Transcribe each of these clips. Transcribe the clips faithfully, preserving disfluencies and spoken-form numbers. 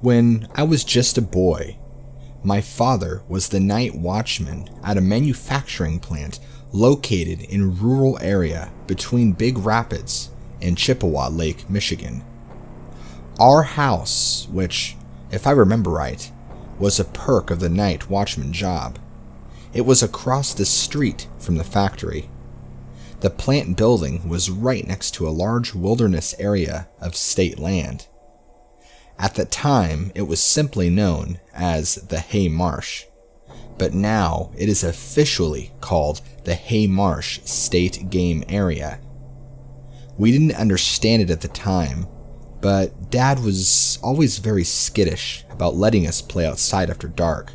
When I was just a boy, my father was the night watchman at a manufacturing plant located in a rural area between Big Rapids and Chippewa Lake, Michigan. Our house, which, if I remember right, was a perk of the night watchman job. It was across the street from the factory. The plant building was right next to a large wilderness area of state land. At the time, it was simply known as the Hay Marsh, but now it is officially called the Hay Marsh State Game Area. We didn't understand it at the time, but Dad was always very skittish about letting us play outside after dark.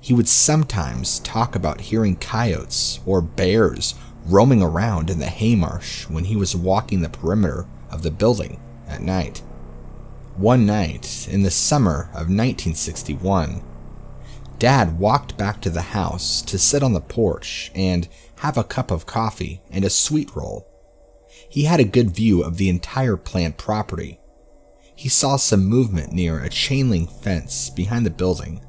He would sometimes talk about hearing coyotes or bears roaming around in the hay marsh when he was walking the perimeter of the building at night. One night, in the summer of nineteen sixty-one, Dad walked back to the house to sit on the porch and have a cup of coffee and a sweet roll. He had a good view of the entire plant property. He saw some movement near a chain-link fence behind the building.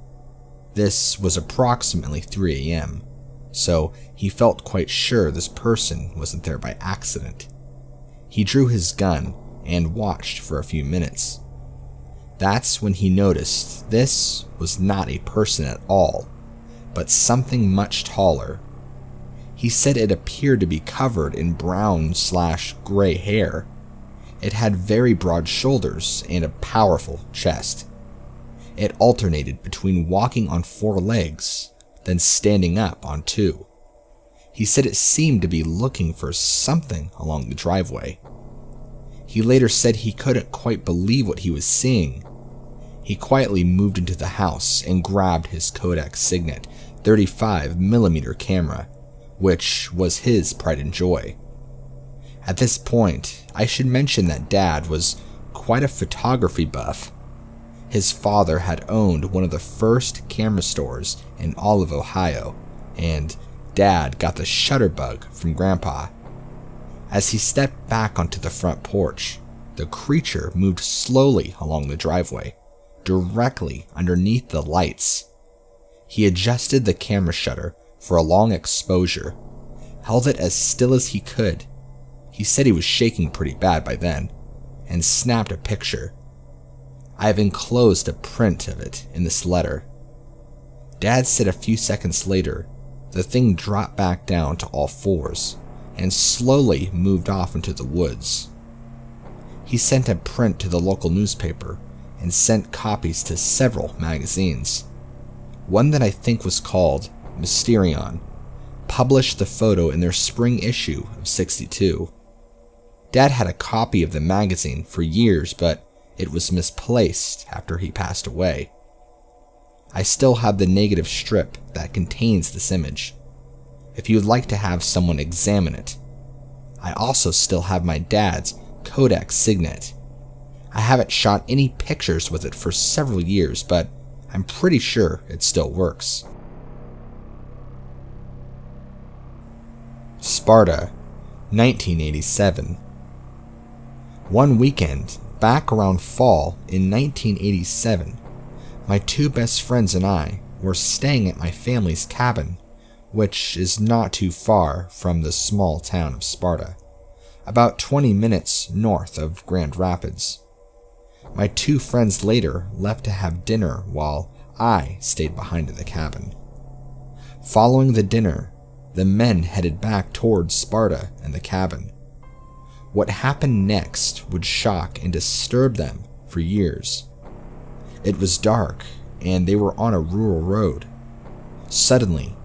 This was approximately three A M, so he felt quite sure this person wasn't there by accident. He drew his gun and watched for a few minutes. That's when he noticed this was not a person at all, but something much taller. He said it appeared to be covered in brown slash gray hair. It had very broad shoulders and a powerful chest. It alternated between walking on four legs, then standing up on two. He said it seemed to be looking for something along the driveway. He later said he couldn't quite believe what he was seeing. He quietly moved into the house and grabbed his Kodak Signet thirty-five millimeter camera, which was his pride and joy. At this point, I should mention that Dad was quite a photography buff. His father had owned one of the first camera stores in all of Ohio, and Dad got the shutter bug from Grandpa. As he stepped back onto the front porch, the creature moved slowly along the driveway, directly underneath the lights. He adjusted the camera shutter for a long exposure, held it as still as he could. He said he was shaking pretty bad by then, and snapped a picture. I have enclosed a print of it in this letter. Dad said a few seconds later, the thing dropped back down to all fours and slowly moved off into the woods. He sent a print to the local newspaper and sent copies to several magazines. One that I think was called Mysterion published the photo in their spring issue of sixty-two. Dad had a copy of the magazine for years, but it was misplaced after he passed away. I still have the negative strip that contains this image, if you'd like to have someone examine it. I also still have my dad's Kodak Signet. I haven't shot any pictures with it for several years, but I'm pretty sure it still works. Sparta, nineteen eighty-seven. One weekend, back around fall in nineteen eighty-seven, my two best friends and I were staying at my family's cabin, which is not too far from the small town of Sparta, about twenty minutes north of Grand Rapids. My two friends later left to have dinner while I stayed behind in the cabin. Following the dinner, the men headed back towards Sparta and the cabin. What happened next would shock and disturb them for years. It was dark, and they were on a rural road. Suddenly,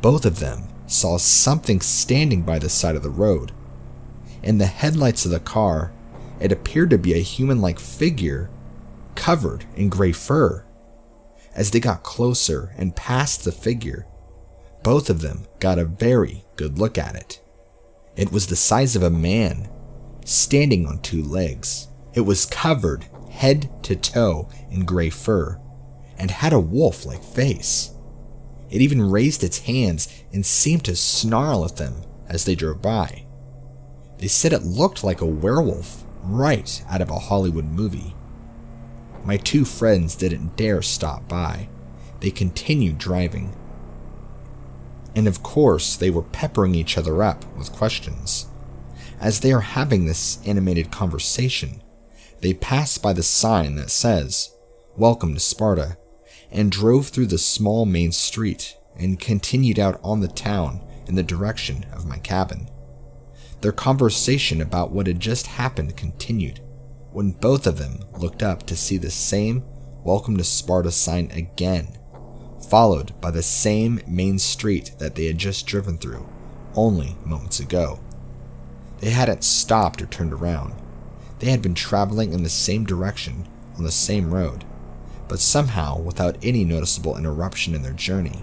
both of them saw something standing by the side of the road. In the headlights of the car, it appeared to be a human-like figure covered in gray fur. As they got closer and past the figure, both of them got a very good look at it. It was the size of a man, standing on two legs. It was covered head to toe in gray fur and had a wolf-like face. It even raised its hands and seemed to snarl at them as they drove by. They said it looked like a werewolf right out of a Hollywood movie. My two friends didn't dare stop by. They continued driving. And of course, they were peppering each other up with questions. As they are having this animated conversation, they passed by the sign that says, "Welcome to Sparta," and drove through the small main street and continued out on the town in the direction of my cabin. Their conversation about what had just happened continued, when both of them looked up to see the same "Welcome to Sparta" sign again, followed by the same main street that they had just driven through only moments ago. They hadn't stopped or turned around. They had been traveling in the same direction on the same road, but somehow, without any noticeable interruption in their journey,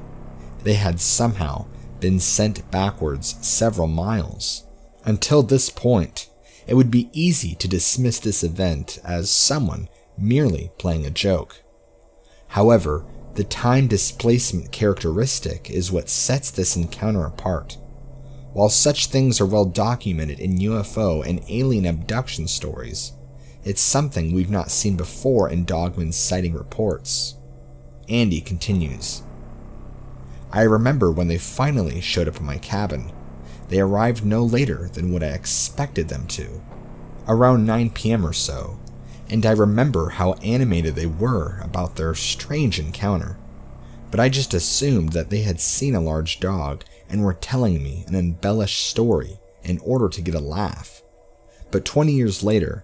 they had somehow been sent backwards several miles. Until this point, it would be easy to dismiss this event as someone merely playing a joke. However, the time displacement characteristic is what sets this encounter apart. While such things are well documented in U F O and alien abduction stories, it's something we've not seen before in Dogman's sighting reports. Andy continues, "I remember when they finally showed up in my cabin. They arrived no later than what I expected them to, around nine p m or so, and I remember how animated they were about their strange encounter. But I just assumed that they had seen a large dog and were telling me an embellished story in order to get a laugh. But twenty years later,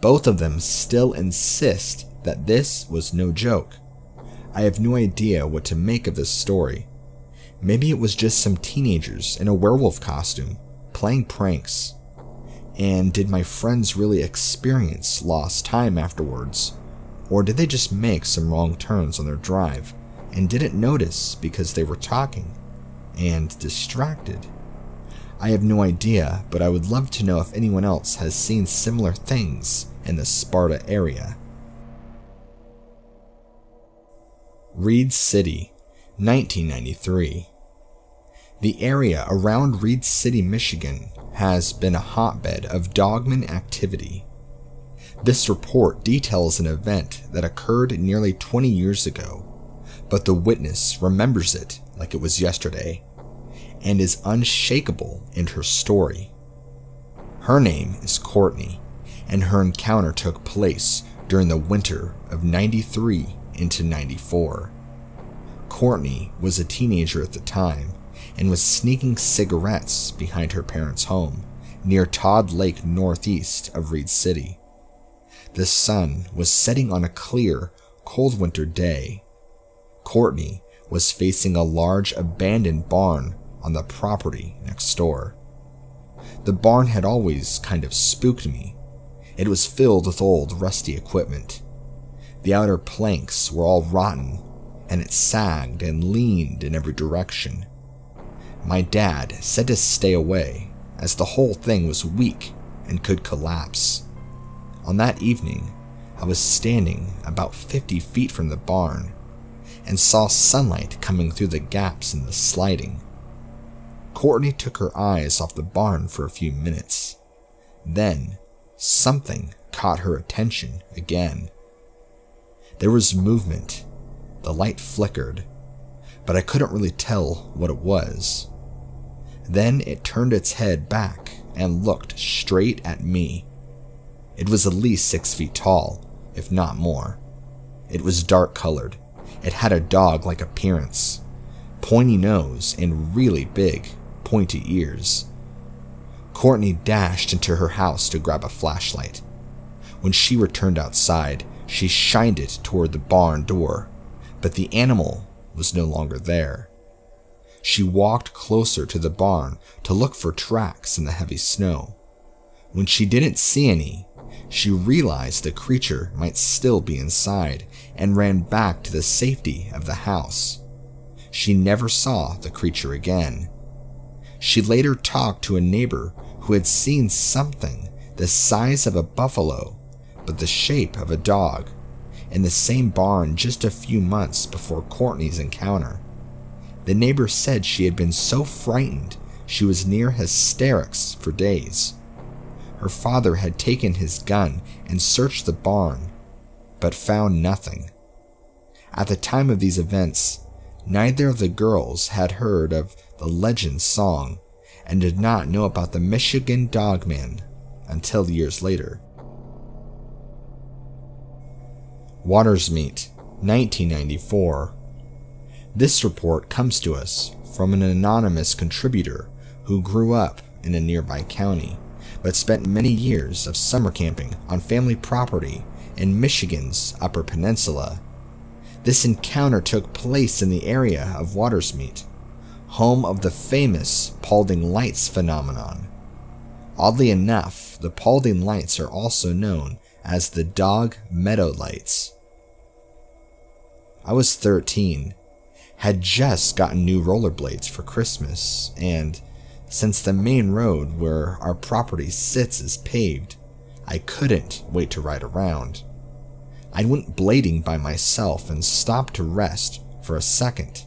both of them still insist that this was no joke. I have no idea what to make of this story. Maybe it was just some teenagers in a werewolf costume playing pranks. And did my friends really experience lost time afterwards? Or did they just make some wrong turns on their drive and didn't notice because they were talking and distracted? I have no idea, but I would love to know if anyone else has seen similar things in the Sparta area." Reed City, nineteen ninety-three. The area around Reed City, Michigan has been a hotbed of Dogman activity. This report details an event that occurred nearly twenty years ago, but the witness remembers it like it was yesterday, and is unshakable in her story. Her name is Courtney, and her encounter took place during the winter of ninety-three into ninety-four. Courtney was a teenager at the time and was sneaking cigarettes behind her parents' home near Todd Lake, northeast of Reed City. The sun was setting on a clear, cold winter day. Courtney was facing a large abandoned barn on the property next door. The barn had always kind of spooked me. It was filled with old, rusty equipment. The outer planks were all rotten, and it sagged and leaned in every direction. My dad said to stay away, as the whole thing was weak and could collapse. On that evening, I was standing about fifty feet from the barn and saw sunlight coming through the gaps in the sliding. Courtney took her eyes off the barn for a few minutes. Then, something caught her attention again. There was movement. The light flickered, but I couldn't really tell what it was. Then it turned its head back and looked straight at me. It was at least six feet tall, if not more. It was dark colored. It had a dog-like appearance, pointy nose and really big, pointy ears. Courtney dashed into her house to grab a flashlight. When she returned outside, she shined it toward the barn door, but the animal was no longer there. She walked closer to the barn to look for tracks in the heavy snow. When she didn't see any, she realized the creature might still be inside and ran back to the safety of the house. She never saw the creature again. She later talked to a neighbor who had seen something the size of a buffalo, but the shape of a dog, in the same barn just a few months before Courtney's encounter. The neighbor said she had been so frightened she was near hysterics for days. Her father had taken his gun and searched the barn, but found nothing. At the time of these events, neither of the girls had heard of the legend song and did not know about the Michigan Dogman until years later. Watersmeet, nineteen ninety-four. This report comes to us from an anonymous contributor who grew up in a nearby county, but spent many years of summer camping on family property in Michigan's Upper Peninsula. This encounter took place in the area of Watersmeet, home of the famous Paulding Lights phenomenon. Oddly enough, the Paulding Lights are also known as the Dog Meadow Lights. I was thirteen, had just gotten new rollerblades for Christmas, and since the main road where our property sits is paved, I couldn't wait to ride around. I went blading by myself and stopped to rest for a second.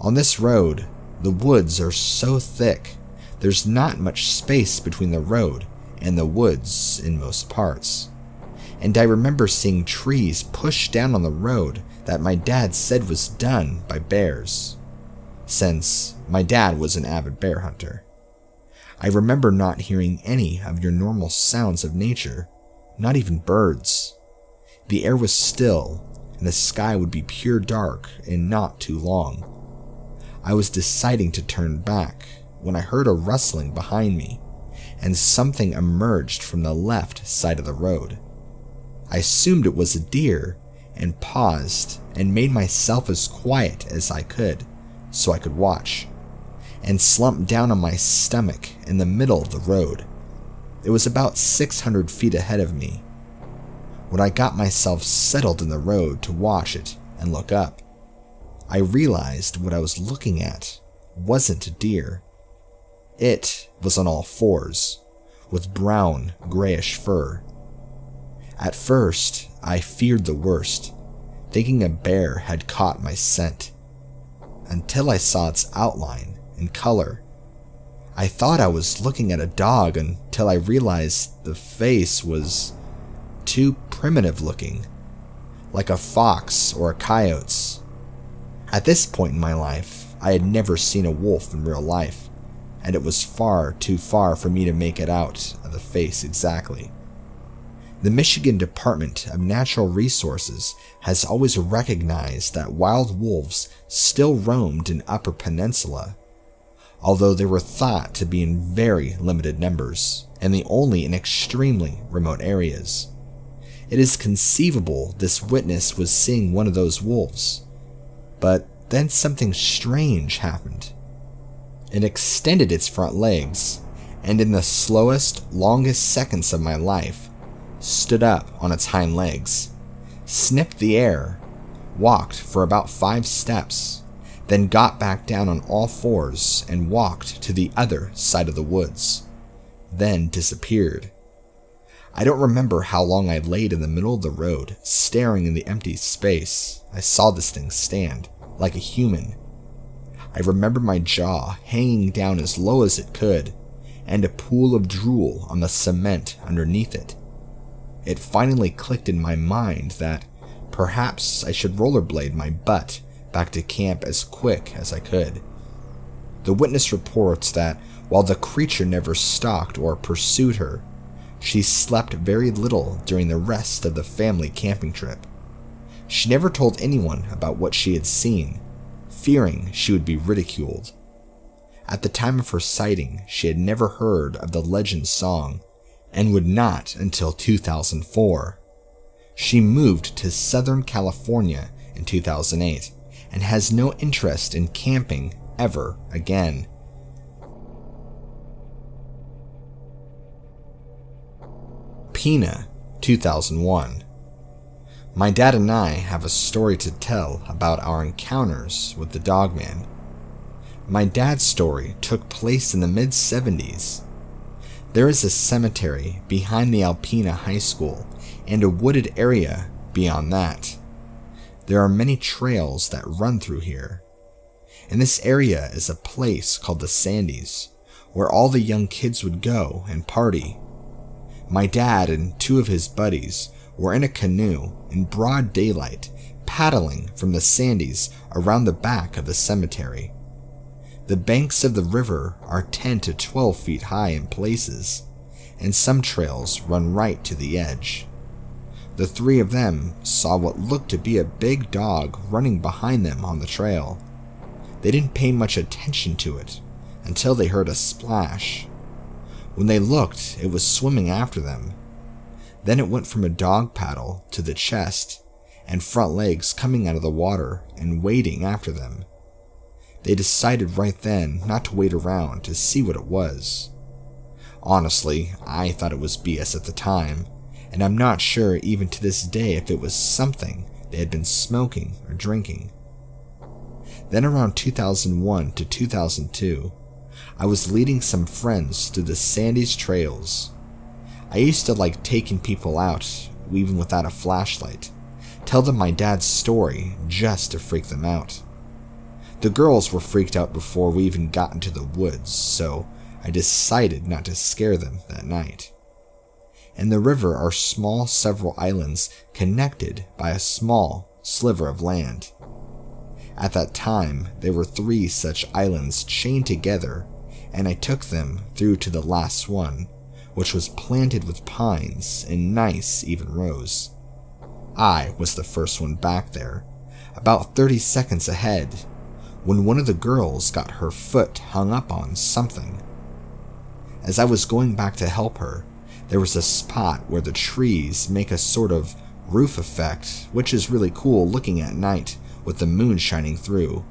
On this road, the woods are so thick, there's not much space between the road and the woods in most parts. And I remember seeing trees pushed down on the road that my dad said was done by bears, since my dad was an avid bear hunter. I remember not hearing any of your normal sounds of nature, not even birds. The air was still, and the sky would be pure dark in not too long. I was deciding to turn back when I heard a rustling behind me, and something emerged from the left side of the road. I assumed it was a deer, and paused and made myself as quiet as I could so I could watch, and slumped down on my stomach in the middle of the road. It was about six hundred feet ahead of me. When I got myself settled in the road to watch it and look up, I realized what I was looking at wasn't a deer. It was on all fours, with brown, grayish fur. At first, I feared the worst, thinking a bear had caught my scent, until I saw its outline and color. I thought I was looking at a dog until I realized the face was too primitive looking, like a fox or a coyote's. At this point in my life, I had never seen a wolf in real life, and it was far too far for me to make it out of the face exactly. The Michigan Department of Natural Resources has always recognized that wild wolves still roamed in Upper Peninsula, although they were thought to be in very limited numbers, and the only in extremely remote areas. It is conceivable this witness was seeing one of those wolves, but then something strange happened. It extended its front legs, and in the slowest, longest seconds of my life, stood up on its hind legs, sniffed the air, walked for about five steps, then got back down on all fours and walked to the other side of the woods, then disappeared. I don't remember how long I laid in the middle of the road, staring in the empty space. I saw this thing stand, like a human. I remember my jaw hanging down as low as it could, and a pool of drool on the cement underneath it. It finally clicked in my mind that perhaps I should rollerblade my butt back to camp as quick as I could. The witness reports that while the creature never stalked or pursued her, she slept very little during the rest of the family camping trip. She never told anyone about what she had seen, fearing she would be ridiculed. At the time of her sighting, she had never heard of the legend song, and would not until two thousand four. She moved to Southern California in two thousand eight and has no interest in camping ever again. Pena, two thousand one. My dad and I have a story to tell about our encounters with the Dogman. My dad's story took place in the mid seventies. There is a cemetery behind the Alpena High School and a wooded area beyond that. There are many trails that run through here. In this area is a place called the Sandies, where all the young kids would go and party. My dad and two of his buddies were in a canoe in broad daylight, paddling from the Sandies around the back of the cemetery. The banks of the river are ten to twelve feet high in places, and some trails run right to the edge. The three of them saw what looked to be a big dog running behind them on the trail. They didn't pay much attention to it until they heard a splash. When they looked, it was swimming after them. Then it went from a dog paddle to the chest and front legs coming out of the water and wading after them. They decided right then not to wait around to see what it was. Honestly, I thought it was B S at the time, and I'm not sure even to this day if it was something they had been smoking or drinking. Then around two thousand one to two thousand two, I was leading some friends through the Sandies trails. I used to like taking people out, even without a flashlight, tell them my dad's story just to freak them out. The girls were freaked out before we even got into the woods, so I decided not to scare them that night. In the river are small several islands connected by a small sliver of land. At that time, there were three such islands chained together, and I took them through to the last one, which was planted with pines in nice even rows. I was the first one back there, about thirty seconds ahead, when one of the girls got her foot hung up on something. As I was going back to help her, there was a spot where the trees make a sort of roof effect, which is really cool looking at night with the moon shining through.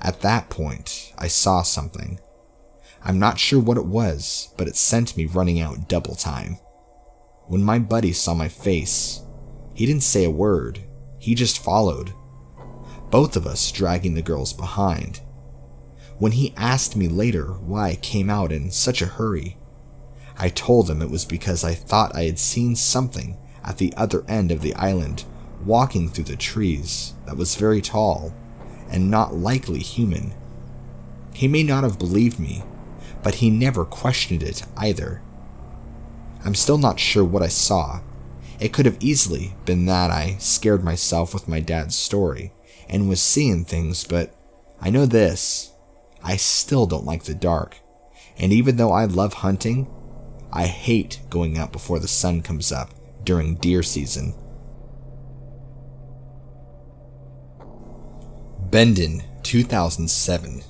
At that point, I saw something. I'm not sure what it was, but it sent me running out double time. When my buddy saw my face, he didn't say a word, he just followed, both of us dragging the girls behind. When he asked me later why I came out in such a hurry, I told him it was because I thought I had seen something at the other end of the island walking through the trees that was very tall and not likely human. He may not have believed me, but he never questioned it either. I'm still not sure what I saw. It could have easily been that I scared myself with my dad's story and was seeing things, but I know this, I still don't like the dark, and even though I love hunting, I hate going out before the sun comes up during deer season. Bendon, two thousand seven.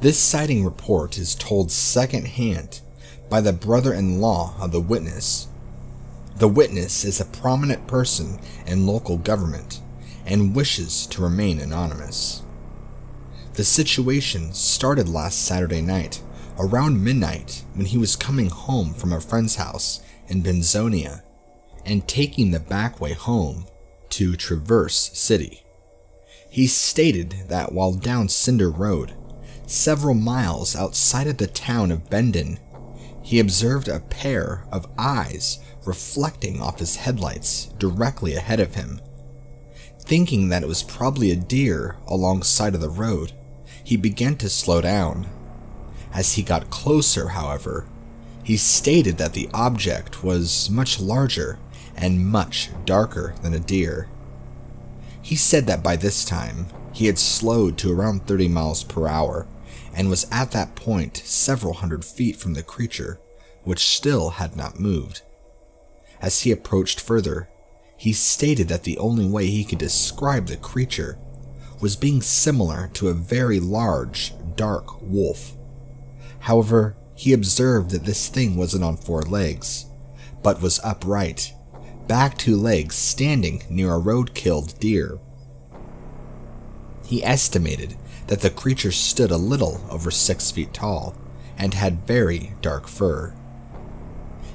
This sighting report is told secondhand by the brother-in-law of the witness. The witness is a prominent person in local government and wishes to remain anonymous. The situation started last Saturday night around midnight when he was coming home from a friend's house in Benzonia and taking the back way home to Traverse City. He stated that while down Cinder Road, several miles outside of the town of Bendon, he observed a pair of eyes reflecting off his headlights directly ahead of him. Thinking that it was probably a deer alongside of the road, he began to slow down. As he got closer, however, he stated that the object was much larger and much darker than a deer. He said that by this time, he had slowed to around thirty miles per hour and was at that point several hundred feet from the creature, which still had not moved. As he approached further, he stated that the only way he could describe the creature was being similar to a very large, dark wolf. However, he observed that this thing wasn't on four legs, but was upright, back two legs standing near a road-killed deer. He estimated that the creature stood a little over six feet tall and had very dark fur.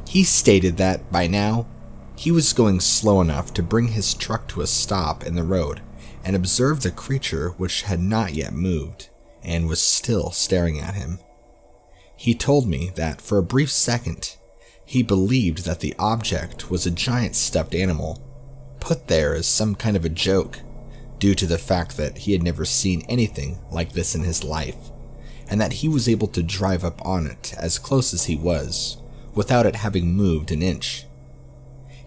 He stated that, by now, he was going slow enough to bring his truck to a stop in the road and observe the creature, which had not yet moved and was still staring at him. He told me that for a brief second, he believed that the object was a giant stuffed animal, put there as some kind of a joke, due to the fact that he had never seen anything like this in his life, and that he was able to drive up on it as close as he was, without it having moved an inch.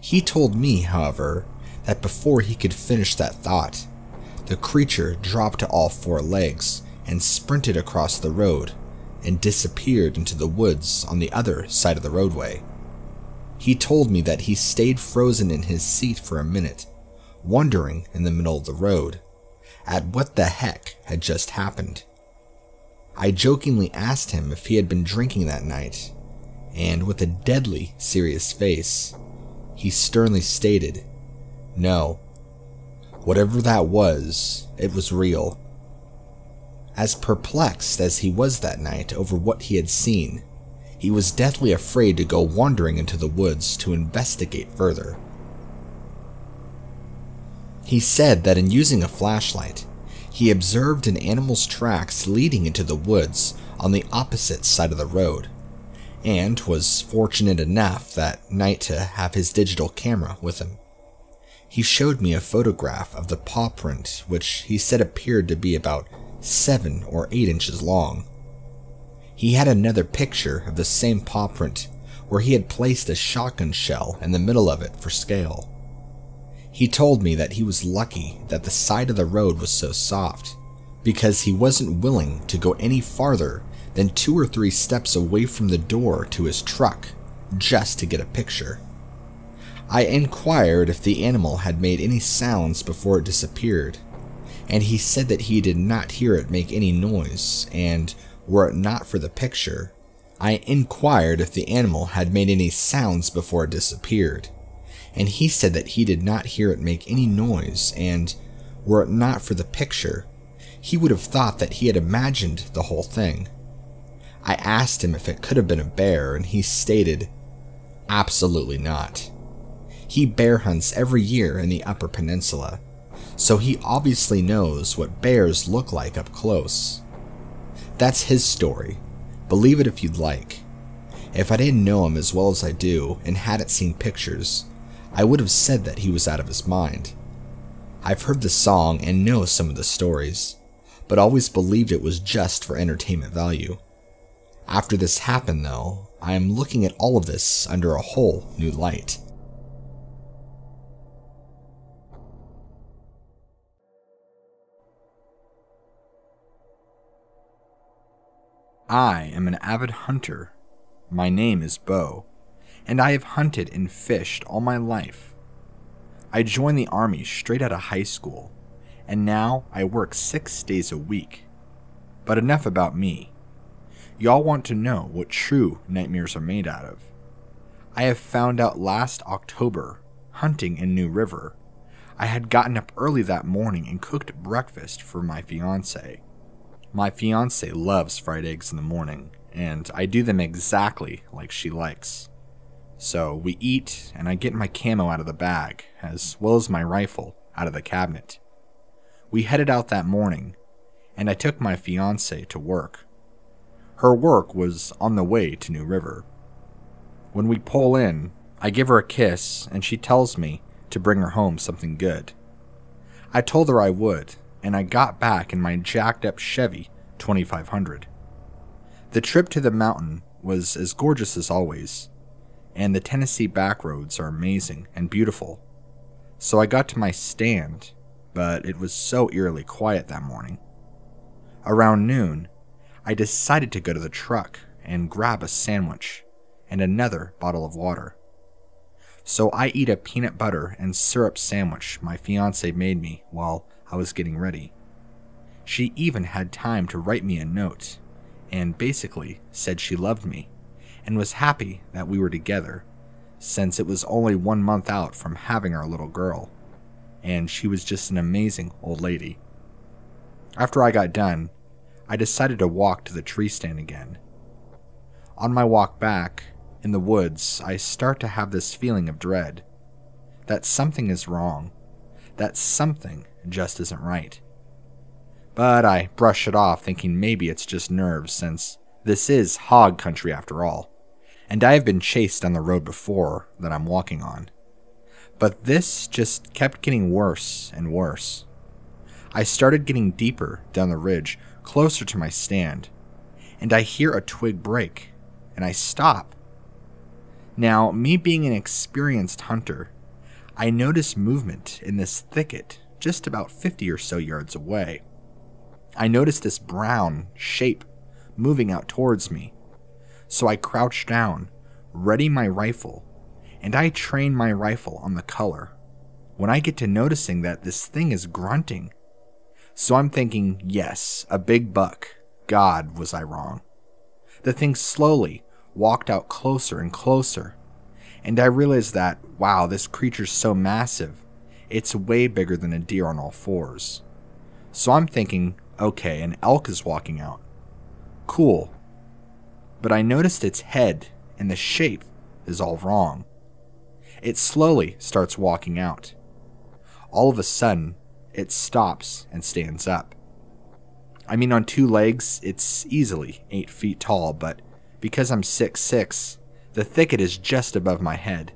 He told me, however, that before he could finish that thought, the creature dropped to all four legs and sprinted across the road and disappeared into the woods on the other side of the roadway. He told me that he stayed frozen in his seat for a minute, wondering in the middle of the road at what the heck had just happened. I jokingly asked him if he had been drinking that night, and with a deadly serious face, he sternly stated, "No. Whatever that was, it was real." As perplexed as he was that night over what he had seen, he was deathly afraid to go wandering into the woods to investigate further. He said that in using a flashlight, he observed an animal's tracks leading into the woods on the opposite side of the road, and was fortunate enough that night to have his digital camera with him. He showed me a photograph of the paw print, which he said appeared to be about seven or eight inches long. He had another picture of the same paw print, where he had placed a shotgun shell in the middle of it for scale. He told me that he was lucky that the side of the road was so soft, because he wasn't willing to go any farther than two or three steps away from the door to his truck, just to get a picture. I inquired if the animal had made any sounds before it disappeared, and he said that he did not hear it make any noise, and were it not for the picture, I inquired if the animal had made any sounds before it disappeared, and he said that he did not hear it make any noise, and were it not for the picture, he would have thought that he had imagined the whole thing. I asked him if it could have been a bear, and he stated, "Absolutely not." He bear hunts every year in the Upper Peninsula, so he obviously knows what bears look like up close. That's his story. Believe it if you'd like. If I didn't know him as well as I do and hadn't seen pictures, I would have said that he was out of his mind. I've heard the song and know some of the stories, but always believed it was just for entertainment value. After this happened, though, I am looking at all of this under a whole new light. I am an avid hunter. My name is Bo, and I have hunted and fished all my life. I joined the Army straight out of high school, and now I work six days a week. But enough about me. Y'all want to know what true nightmares are made out of. I have found out last October, hunting in New River, I had gotten up early that morning and cooked breakfast for my fiancé. My fiancé loves fried eggs in the morning, and I do them exactly like she likes. So we eat, and I get my camo out of the bag, as well as my rifle, out of the cabinet. We headed out that morning, and I took my fiancée to work. Her work was on the way to New River. When we pull in, I give her a kiss, and she tells me to bring her home something good. I told her I would, and I got back in my jacked-up Chevy twenty-five hundred. The trip to the mountain was as gorgeous as always, and the Tennessee backroads are amazing and beautiful. So I got to my stand, but it was so eerily quiet that morning. Around noon, I decided to go to the truck and grab a sandwich and another bottle of water. So I eat a peanut butter and syrup sandwich my fiancé made me while I was getting ready. She even had time to write me a note and basically said she loved me and was happy that we were together, since it was only one month out from having our little girl, and she was just an amazing old lady. After I got done, I decided to walk to the tree stand again. On my walk back, in the woods, I start to have this feeling of dread, that something is wrong, that something just isn't right. But I brush it off, thinking maybe it's just nerves, since this is hog country after all, and I have been chased on the road before that I'm walking on. But this just kept getting worse and worse. I started getting deeper down the ridge, closer to my stand, and I hear a twig break, and I stop. Now, me being an experienced hunter, I noticed movement in this thicket just about fifty or so yards away. I noticed this brown shape moving out towards me, so I crouched down, ready my rifle, and I trained my rifle on the color. When I get to noticing that this thing is grunting, so I'm thinking, yes, a big buck. God, was I wrong. The thing slowly walked out closer and closer, and I realized that, wow, this creature's so massive, it's way bigger than a deer on all fours. So I'm thinking, okay, an elk is walking out. Cool. But I noticed its head and the shape is all wrong. It slowly starts walking out. All of a sudden, it stops and stands up. I mean, on two legs, it's easily eight feet tall, but because I'm six foot six, the thicket is just above my head,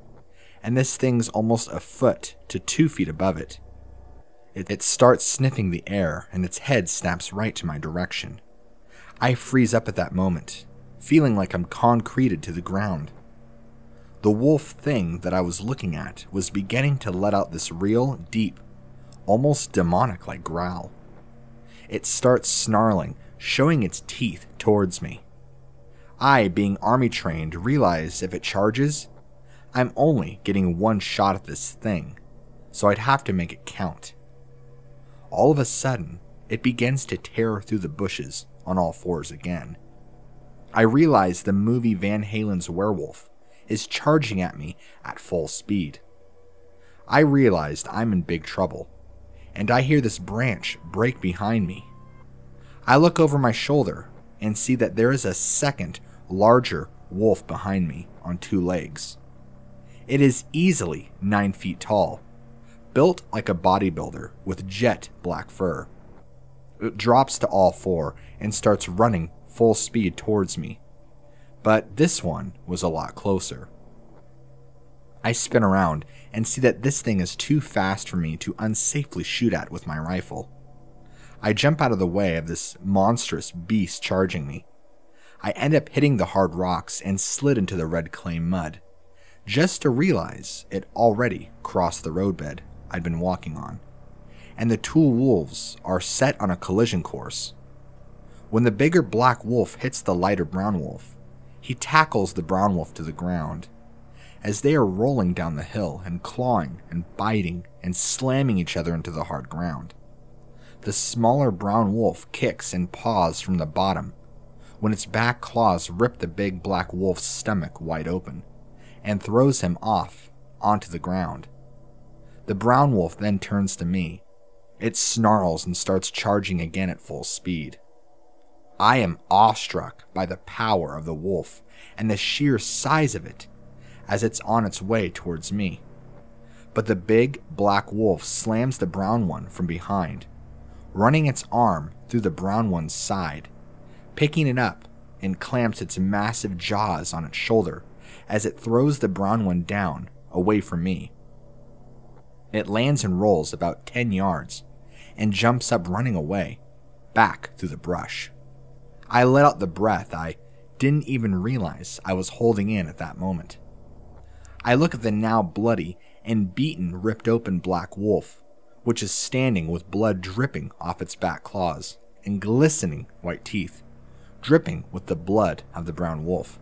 and this thing's almost a foot to two feet above it. It, it starts sniffing the air, and its head snaps right to my direction. I freeze up at that moment, feeling like I'm concreted to the ground. The wolf thing that I was looking at was beginning to let out this real, deep, almost demonic-like growl. It starts snarling, showing its teeth towards me. I, being army trained, realize if it charges, I'm only getting one shot at this thing, so I'd have to make it count. All of a sudden, it begins to tear through the bushes on all fours again. I realize the movie Van Halen's werewolf is charging at me at full speed. I realized I'm in big trouble, and I hear this branch break behind me. I look over my shoulder and see that there is a second, larger wolf behind me on two legs. It is easily nine feet tall, built like a bodybuilder with jet black fur. It drops to all four and starts running full speed towards me, but this one was a lot closer. I spin around and see that this thing is too fast for me to unsafely shoot at with my rifle. I jump out of the way of this monstrous beast charging me. I end up hitting the hard rocks and slid into the red clay mud, just to realize it already crossed the roadbed I'd been walking on, and the two wolves are set on a collision course. When the bigger black wolf hits the lighter brown wolf, he tackles the brown wolf to the ground. As they are rolling down the hill and clawing and biting and slamming each other into the hard ground, the smaller brown wolf kicks and paws from the bottom when its back claws rip the big black wolf's stomach wide open and throws him off onto the ground. The brown wolf then turns to me. It snarls and starts charging again at full speed. I am awestruck by the power of the wolf and the sheer size of it as it's on its way towards me. But the big black wolf slams the brown one from behind, running its arm through the brown one's side, picking it up and clamps its massive jaws on its shoulder as it throws the brown one down away from me. It lands and rolls about ten yards and jumps up running away, back through the brush. I let out the breath I didn't even realize I was holding in at that moment. I look at the now bloody and beaten ripped open black wolf, which is standing with blood dripping off its back claws and glistening white teeth, dripping with the blood of the brown wolf.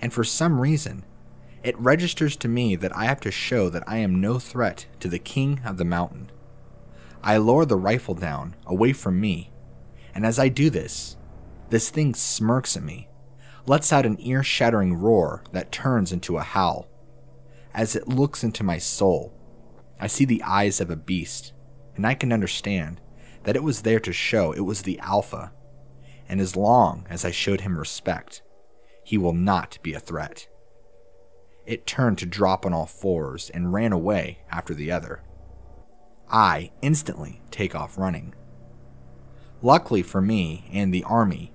And for some reason, it registers to me that I have to show that I am no threat to the king of the mountain. I lower the rifle down away from me, and as I do this, this thing smirks at me, lets out an ear-shattering roar that turns into a howl. As it looks into my soul, I see the eyes of a beast, and I can understand that it was there to show it was the alpha, and as long as I showed him respect, he will not be a threat. It turned to drop on all fours and ran away after the other. I instantly take off running. Luckily for me and the army,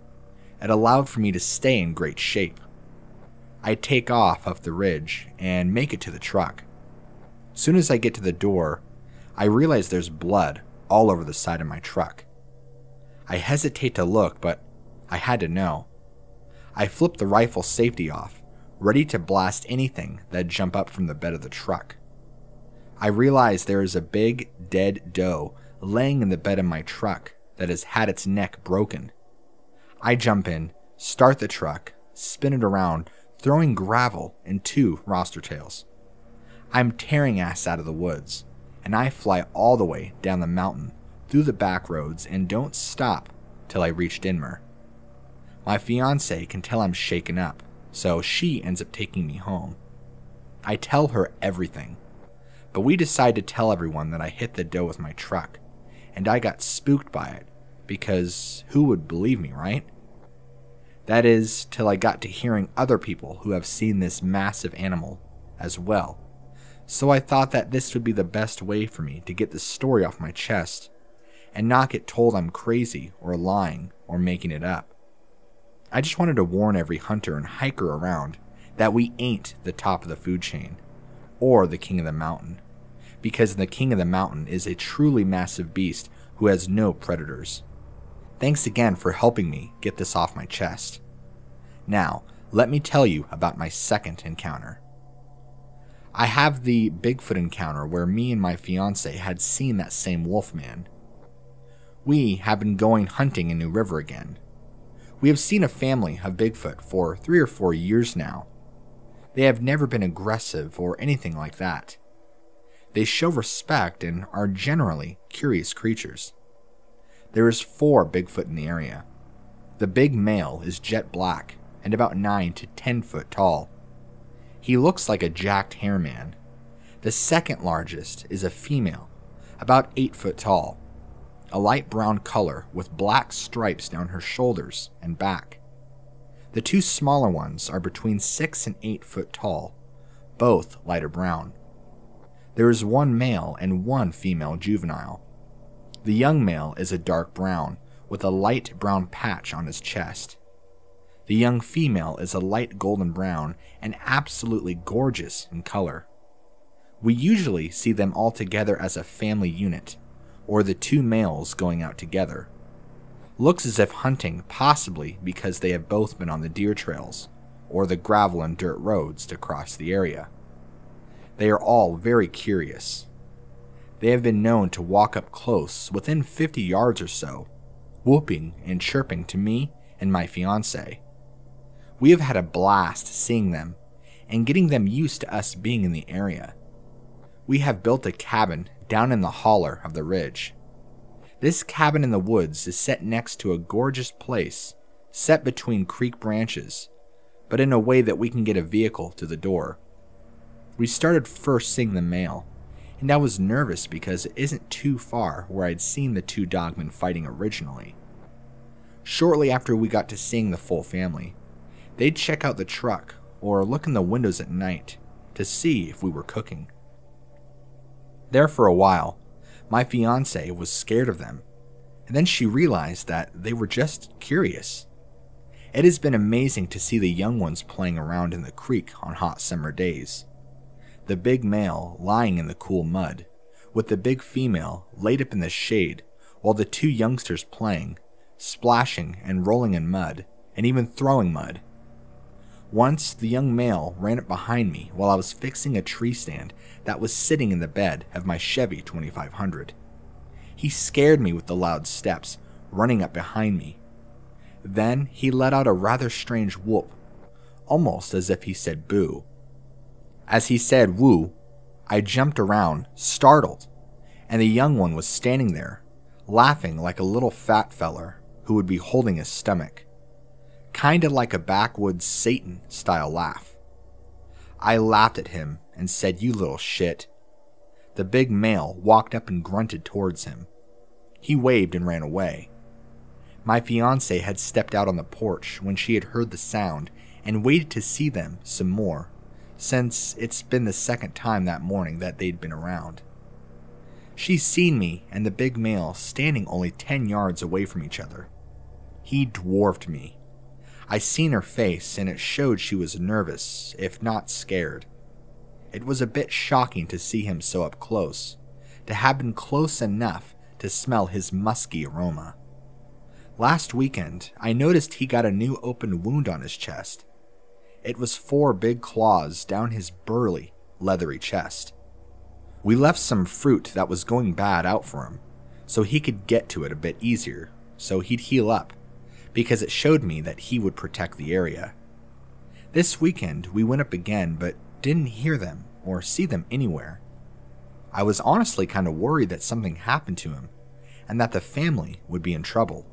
it allowed for me to stay in great shape. I take off up the ridge and make it to the truck. Soon as I get to the door, I realize there's blood all over the side of my truck. I hesitate to look, but I had to know. I flip the rifle safety off, ready to blast anything that'd jump up from the bed of the truck. I realize there is a big, dead doe laying in the bed of my truck that has had its neck broken. I jump in, start the truck, spin it around, throwing gravel and two roster tails. I'm tearing ass out of the woods, and I fly all the way down the mountain, through the back roads, and don't stop till I reach Denver. My fiance can tell I'm shaken up, so she ends up taking me home. I tell her everything, but we decide to tell everyone that I hit the doe with my truck, and I got spooked by it, because who would believe me, right? That is, till I got to hearing other people who have seen this massive animal as well, so I thought that this would be the best way for me to get this story off my chest, and not get told I'm crazy or lying or making it up. I just wanted to warn every hunter and hiker around that we ain't the top of the food chain, or the king of the mountain, because the king of the mountain is a truly massive beast who has no predators. Thanks again for helping me get this off my chest. Now, let me tell you about my second encounter. I have the Bigfoot encounter where me and my fiance had seen that same wolfman. We have been going hunting in New River again. We have seen a family of Bigfoot for three or four years now. They have never been aggressive or anything like that. They show respect and are generally curious creatures. There is four Bigfoot in the area. The big male is jet black and about nine to ten foot tall. He looks like a jacked hairman. The second largest is a female, about eight foot tall. A light brown color with black stripes down her shoulders and back. The two smaller ones are between six and eight foot tall, both lighter brown. There is one male and one female juvenile. The young male is a dark brown with a light brown patch on his chest. The young female is a light golden brown and absolutely gorgeous in color. We usually see them all together as a family unit, or the two males going out together. Looks as if hunting, possibly because they have both been on the deer trails, or the gravel and dirt roads to cross the area. They are all very curious. They have been known to walk up close, within fifty yards or so, whooping and chirping to me and my fiance. We have had a blast seeing them, and getting them used to us being in the area. We have built a cabin down in the holler of the ridge. This cabin in the woods is set next to a gorgeous place, set between creek branches, but in a way that we can get a vehicle to the door. We started first seeing the male, and I was nervous because it isn't too far where I'd seen the two dogmen fighting originally. Shortly after we got to seeing the full family, they'd check out the truck or look in the windows at night to see if we were cooking. There for a while, my fiance was scared of them, and then she realized that they were just curious. It has been amazing to see the young ones playing around in the creek on hot summer days. The big male lying in the cool mud, with the big female laid up in the shade while the two youngsters playing, splashing and rolling in mud, and even throwing mud. Once, the young male ran up behind me while I was fixing a tree stand that was sitting in the bed of my Chevy twenty-five hundred. He scared me with the loud steps, running up behind me. Then he let out a rather strange whoop, almost as if he said boo. As he said woo, I jumped around, startled, and the young one was standing there, laughing like a little fat feller who would be holding his stomach. Kinda like a backwoods Satan style laugh. I laughed at him and said, "You little shit." The big male walked up and grunted towards him. He waved and ran away. My fiance had stepped out on the porch when she had heard the sound and waited to see them some more, since it's been the second time that morning that they'd been around. She's seen me and the big male standing only ten yards away from each other. He dwarfed me. I seen her face, and it showed she was nervous, if not scared. It was a bit shocking to see him so up close, to have been close enough to smell his musky aroma. Last weekend, I noticed he got a new open wound on his chest. It was four big claws down his burly, leathery chest. We left some fruit that was going bad out for him, so he could get to it a bit easier, so he'd heal up, because it showed me that he would protect the area. This weekend, we went up again, but didn't hear them or see them anywhere. I was honestly kind of worried that something happened to him, and that the family would be in trouble.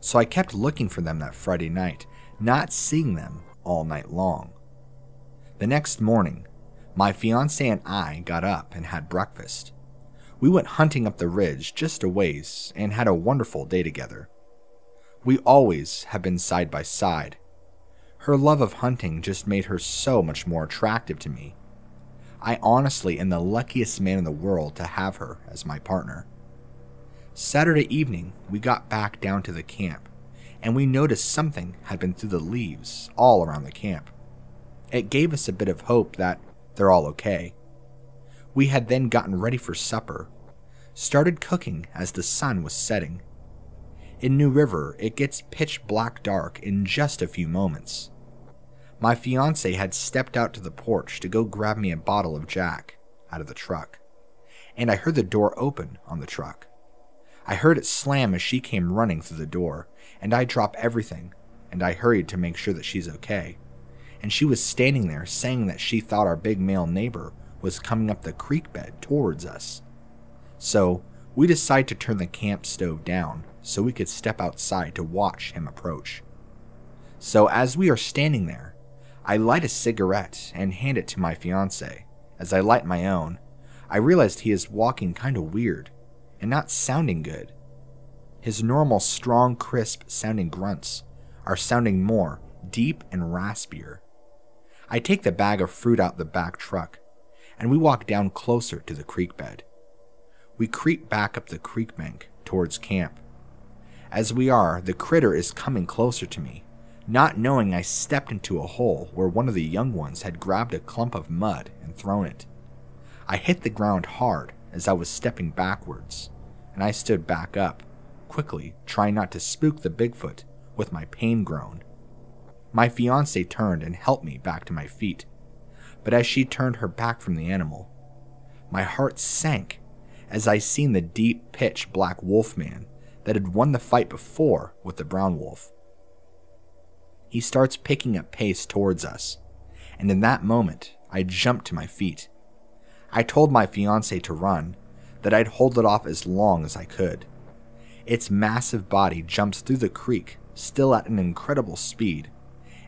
So I kept looking for them that Friday night, not seeing them all night long. The next morning, my fiancé and I got up and had breakfast. We went hunting up the ridge just a ways and had a wonderful day together. We always have been side by side. Her love of hunting just made her so much more attractive to me. I honestly am the luckiest man in the world to have her as my partner. Saturday evening, we got back down to the camp, and we noticed something had been through the leaves all around the camp. It gave us a bit of hope that they're all okay. We had then gotten ready for supper, started cooking as the sun was setting. In New River, it gets pitch black dark in just a few moments. My fiancé had stepped out to the porch to go grab me a bottle of Jack out of the truck, and I heard the door open on the truck. I heard it slam as she came running through the door, and I dropped everything, and I hurried to make sure that she's okay. And she was standing there saying that she thought our big male neighbor was coming up the creek bed towards us. So we decided to turn the camp stove down so we could step outside to watch him approach. So as we are standing there, I light a cigarette and hand it to my fiancé. As I light my own, I realized he is walking kind of weird and not sounding good. His normal strong, crisp sounding grunts are sounding more deep and raspier. I take the bag of fruit out the back truck, and we walk down closer to the creek bed. We creep back up the creek bank towards camp. As we are, the critter is coming closer to me, not knowing I stepped into a hole where one of the young ones had grabbed a clump of mud and thrown it. I hit the ground hard as I was stepping backwards, and I stood back up, quickly trying not to spook the Bigfoot with my pain groan. My fiancée turned and helped me back to my feet, but as she turned her back from the animal, my heart sank as I seen the deep pitch black wolf man that had won the fight before with the brown wolf. He starts picking up pace towards us, and in that moment, I jumped to my feet. I told my fiancé to run, that I'd hold it off as long as I could. Its massive body jumps through the creek, still at an incredible speed,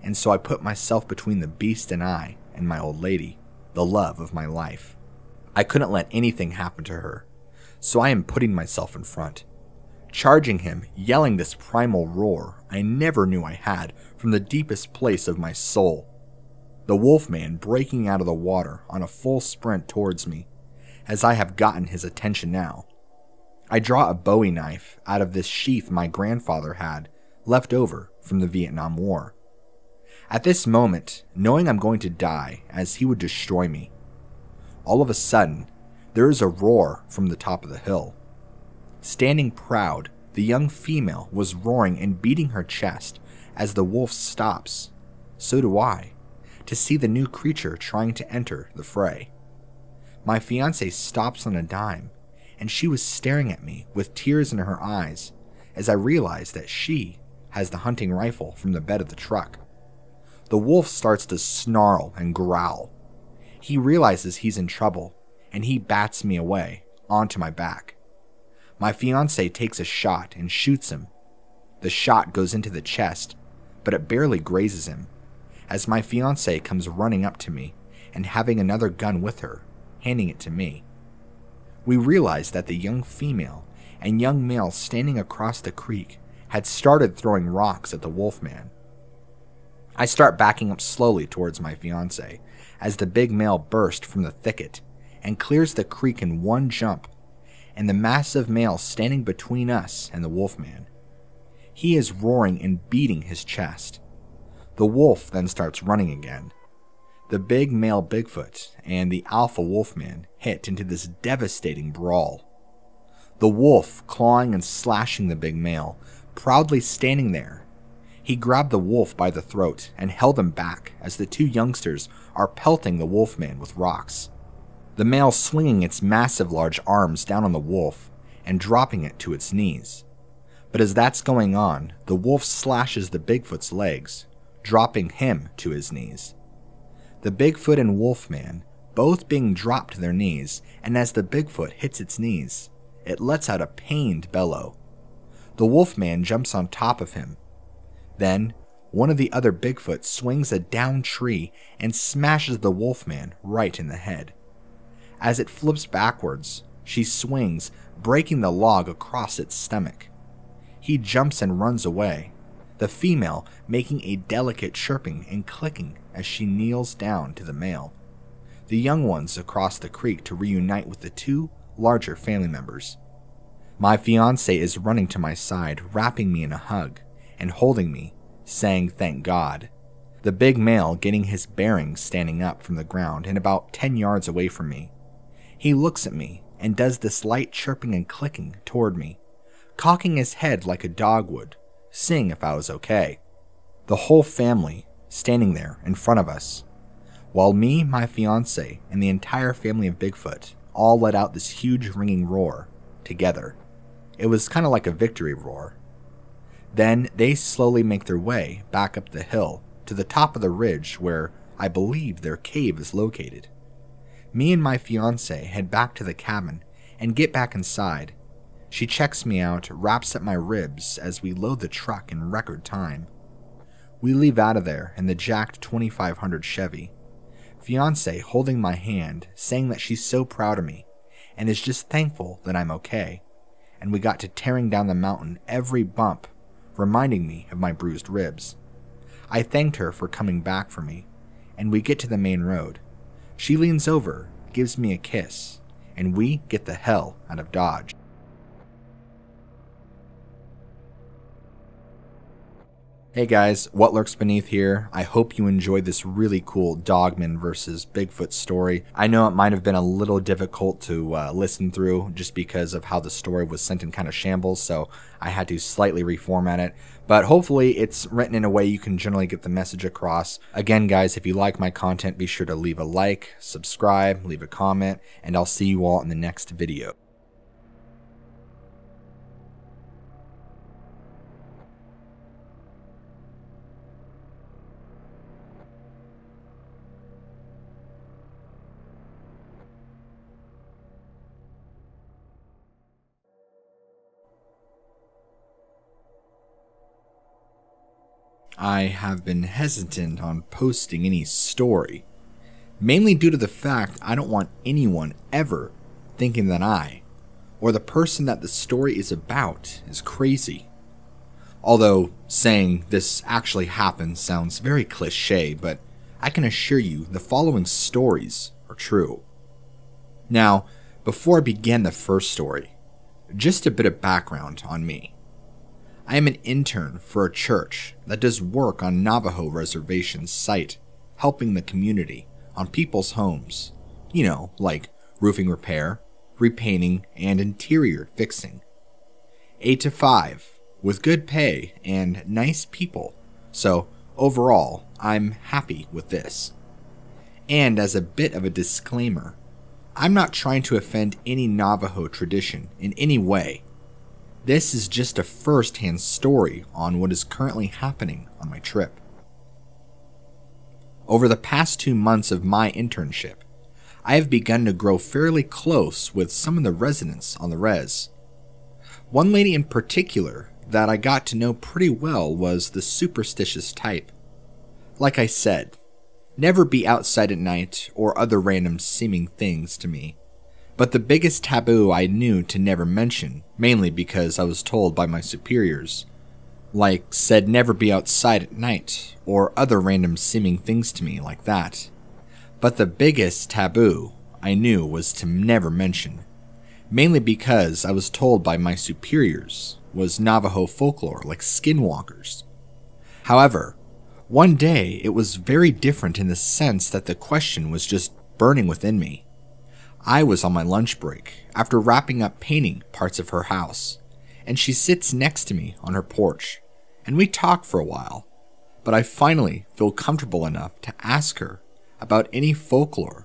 and so I put myself between the beast and I and my old lady, the love of my life. I couldn't let anything happen to her, so I am putting myself in front, charging him, yelling this primal roar I never knew I had from the deepest place of my soul. The wolfman breaking out of the water on a full sprint towards me, as I have gotten his attention now. I draw a Bowie knife out of this sheath my grandfather had left over from the Vietnam War. At this moment, knowing I'm going to die as he would destroy me, all of a sudden, there is a roar from the top of the hill. Standing proud, the young female was roaring and beating her chest as the wolf stops. So do I, to see the new creature trying to enter the fray. My fiancée stops on a dime, and she was staring at me with tears in her eyes as I realized that she has the hunting rifle from the bed of the truck. The wolf starts to snarl and growl. He realizes he's in trouble, and he bats me away, onto my back. My fiancée takes a shot and shoots him. The shot goes into the chest, but it barely grazes him, as my fiancée comes running up to me and having another gun with her, handing it to me. We realized that the young female and young male standing across the creek had started throwing rocks at the wolfman. I start backing up slowly towards my fiancée as the big male bursts from the thicket and clears the creek in one jump, and the massive male standing between us and the wolfman. He is roaring and beating his chest. The wolf then starts running again. The big male Bigfoot and the alpha wolfman hit into this devastating brawl. The wolf clawing and slashing the big male, proudly standing there. He grabbed the wolf by the throat and held him back as the two youngsters are pelting the wolfman with rocks, the male swinging its massive large arms down on the wolf and dropping it to its knees. But as that's going on, the wolf slashes the Bigfoot's legs, dropping him to his knees. The Bigfoot and wolfman both being dropped to their knees, and as the Bigfoot hits its knees, it lets out a pained bellow. The wolfman jumps on top of him. Then, one of the other Bigfoot swings a down tree and smashes the wolfman right in the head. As it flips backwards, she swings, breaking the log across its stomach. He jumps and runs away, the female making a delicate chirping and clicking as she kneels down to the male. The young ones across the creek to reunite with the two larger family members. My fiancé is running to my side, wrapping me in a hug and holding me, saying thank God. The big male getting his bearings standing up from the ground and about ten yards away from me. He looks at me and does this light chirping and clicking toward me, cocking his head like a dog would, seeing if I was okay. The whole family standing there in front of us, while me, my fiancé, and the entire family of Bigfoot all let out this huge ringing roar together. It was kind of like a victory roar. Then they slowly make their way back up the hill to the top of the ridge where I believe their cave is located. Me and my fiancée head back to the cabin and get back inside. She checks me out, wraps up my ribs as we load the truck in record time. We leave out of there in the jacked twenty-five hundred Chevy. Fiancée holding my hand, saying that she's so proud of me and is just thankful that I'm okay, and we got to tearing down the mountain, every bump reminding me of my bruised ribs. I thanked her for coming back for me, and we get to the main road. She leans over, gives me a kiss, and we get the hell out of Dodge. Hey guys, What Lurks Beneath here. I hope you enjoyed this really cool Dogman versus Bigfoot story. I know it might have been a little difficult to uh, listen through just because of how the story was sent in kind of shambles, so I had to slightly reformat it. But hopefully it's written in a way you can generally get the message across. Again guys, if you like my content, be sure to leave a like, subscribe, leave a comment, and I'll see you all in the next video. I have been hesitant on posting any story, mainly due to the fact I don't want anyone ever thinking that I, or the person that the story is about, is crazy. Although saying this actually happened sounds very cliche, but I can assure you the following stories are true. Now, before I begin the first story, just a bit of background on me. I am an intern for a church that does work on Navajo Reservation site, helping the community on people's homes, you know, like roofing repair, repainting, and interior fixing. eight to five, with good pay and nice people, so overall, I'm happy with this. And as a bit of a disclaimer, I'm not trying to offend any Navajo tradition in any way. This is just a first-hand story on what is currently happening on my trip. Over the past two months of my internship, I have begun to grow fairly close with some of the residents on the res. One lady in particular that I got to know pretty well was the superstitious type. Like I said, never be outside at night or other random seeming things to me. But the biggest taboo I knew to never mention, mainly because I was told by my superiors, like said never be outside at night, or other random seeming things to me like that. But the biggest taboo I knew was to never mention, mainly because I was told by my superiors was Navajo folklore like skinwalkers. However, one day it was very different in the sense that the question was just burning within me. I was on my lunch break after wrapping up painting parts of her house, and she sits next to me on her porch, and we talk for a while, but I finally feel comfortable enough to ask her about any folklore,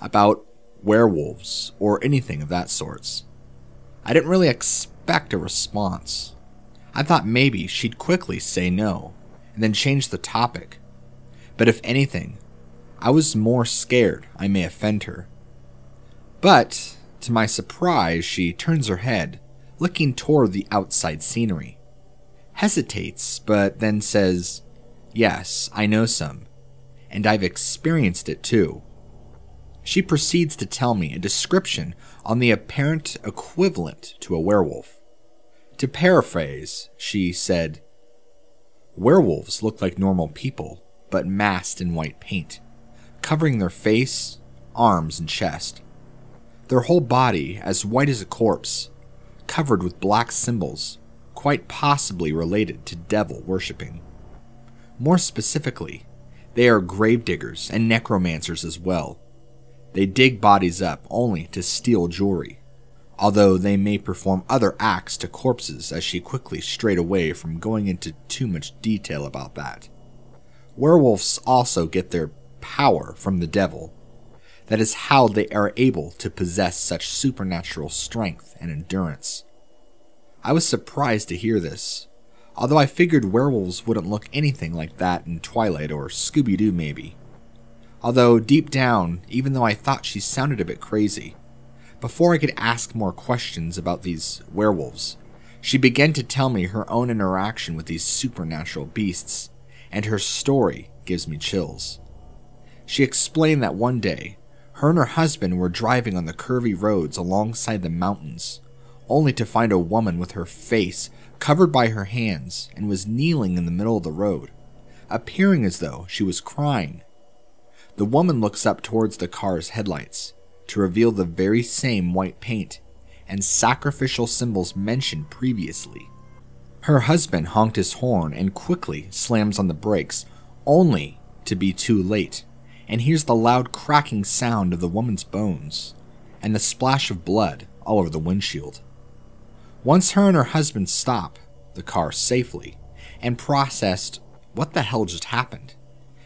about werewolves, or anything of that sorts. I didn't really expect a response. I thought maybe she'd quickly say no, and then change the topic. But if anything, I was more scared I may offend her. But, to my surprise, she turns her head, looking toward the outside scenery. Hesitates, but then says, "Yes, I know some, and I've experienced it too." She proceeds to tell me a description on the apparent equivalent to a werewolf. To paraphrase, she said, "Werewolves look like normal people, but masked in white paint, covering their face, arms, and chest. Their whole body as white as a corpse, covered with black symbols, quite possibly related to devil worshipping. More specifically, they are gravediggers and necromancers as well. They dig bodies up only to steal jewelry, although they may perform other acts to corpses," as she quickly strayed away from going into too much detail about that. "Werewolves also get their power from the devil. That is how they are able to possess such supernatural strength and endurance." I was surprised to hear this, although I figured werewolves wouldn't look anything like that in Twilight or Scooby-Doo maybe. Although deep down, even though I thought she sounded a bit crazy, before I could ask more questions about these werewolves, she began to tell me her own interaction with these supernatural beasts, and her story gives me chills. She explained that one day, her and her husband were driving on the curvy roads alongside the mountains, only to find a woman with her face covered by her hands and was kneeling in the middle of the road, appearing as though she was crying. The woman looks up towards the car's headlights to reveal the very same white paint and sacrificial symbols mentioned previously. Her husband honked his horn and quickly slams on the brakes, only to be too late, and hears the loud cracking sound of the woman's bones and the splash of blood all over the windshield. Once her and her husband stop the car safely and processed what the hell just happened,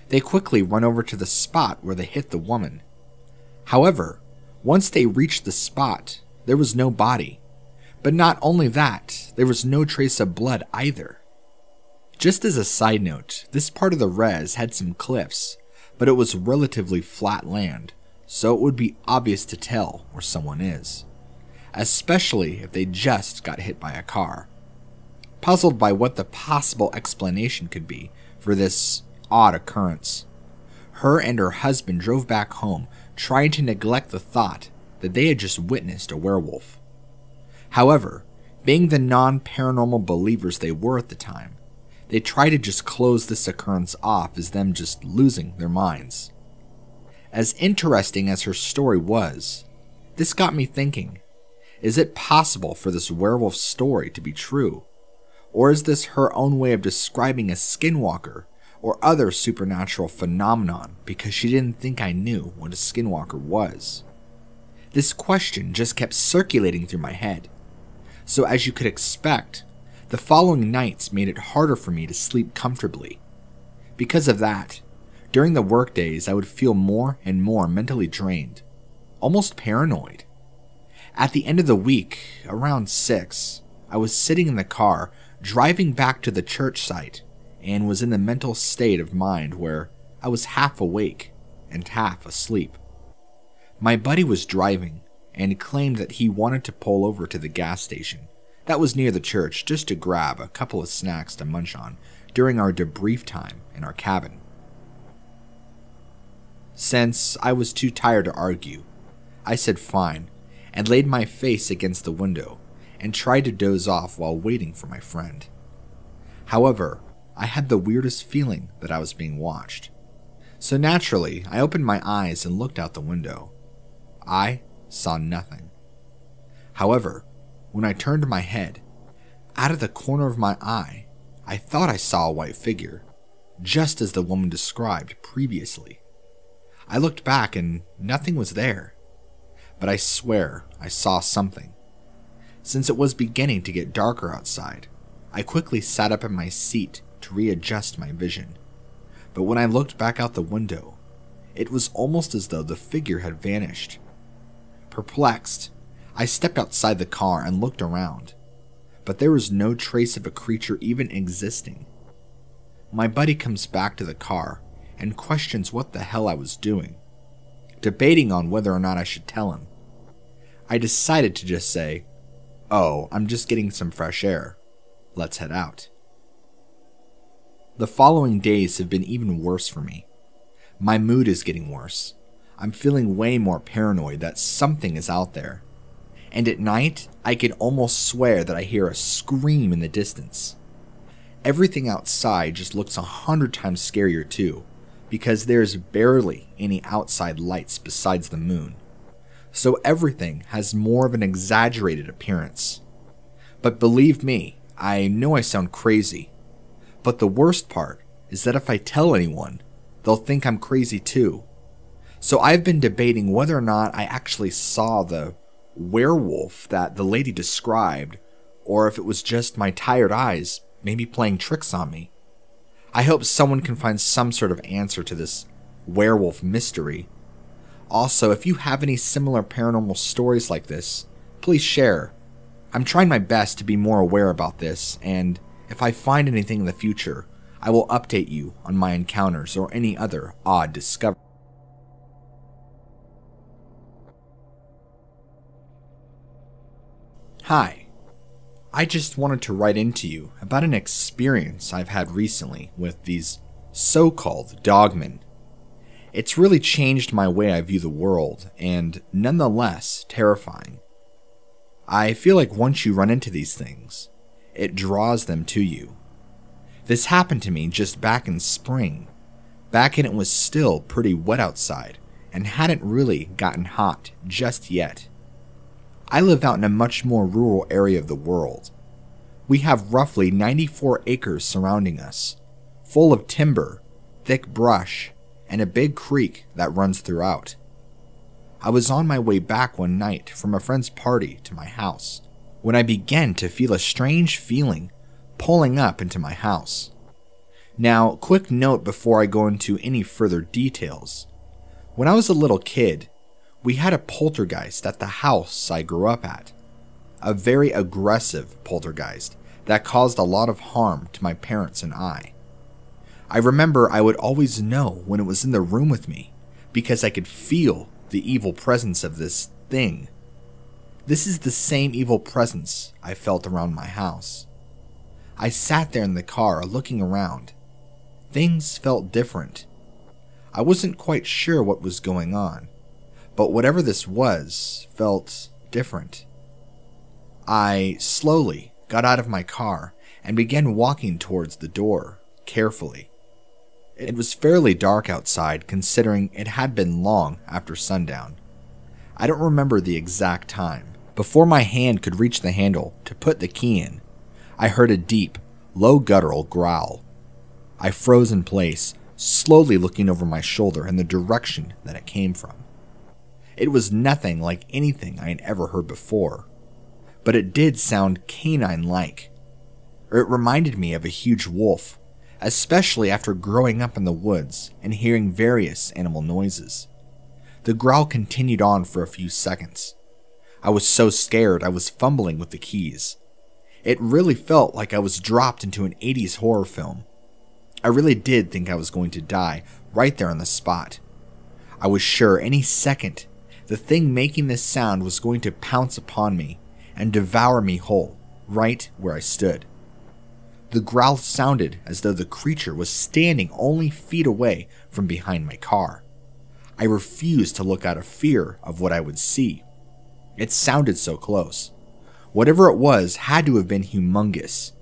they quickly run over to the spot where they hit the woman. However, once they reached the spot, there was no body, but not only that, there was no trace of blood either. Just as a side note, this part of the res had some cliffs, but it was relatively flat land, so it would be obvious to tell where someone is, especially if they just got hit by a car. Puzzled by what the possible explanation could be for this odd occurrence, her and her husband drove back home, trying to neglect the thought that they had just witnessed a werewolf. However, being the non-paranormal believers they were at the time, they try to just close this occurrence off as them just losing their minds. As interesting as her story was, this got me thinking, is it possible for this werewolf story to be true? Or is this her own way of describing a skinwalker or other supernatural phenomenon because she didn't think I knew what a skinwalker was? This question just kept circulating through my head. So as you could expect, the following nights made it harder for me to sleep comfortably. Because of that, during the workdays I would feel more and more mentally drained, almost paranoid. At the end of the week, around six, I was sitting in the car, driving back to the church site, and was in the mental state of mind where I was half awake and half asleep. My buddy was driving and claimed that he wanted to pull over to the gas station that was near the church just to grab a couple of snacks to munch on during our debrief time in our cabin. Since I was too tired to argue, I said fine and laid my face against the window and tried to doze off while waiting for my friend. However, I had the weirdest feeling that I was being watched. So naturally, I opened my eyes and looked out the window. I saw nothing. However, when I turned my head, out of the corner of my eye, I thought I saw a white figure, just as the woman described previously. I looked back and nothing was there, but I swear I saw something. Since it was beginning to get darker outside, I quickly sat up in my seat to readjust my vision but when I looked back out the window, it was almost as though the figure had vanished. Perplexed, I stepped outside the car and looked around, but there was no trace of a creature even existing. My buddy comes back to the car and questions what the hell I was doing, debating on whether or not I should tell him. I decided to just say, "Oh, I'm just getting some fresh air. Let's head out." The following days have been even worse for me. My mood is getting worse. I'm feeling way more paranoid that something is out there. And at night, I can almost swear that I hear a scream in the distance. Everything outside just looks a hundred times scarier too, because there's barely any outside lights besides the moon. So everything has more of an exaggerated appearance. But believe me, I know I sound crazy. But the worst part is that if I tell anyone, they'll think I'm crazy too. So I've been debating whether or not I actually saw the werewolf that the lady described, or if it was just my tired eyes maybe playing tricks on me. I hope someone can find some sort of answer to this werewolf mystery. Also, if you have any similar paranormal stories like this, please share. I'm trying my best to be more aware about this, and if I find anything in the future, I will update you on my encounters or any other odd discovery. Hi, I just wanted to write into you about an experience I've had recently with these so-called dogmen. It's really changed my way I view the world, and nonetheless terrifying. I feel like once you run into these things, it draws them to you. This happened to me just back in spring, back when it was still pretty wet outside and hadn't really gotten hot just yet. I live out in a much more rural area of the world. We have roughly ninety-four acres surrounding us, full of timber, thick brush, and a big creek that runs throughout. I was on my way back one night from a friend's party to my house when I began to feel a strange feeling pulling up into my house. Now, quick note before I go into any further details. When I was a little kid, we had a poltergeist at the house I grew up at, a very aggressive poltergeist that caused a lot of harm to my parents and I. I remember I would always know when it was in the room with me because I could feel the evil presence of this thing. This is the same evil presence I felt around my house. I sat there in the car looking around. Things felt different. I wasn't quite sure what was going on, but whatever this was felt different. I slowly got out of my car and began walking towards the door, carefully. It was fairly dark outside considering it had been long after sundown. I don't remember the exact time. Before my hand could reach the handle to put the key in, I heard a deep, low guttural growl. I froze in place, slowly looking over my shoulder in the direction that it came from. It was nothing like anything I had ever heard before, but it did sound canine-like. It reminded me of a huge wolf, especially after growing up in the woods and hearing various animal noises. The growl continued on for a few seconds. I was so scared I was fumbling with the keys. It really felt like I was dropped into an eighties horror film. I really did think I was going to die right there on the spot. I was sure any second the thing making this sound was going to pounce upon me and devour me whole, right where I stood. The growl sounded as though the creature was standing only feet away from behind my car. I refused to look out of fear of what I would see. It sounded so close. Whatever it was had to have been humongous.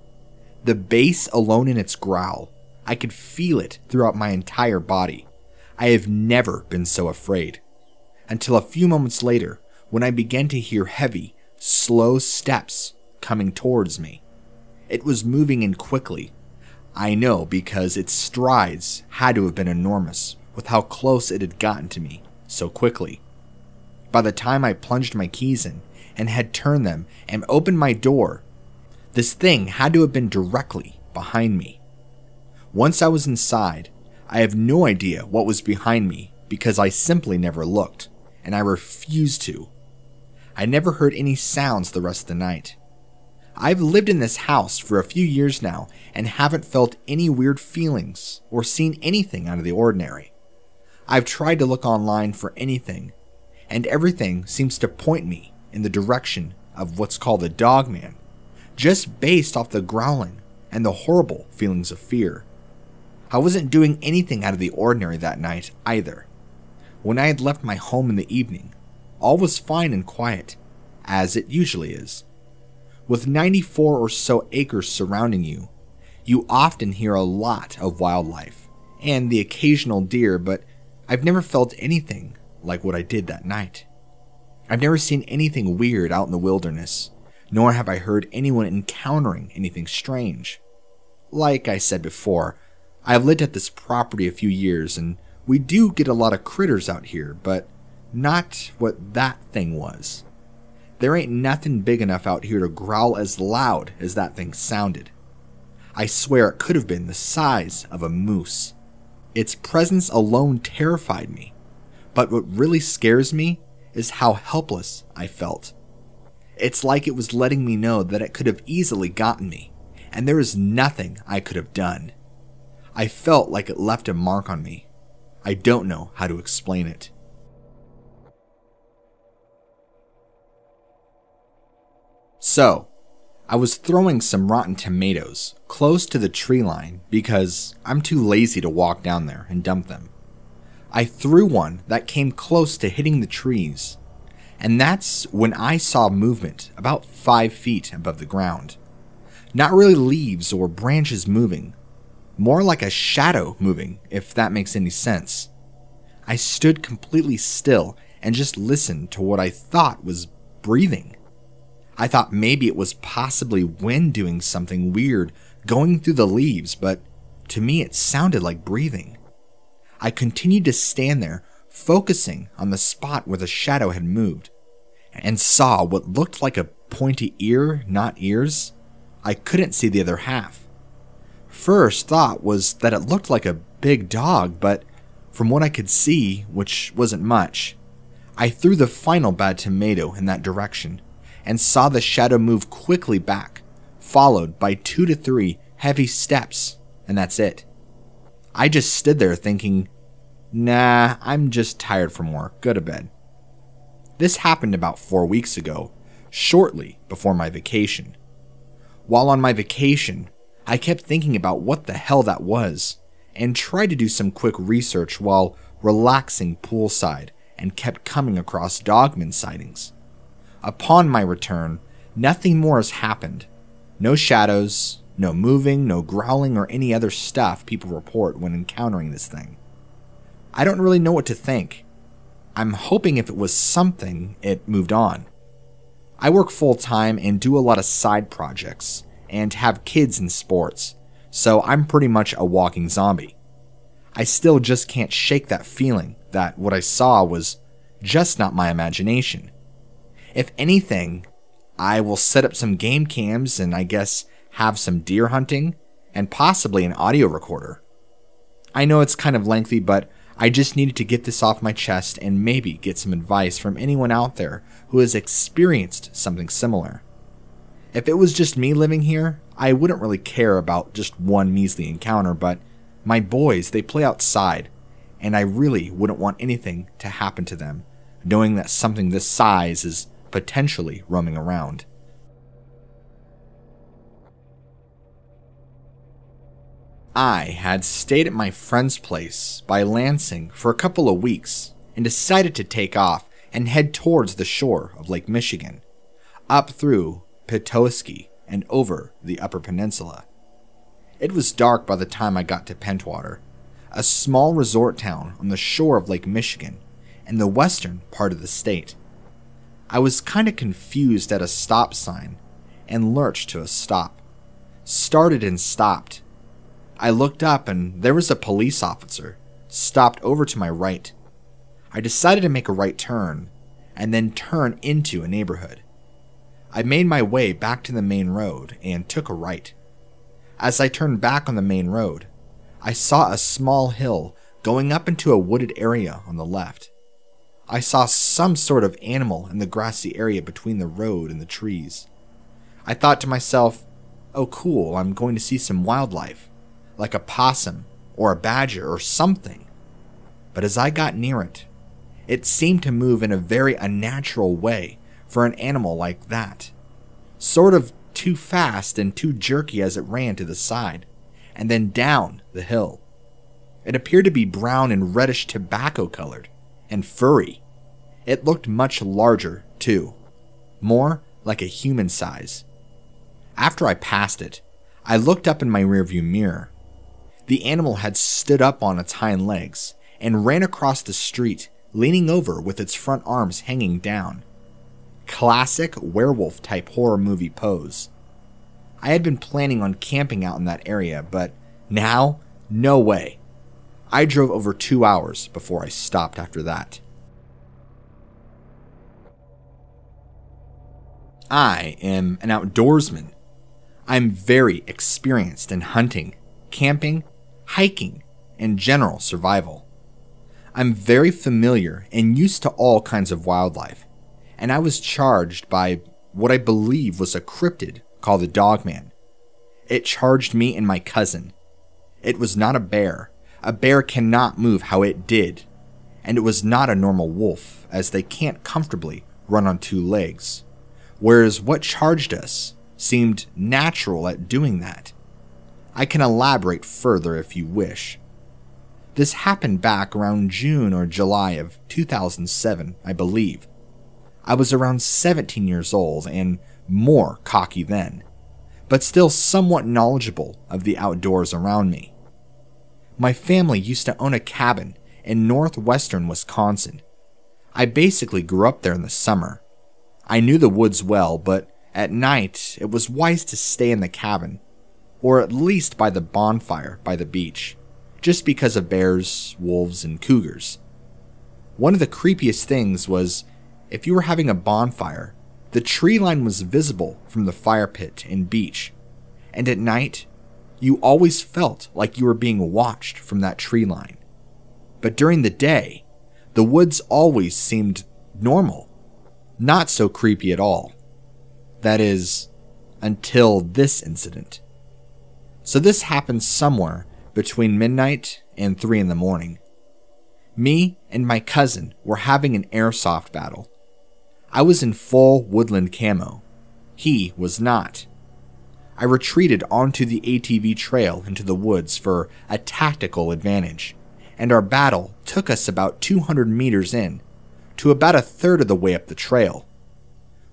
The bass alone in its growl, I could feel it throughout my entire body. I have never been so afraid. Until a few moments later, when I began to hear heavy, slow steps coming towards me. It was moving in quickly. I know because its strides had to have been enormous with how close it had gotten to me so quickly. By the time I plunged my keys in and had turned them and opened my door, this thing had to have been directly behind me. Once I was inside, I have no idea what was behind me because I simply never looked, and I refused to. I never heard any sounds the rest of the night. I've lived in this house for a few years now and haven't felt any weird feelings or seen anything out of the ordinary. I've tried to look online for anything, and everything seems to point me in the direction of what's called the Dogman, just based off the growling and the horrible feelings of fear. I wasn't doing anything out of the ordinary that night either. When I had left my home in the evening, all was fine and quiet, as it usually is. With ninety-four or so acres surrounding you, you often hear a lot of wildlife and the occasional deer, but I've never felt anything like what I did that night. I've never seen anything weird out in the wilderness, nor have I heard anyone encountering anything strange. Like I said before, I've lived at this property a few years, and we do get a lot of critters out here, but not what that thing was. There ain't nothing big enough out here to growl as loud as that thing sounded. I swear it could have been the size of a moose. Its presence alone terrified me, but what really scares me is how helpless I felt. It's like it was letting me know that it could have easily gotten me, and there is nothing I could have done. I felt like it left a mark on me. I don't know how to explain it. So, I was throwing some rotten tomatoes close to the tree line because I'm too lazy to walk down there and dump them. I threw one that came close to hitting the trees, and that's when I saw movement about five feet above the ground. Not really leaves or branches moving, more like a shadow moving, if that makes any sense. I stood completely still and just listened to what I thought was breathing. I thought maybe it was possibly wind doing something weird going through the leaves, but to me it sounded like breathing. I continued to stand there, focusing on the spot where the shadow had moved, and saw what looked like a pointy ear, not ears. I couldn't see the other half. First thought was that it looked like a big dog, but from what I could see, which wasn't much, I threw the final bad tomato in that direction and saw the shadow move quickly back, followed by two to three heavy steps, and that's it. I just stood there thinking, nah, I'm just tired from work, go to bed. This happened about four weeks ago, shortly before my vacation. While on my vacation, I kept thinking about what the hell that was, and tried to do some quick research while relaxing poolside, and kept coming across Dogman sightings. Upon my return, nothing more has happened. No shadows, no moving, no growling, or any other stuff people report when encountering this thing. I don't really know what to think. I'm hoping if it was something, it moved on. I work full-time and do a lot of side projects, and have kids in sports, so I'm pretty much a walking zombie. I still just can't shake that feeling that what I saw was just not my imagination. If anything, I will set up some game cams and I guess have some deer hunting and possibly an audio recorder. I know it's kind of lengthy, but I just needed to get this off my chest and maybe get some advice from anyone out there who has experienced something similar. If it was just me living here, I wouldn't really care about just one measly encounter, but my boys, they play outside, and I really wouldn't want anything to happen to them, knowing that something this size is potentially roaming around. I had stayed at my friend's place by Lansing for a couple of weeks and decided to take off and head towards the shore of Lake Michigan, up through Petoskey and over the Upper Peninsula. It was dark by the time I got to Pentwater, a small resort town on the shore of Lake Michigan in the western part of the state. I was kind of confused at a stop sign and lurched to a stop. Started and stopped. I looked up and there was a police officer stopped over to my right. I decided to make a right turn and then turn into a neighborhood. I made my way back to the main road and took a right. As I turned back on the main road, I saw a small hill going up into a wooded area on the left. I saw some sort of animal in the grassy area between the road and the trees. I thought to myself, oh cool, I'm going to see some wildlife, like a possum or a badger or something. But as I got near it, it seemed to move in a very unnatural way for an animal like that. Sort of too fast and too jerky as it ran to the side, and then down the hill. It appeared to be brown and reddish tobacco colored, and furry. It looked much larger, too. More like a human size. After I passed it, I looked up in my rearview mirror. The animal had stood up on its hind legs and ran across the street, leaning over with its front arms hanging down. Classic werewolf-type horror movie pose. I had been planning on camping out in that area, but now, no way. I drove over two hours before I stopped after that. I am an outdoorsman. I'm very experienced in hunting, camping, hiking, and general survival. I'm very familiar and used to all kinds of wildlife, and I was charged by what I believe was a cryptid called the Dogman. It charged me and my cousin. It was not a bear. A bear cannot move how it did, and it was not a normal wolf, as they can't comfortably run on two legs, whereas what charged us seemed natural at doing that. I can elaborate further if you wish. This happened back around June or July of two thousand seven, I believe. I was around seventeen years old and more cocky then, but still somewhat knowledgeable of the outdoors around me. My family used to own a cabin in northwestern Wisconsin. I basically grew up there in the summer. I knew the woods well, but at night it was wise to stay in the cabin, or at least by the bonfire by the beach, just because of bears, wolves, and cougars. One of the creepiest things was, if you were having a bonfire, the tree line was visible from the fire pit and beach, and at night, you always felt like you were being watched from that tree line. But during the day, the woods always seemed normal, not so creepy at all. That is, until this incident. So this happened somewhere between midnight and three in the morning. Me and my cousin were having an airsoft battle. I was in full woodland camo. He was not. I retreated onto the A T V trail into the woods for a tactical advantage, and our battle took us about two hundred meters in, to about a third of the way up the trail.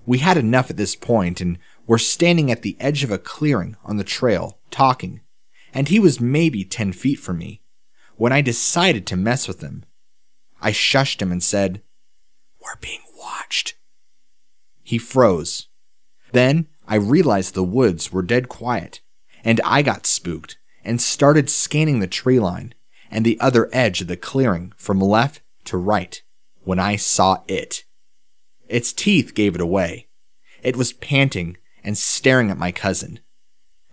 We had enough at this point and were standing at the edge of a clearing on the trail, talking, and he was maybe ten feet from me, when I decided to mess with him. I shushed him and said, "We're being watched." He froze. Then I realized the woods were dead quiet, and I got spooked and started scanning the tree line and the other edge of the clearing from left to right when I saw it. Its teeth gave it away. It was panting and staring at my cousin.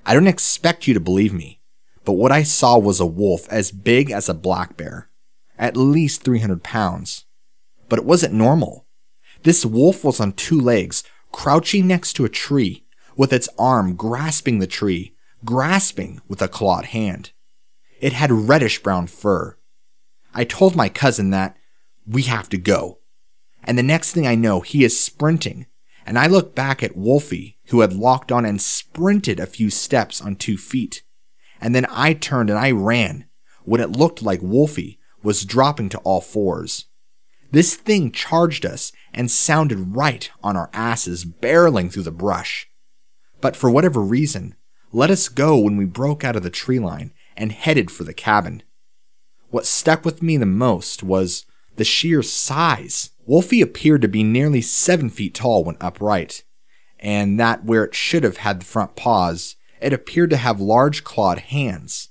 I don't expect you to believe me, but what I saw was a wolf as big as a black bear, at least three hundred pounds. But it wasn't normal. This wolf was on two legs, crouching next to a tree, with its arm grasping the tree, grasping with a clawed hand. It had reddish-brown fur. I told my cousin that we have to go, and the next thing I know, he is sprinting, and I look back at Wolfie, who had locked on and sprinted a few steps on two feet, and then I turned and I ran, when it looked like Wolfie was dropping to all fours. This thing charged us and sounded right on our asses, barreling through the brush. But for whatever reason, let us go when we broke out of the tree line and headed for the cabin. What stuck with me the most was the sheer size. Wolfie appeared to be nearly seven feet tall when upright, and that where it should have had the front paws, it appeared to have large clawed hands.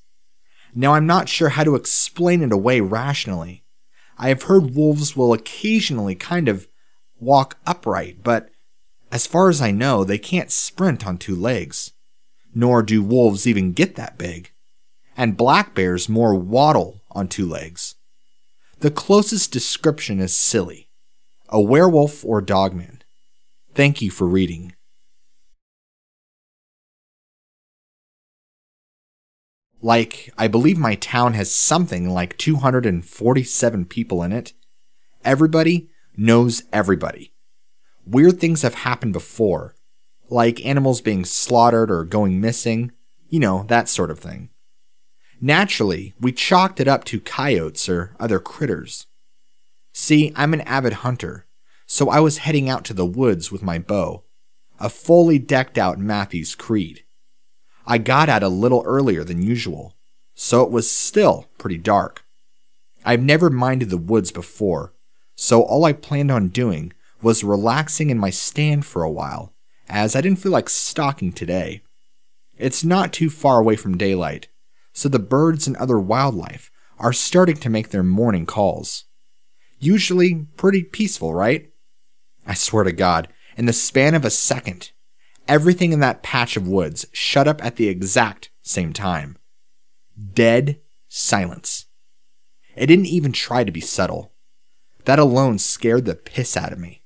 Now I'm not sure how to explain it away rationally. I have heard wolves will occasionally kind of walk upright, but as far as I know, they can't sprint on two legs, nor do wolves even get that big. and black bears more waddle on two legs. The closest description is silly. A werewolf or dogman. Thank you for reading. Like, I believe my town has something like two hundred forty-seven people in it. Everybody knows everybody. Weird things have happened before, like animals being slaughtered or going missing, you know, that sort of thing. Naturally, we chalked it up to coyotes or other critters. See, I'm an avid hunter, so I was heading out to the woods with my bow, a fully decked out Matthews Creed. I got out a little earlier than usual, so it was still pretty dark. I've never minded the woods before, so all I planned on doing was relaxing in my stand for a while, as I didn't feel like stalking today. It's not too far away from daylight, so the birds and other wildlife are starting to make their morning calls. Usually pretty peaceful, right? I swear to God, in the span of a second, everything in that patch of woods shut up at the exact same time. Dead silence. It didn't even try to be subtle. That alone scared the piss out of me.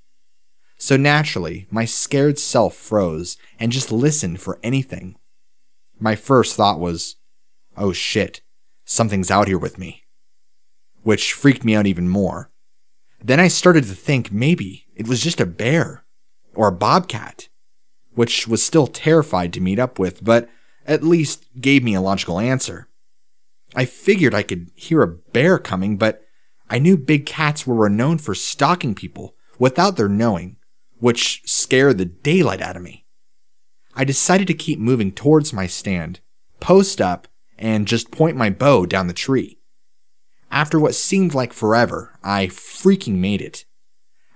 So naturally, my scared self froze and just listened for anything. My first thought was, oh shit, something's out here with me. Which freaked me out even more. Then I started to think maybe it was just a bear or a bobcat, which was still terrified to meet up with, but at least gave me a logical answer. I figured I could hear a bear coming, but I knew big cats were renowned for stalking people without their knowing, which scared the daylight out of me. I decided to keep moving towards my stand, post up, and just point my bow down the tree. After what seemed like forever, I freaking made it.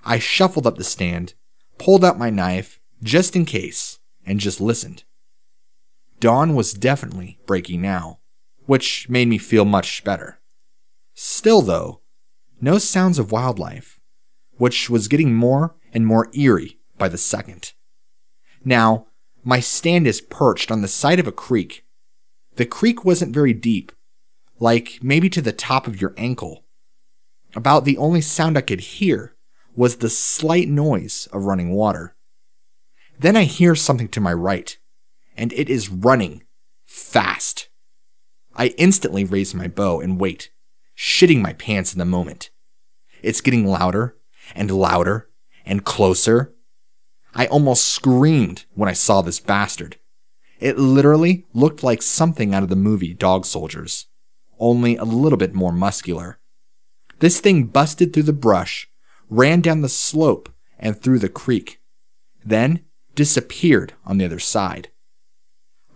I shuffled up the stand, pulled out my knife, just in case, and just listened. Dawn was definitely breaking now, which made me feel much better. Still though, no sounds of wildlife, which was getting more and more eerie by the second. Now, my stand is perched on the side of a creek. The creek wasn't very deep, like maybe to the top of your ankle. About the only sound I could hear was the slight noise of running water. Then I hear something to my right, and it is running fast. I instantly raise my bow and wait, shitting my pants in the moment. It's getting louder and louder and closer. I almost screamed when I saw this bastard. It literally looked like something out of the movie Dog Soldiers, only a little bit more muscular. This thing busted through the brush, ran down the slope and through the creek. Then disappeared on the other side.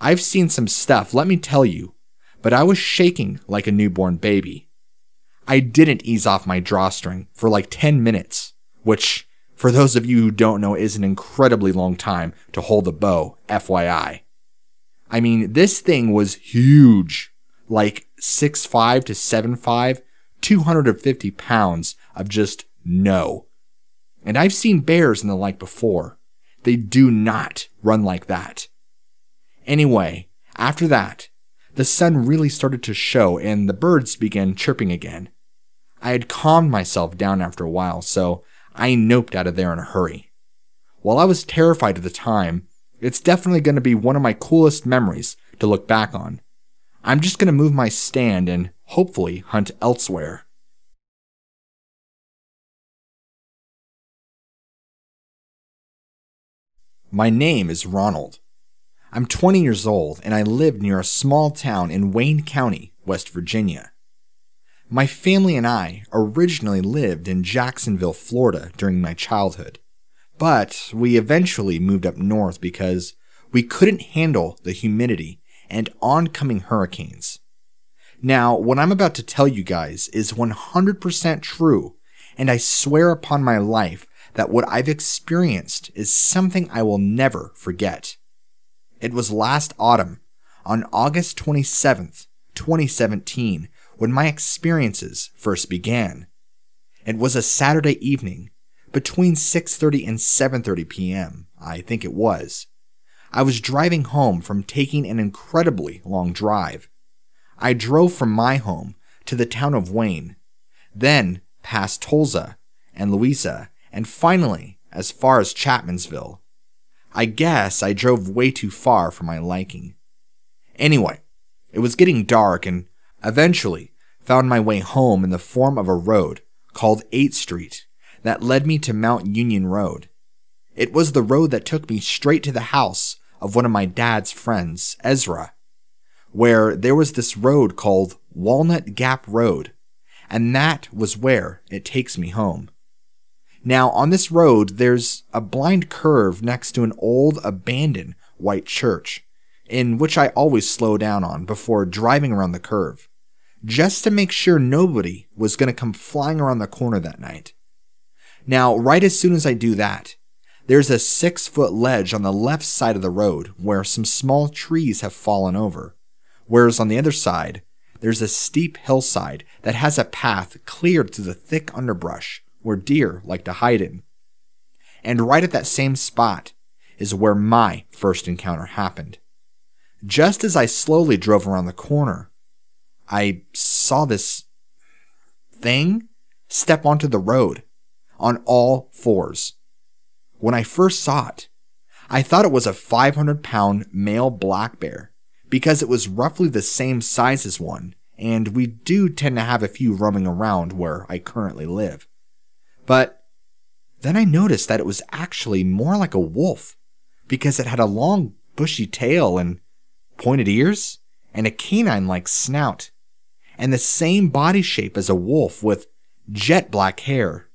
I've seen some stuff, let me tell you, but I was shaking like a newborn baby. I didn't ease off my drawstring for like ten minutes, which, for those of you who don't know, is an incredibly long time to hold a bow, F Y I. I mean, this thing was huge, like six five to seven five, two hundred fifty pounds of just no. And I've seen bears and the like before. They do not run like that. Anyway, after that, the sun really started to show and the birds began chirping again. I had calmed myself down after a while, so I noped out of there in a hurry. While I was terrified at the time, it's definitely going to be one of my coolest memories to look back on. I'm just going to move my stand and hopefully hunt elsewhere. My name is Ronald. I'm twenty years old and I live near a small town in Wayne County, West Virginia. My family and I originally lived in Jacksonville, Florida during my childhood, but we eventually moved up north because we couldn't handle the humidity and oncoming hurricanes. Now, what I'm about to tell you guys is one hundred percent true, and I swear upon my life that what I've experienced is something I will never forget. It was last autumn, on August twenty-seventh, twenty seventeen, when my experiences first began. It was a Saturday evening, between six thirty and seven thirty p m, I think it was. I was driving home from taking an incredibly long drive. I drove from my home to the town of Wayne, then past Tulsa and Louisa, and finally as far as Chapmansville. I guess I drove way too far for my liking. Anyway, it was getting dark and eventually found my way home in the form of a road called eighth street that led me to Mount Union Road. It was the road that took me straight to the house of one of my dad's friends, Ezra, where there was this road called Walnut Gap Road, and that was where it takes me home. Now, on this road, there's a blind curve next to an old, abandoned white church, in which I always slow down on before driving around the curve, just to make sure nobody was going to come flying around the corner that night. Now, right as soon as I do that, there's a six-foot ledge on the left side of the road where some small trees have fallen over, whereas on the other side, there's a steep hillside that has a path cleared through the thick underbrush where deer like to hide in. And right at that same spot is where my first encounter happened. Just as I slowly drove around the corner, I saw this thing step onto the road on all fours. When I first saw it, I thought it was a five hundred pound male black bear because it was roughly the same size as one, and we do tend to have a few roaming around where I currently live. But then I noticed that it was actually more like a wolf because it had a long bushy tail and pointed ears and a canine-like snout and the same body shape as a wolf with jet black hair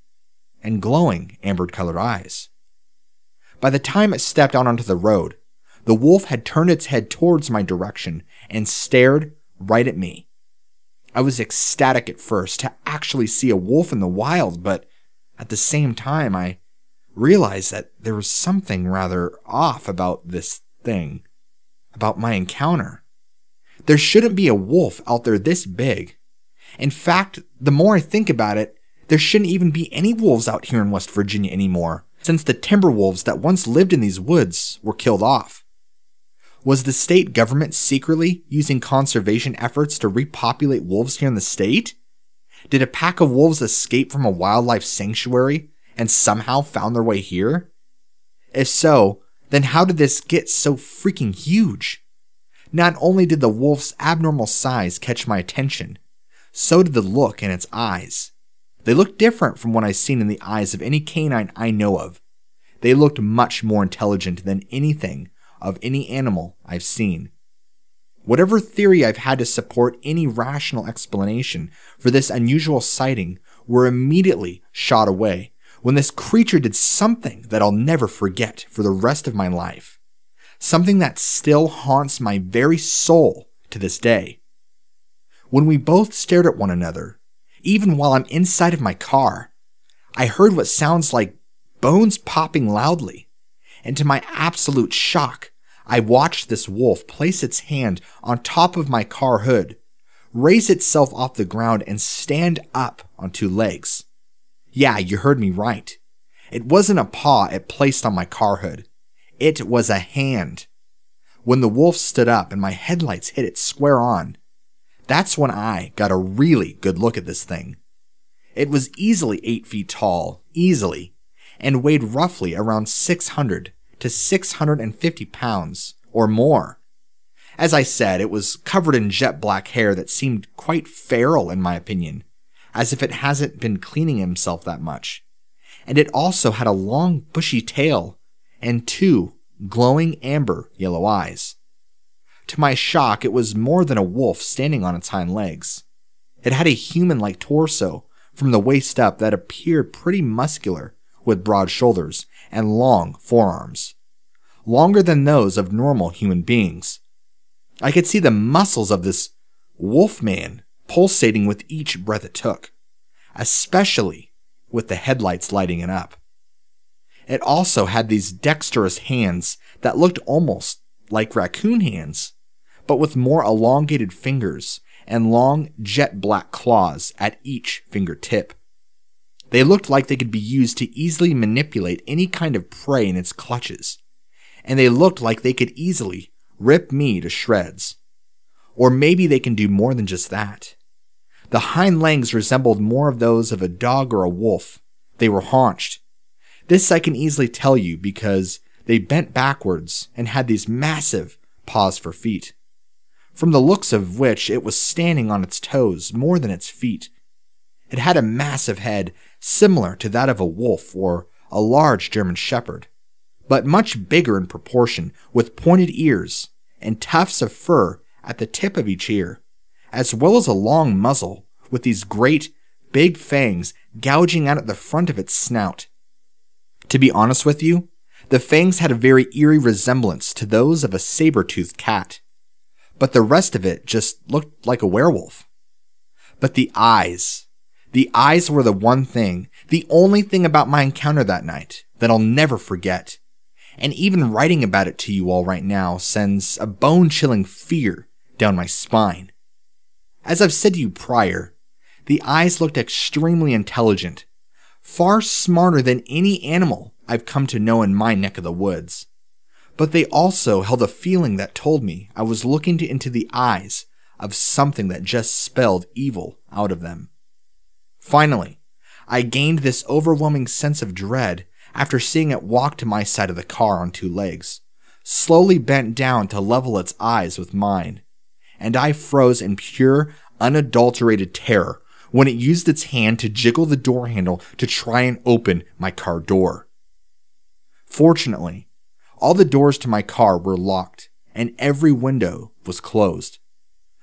and glowing amber-colored eyes. By the time it stepped out onto the road, the wolf had turned its head towards my direction and stared right at me. I was ecstatic at first to actually see a wolf in the wild, but at the same time, I realized that there was something rather off about this thing, about my encounter. There shouldn't be a wolf out there this big. In fact, the more I think about it, there shouldn't even be any wolves out here in West Virginia anymore, since the timber wolves that once lived in these woods were killed off. Was the state government secretly using conservation efforts to repopulate wolves here in the state? Did a pack of wolves escape from a wildlife sanctuary and somehow found their way here? If so, then how did this get so freaking huge? Not only did the wolf's abnormal size catch my attention, so did the look in its eyes. They looked different from what I've seen in the eyes of any canine I know of. They looked much more intelligent than anything of any animal I've seen. Whatever theory I've had to support any rational explanation for this unusual sighting were immediately shot away when this creature did something that I'll never forget for the rest of my life. Something that still haunts my very soul to this day. When we both stared at one another, even while I'm inside of my car, I heard what sounds like bones popping loudly, and to my absolute shock, I watched this wolf place its hand on top of my car hood, raise itself off the ground, and stand up on two legs. Yeah, you heard me right. It wasn't a paw it placed on my car hood. It was a hand. When the wolf stood up and my headlights hit it square on, that's when I got a really good look at this thing. It was easily eight feet tall, easily, and weighed roughly around six hundred to six hundred fifty pounds or more. As I said, it was covered in jet black hair that seemed quite feral in my opinion, as if it hasn't been cleaning himself that much. And it also had a long bushy tail and two glowing amber yellow eyes. To my shock, it was more than a wolf standing on its hind legs. It had a human-like torso from the waist up that appeared pretty muscular with broad shoulders and long forearms, longer than those of normal human beings. I could see the muscles of this wolfman pulsating with each breath it took, especially with the headlights lighting it up. It also had these dexterous hands that looked almost like raccoon hands, but with more elongated fingers and long jet black claws at each fingertip. They looked like they could be used to easily manipulate any kind of prey in its clutches, and they looked like they could easily rip me to shreds, Or maybe they can do more than just that. The hind legs resembled more of those of a dog or a wolf. They were haunched. This I can easily tell you because they bent backwards and had these massive paws for feet, from the looks of which it was standing on its toes more than its feet. It had a massive head similar to that of a wolf or a large German shepherd, but much bigger in proportion, with pointed ears and tufts of fur at the tip of each ear, as well as a long muzzle with these great, big fangs gouging out at the front of its snout. To be honest with you, the fangs had a very eerie resemblance to those of a saber-toothed cat, but the rest of it just looked like a werewolf. But the eyes, the eyes were the one thing, the only thing about my encounter that night that I'll never forget, and even writing about it to you all right now sends a bone-chilling fear down my spine. As I've said to you prior, the eyes looked extremely intelligent, far smarter than any animal I've come to know in my neck of the woods. But they also held a feeling that told me I was looking to, into the eyes of something that just spelled evil out of them. Finally, I gained this overwhelming sense of dread after seeing it walk to my side of the car on two legs, slowly bent down to level its eyes with mine, and I froze in pure, unadulterated terror when it used its hand to jiggle the door handle to try and open my car door. Fortunately, all the doors to my car were locked and every window was closed,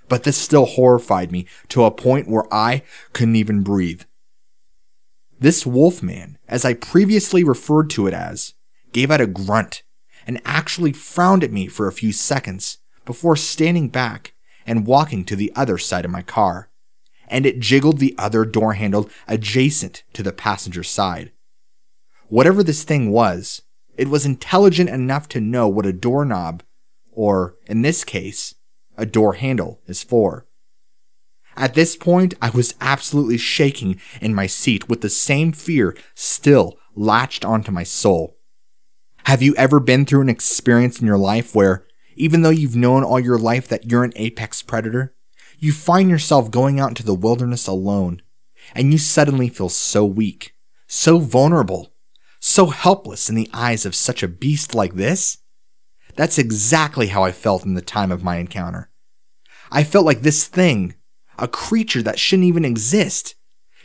but this still horrified me to a point where I couldn't even breathe. This wolfman, as I previously referred to it as, gave out a grunt and actually frowned at me for a few seconds before standing back and walking to the other side of my car, and it jiggled the other door handle adjacent to the passenger side. Whatever this thing was, it was intelligent enough to know what a doorknob, or in this case, a door handle, is for. At this point, I was absolutely shaking in my seat with the same fear still latched onto my soul. Have you ever been through an experience in your life where, even though you've known all your life that you're an apex predator, you find yourself going out into the wilderness alone, and you suddenly feel so weak, so vulnerable, so helpless in the eyes of such a beast like this? That's exactly how I felt in the time of my encounter. I felt like this thing, a creature that shouldn't even exist,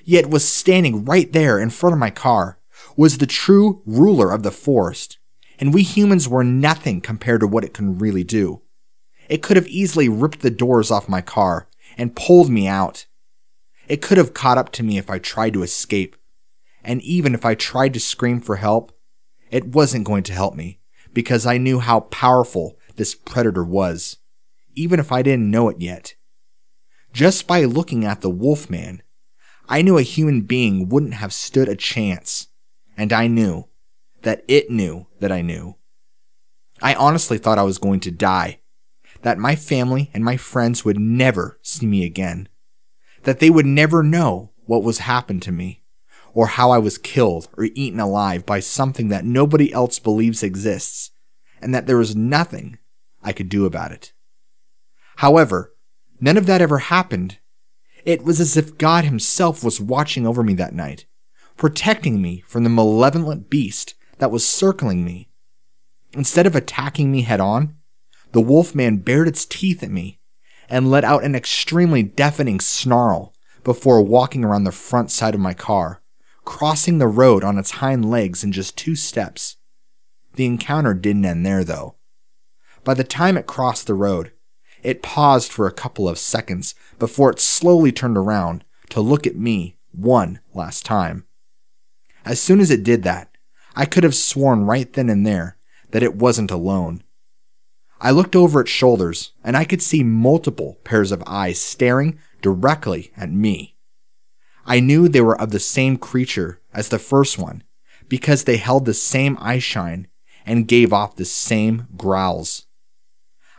yet was standing right there in front of my car, was the true ruler of the forest, and we humans were nothing compared to what it can really do. It could have easily ripped the doors off my car and pulled me out. It could have caught up to me if I tried to escape, and even if I tried to scream for help, it wasn't going to help me because I knew how powerful this predator was, even if I didn't know it yet. Just by looking at the wolfman, I knew a human being wouldn't have stood a chance, and I knew that it knew that I knew. I honestly thought I was going to die, that my family and my friends would never see me again, that they would never know what was happened to me, or how I was killed or eaten alive by something that nobody else believes exists, and that there was nothing I could do about it. However, none of that ever happened. It was as if God himself was watching over me that night, protecting me from the malevolent beast that was circling me. Instead of attacking me head-on, the wolfman bared its teeth at me and let out an extremely deafening snarl before walking around the front side of my car, crossing the road on its hind legs in just two steps. The encounter didn't end there, though. By the time it crossed the road, it paused for a couple of seconds before it slowly turned around to look at me one last time. As soon as it did that, I could have sworn right then and there that it wasn't alone. I looked over its shoulders and I could see multiple pairs of eyes staring directly at me. I knew they were of the same creature as the first one because they held the same eyeshine and gave off the same growls.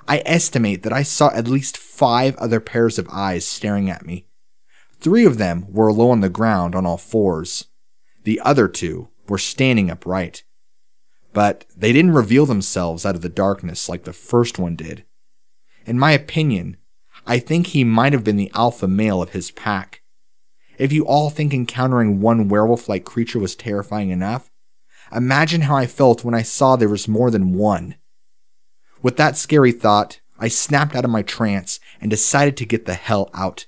I estimate that I saw at least five other pairs of eyes staring at me. Three of them were low on the ground on all fours. The other two were standing upright. But they didn't reveal themselves out of the darkness like the first one did. In my opinion, I think he might have been the alpha male of his pack. If you all think encountering one werewolf-like creature was terrifying enough, imagine how I felt when I saw there was more than one. With that scary thought, I snapped out of my trance and decided to get the hell out.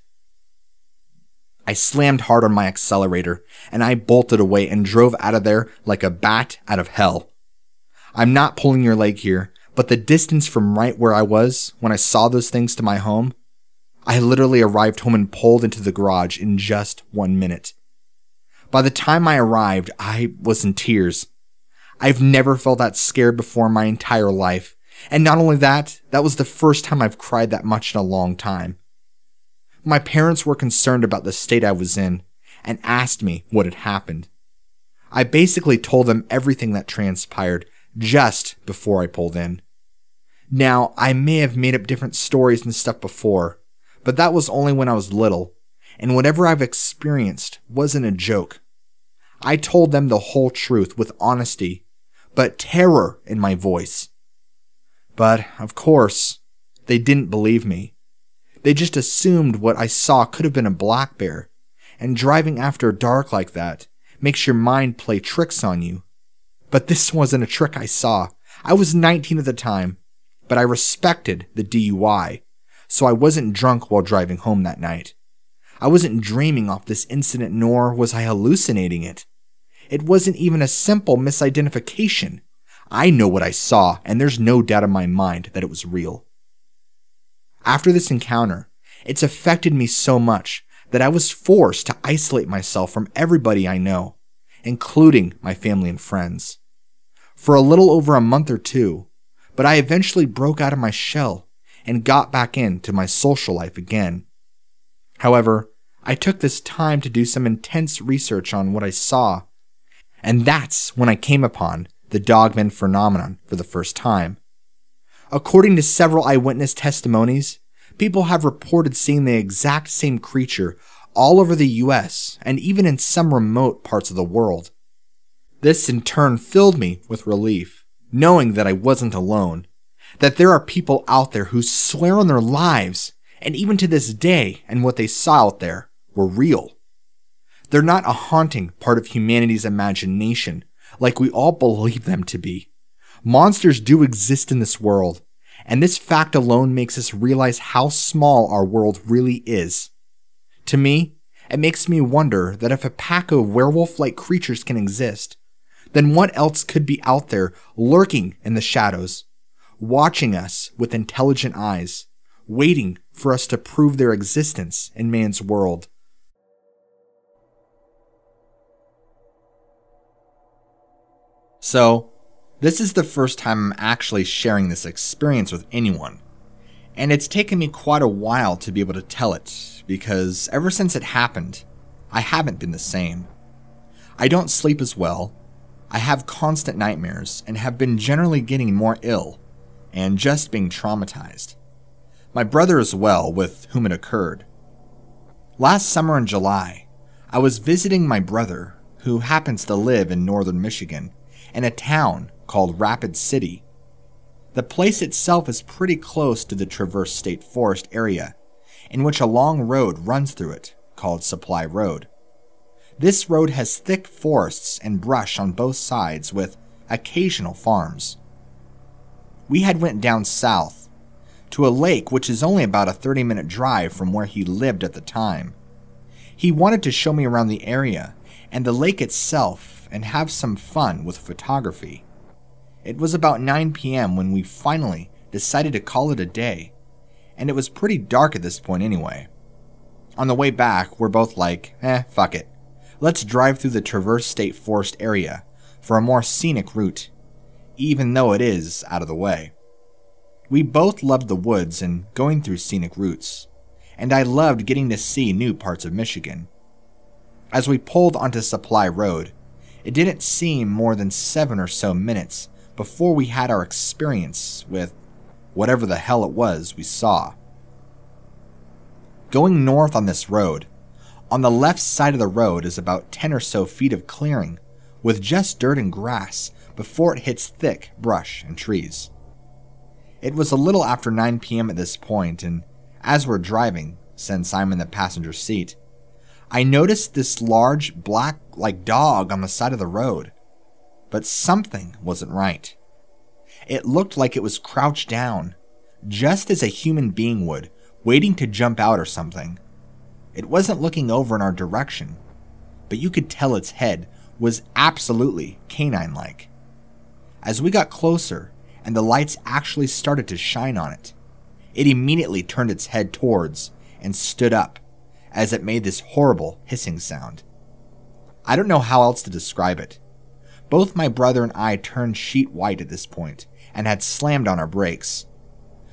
I slammed hard on my accelerator, and I bolted away and drove out of there like a bat out of hell. I'm not pulling your leg here, but the distance from right where I was when I saw those things to my home, I literally arrived home and pulled into the garage in just one minute. By the time I arrived, I was in tears. I've never felt that scared before in my entire life, and not only that, that was the first time I've cried that much in a long time. My parents were concerned about the state I was in and asked me what had happened. I basically told them everything that transpired just before I pulled in. Now, I may have made up different stories and stuff before, but that was only when I was little, and whatever I've experienced wasn't a joke. I told them the whole truth with honesty, but terror in my voice. But, of course, they didn't believe me. They just assumed what I saw could have been a black bear, and driving after dark like that makes your mind play tricks on you. But this wasn't a trick I saw. I was nineteen at the time, but I respected the D U I, so I wasn't drunk while driving home that night. I wasn't dreaming off this incident, nor was I hallucinating it. It wasn't even a simple misidentification. I know what I saw, and there's no doubt in my mind that it was real. After this encounter, it's affected me so much that I was forced to isolate myself from everybody I know, including my family and friends, for a little over a month or two, but I eventually broke out of my shell and got back into my social life again. However, I took this time to do some intense research on what I saw, and that's when I came upon the Dogman phenomenon for the first time. According to several eyewitness testimonies, people have reported seeing the exact same creature all over the U S and even in some remote parts of the world. This in turn filled me with relief, knowing that I wasn't alone, that there are people out there who swear on their lives, and even to this day and what they saw out there were real. They're not a haunting part of humanity's imagination like we all believe them to be. Monsters do exist in this world, and this fact alone makes us realize how small our world really is. To me, it makes me wonder that if a pack of werewolf-like creatures can exist, then what else could be out there lurking in the shadows, watching us with intelligent eyes, waiting for us to prove their existence in man's world. So, this is the first time I'm actually sharing this experience with anyone, and it's taken me quite a while to be able to tell it, because ever since it happened, I haven't been the same. I don't sleep as well, I have constant nightmares, and have been generally getting more ill, and just being traumatized. My brother as well, with whom it occurred. Last summer in July, I was visiting my brother, who happens to live in northern Michigan, in a town called Rapid City. The place itself is pretty close to the Traverse State Forest area, in which a long road runs through it, called Supply Road. This road has thick forests and brush on both sides with occasional farms. We had went down south, to a lake which is only about a thirty minute drive from where he lived at the time. He wanted to show me around the area and the lake itself and have some fun with photography. It was about nine p m when we finally decided to call it a day, and it was pretty dark at this point anyway. On the way back, we're both like, eh, fuck it. Let's drive through the Traverse State Forest area for a more scenic route, even though it is out of the way. We both loved the woods and going through scenic routes, and I loved getting to see new parts of Michigan. As we pulled onto Supply Road, it didn't seem more than seven or so minutes before we had our experience with whatever the hell it was we saw. Going north on this road, on the left side of the road is about ten or so feet of clearing with just dirt and grass before it hits thick brush and trees. It was a little after nine p m at this point, and as we're driving, since I'm in the passenger seat, I noticed this large black like dog on the side of the road, but something wasn't right. It looked like it was crouched down, just as a human being would, waiting to jump out or something. It wasn't looking over in our direction, but you could tell its head was absolutely canine-like. As we got closer and the lights actually started to shine on it, it immediately turned its head towards and stood up as it made this horrible hissing sound. I don't know how else to describe it. Both my brother and I turned sheet white at this point and had slammed on our brakes.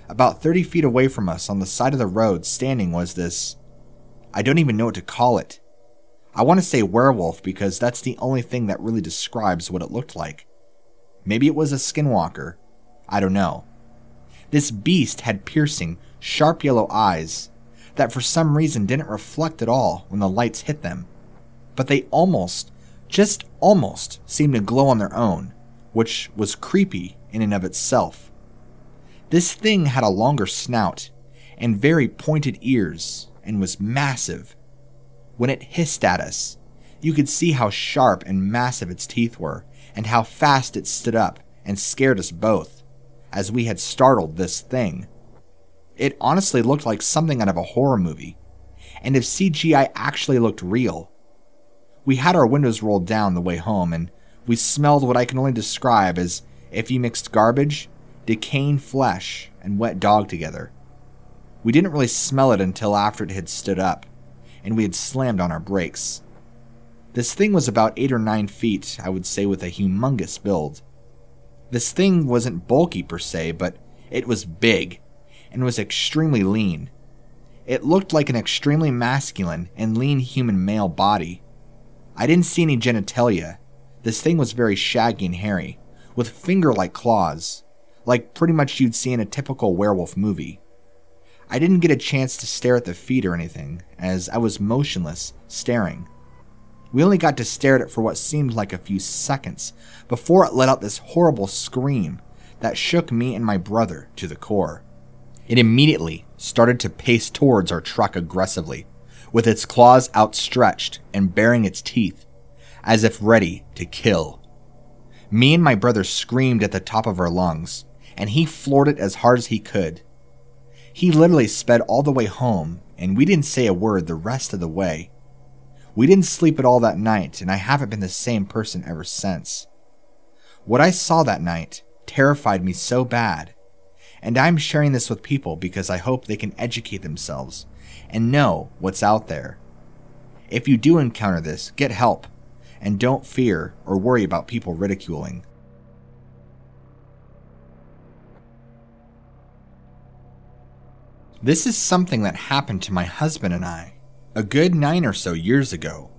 About thirty feet away from us on the side of the road standing was this, I don't even know what to call it. I want to say werewolf because that's the only thing that really describes what it looked like. Maybe it was a skinwalker. I don't know. This beast had piercing, sharp yellow eyes that for some reason didn't reflect at all when the lights hit them, but they almost, just almost, seemed to glow on their own, which was creepy in and of itself. This thing had a longer snout and very pointed ears and was massive. When it hissed at us, you could see how sharp and massive its teeth were and how fast it stood up and scared us both, as we had startled this thing. It honestly looked like something out of a horror movie, and if C G I actually looked real. We had our windows rolled down the way home, and we smelled what I can only describe as if you mixed garbage, decaying flesh, and wet dog together. We didn't really smell it until after it had stood up, and we had slammed on our brakes. This thing was about eight or nine feet, I would say, with a humongous build. This thing wasn't bulky per se, but it was big and was extremely lean. It looked like an extremely masculine and lean human male body. I didn't see any genitalia. This thing was very shaggy and hairy, with finger-like claws, like pretty much you'd see in a typical werewolf movie. I didn't get a chance to stare at the feet or anything, as I was motionless, staring. We only got to stare at it for what seemed like a few seconds before it let out this horrible scream that shook me and my brother to the core. It immediately started to pace towards our truck aggressively, with its claws outstretched and baring its teeth, as if ready to kill. Me and my brother screamed at the top of our lungs, and he floored it as hard as he could. He literally sped all the way home, and we didn't say a word the rest of the way. We didn't sleep at all that night, and I haven't been the same person ever since. What I saw that night terrified me so bad, and I'm sharing this with people because I hope they can educate themselves and know what's out there. If you do encounter this, get help, and don't fear or worry about people ridiculing. This is something that happened to my husband and I a good nine or so years ago.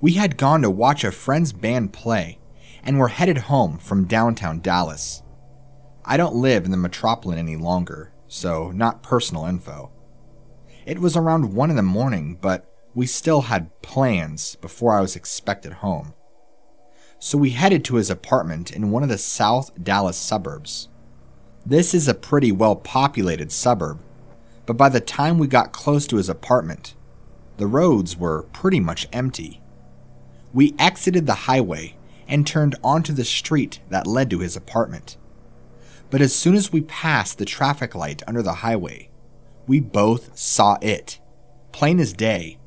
We had gone to watch a friend's band play and were headed home from downtown Dallas. I don't live in the metropolis any longer, so not personal info. It was around one in the morning, but we still had plans before I was expected home. So we headed to his apartment in one of the South Dallas suburbs. This is a pretty well-populated suburb, but by the time we got close to his apartment, the roads were pretty much empty. We exited the highway and turned onto the street that led to his apartment. But as soon as we passed the traffic light under the highway, we both saw it, plain as day.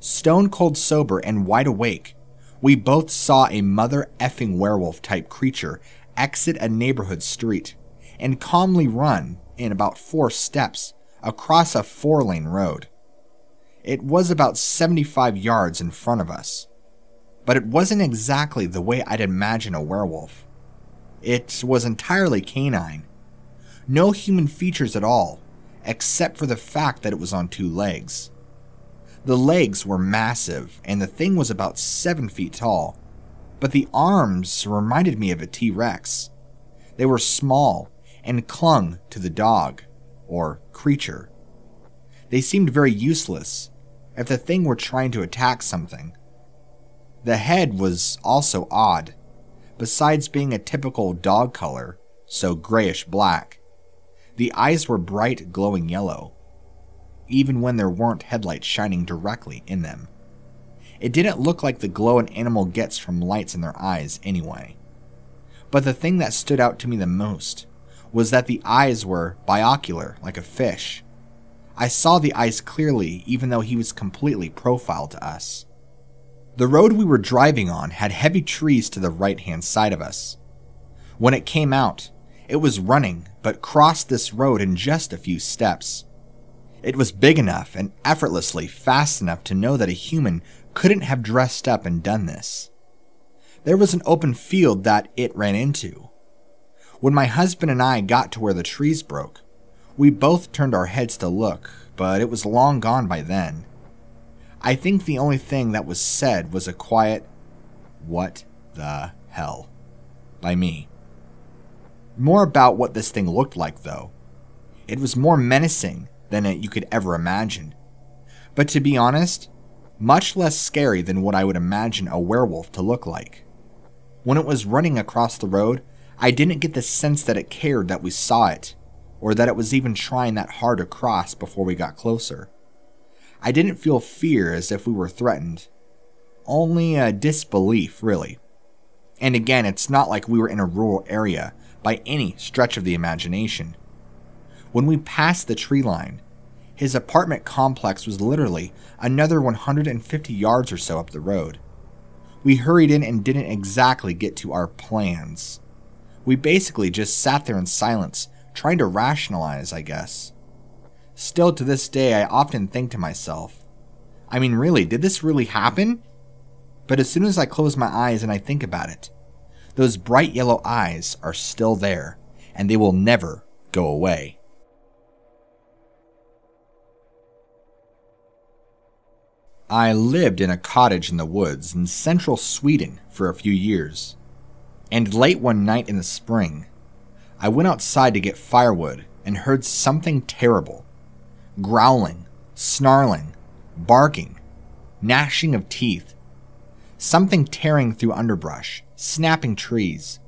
Stone cold sober and wide awake, we both saw a mother effing werewolf type creature exit a neighborhood street and calmly run in about four steps across a four-lane road. It was about seventy-five yards in front of us, but it wasn't exactly the way I'd imagine a werewolf. It was entirely canine. No human features at all, except for the fact that it was on two legs. The legs were massive, and the thing was about seven feet tall, but the arms reminded me of a T-Rex. They were small and clung to the dog, or creature. They seemed very useless if the thing were trying to attack something. The head was also odd, besides being a typical dog color, so grayish black. The eyes were bright glowing yellow, even when there weren't headlights shining directly in them. It didn't look like the glow an animal gets from lights in their eyes anyway. But the thing that stood out to me the most was that the eyes were binocular, like a fish. I saw the eyes clearly even though he was completely profiled to us. The road we were driving on had heavy trees to the right-hand side of us. When it came out, it was running, but crossed this road in just a few steps. It was big enough and effortlessly fast enough to know that a human couldn't have dressed up and done this. There was an open field that it ran into. When my husband and I got to where the trees broke, we both turned our heads to look, but it was long gone by then. I think the only thing that was said was a quiet, "What the hell?" by me. More about what this thing looked like, though. It was more menacing than you could ever imagine. But to be honest, much less scary than what I would imagine a werewolf to look like. When it was running across the road, I didn't get the sense that it cared that we saw it, or that it was even trying that hard to cross before we got closer. I didn't feel fear as if we were threatened. Only a disbelief, really. And again, it's not like we were in a rural area by any stretch of the imagination. When we passed the tree line, his apartment complex was literally another one hundred fifty yards or so up the road. We hurried in and didn't exactly get to our plans. We basically just sat there in silence, trying to rationalize, I guess. Still to this day, I often think to myself, I mean, really, did this really happen? But as soon as I close my eyes and I think about it, those bright yellow eyes are still there, and they will never go away. I lived in a cottage in the woods in central Sweden for a few years, and late one night in the spring, I went outside to get firewood and heard something terrible. Growling, snarling, barking, gnashing of teeth, something tearing through underbrush, snapping trees.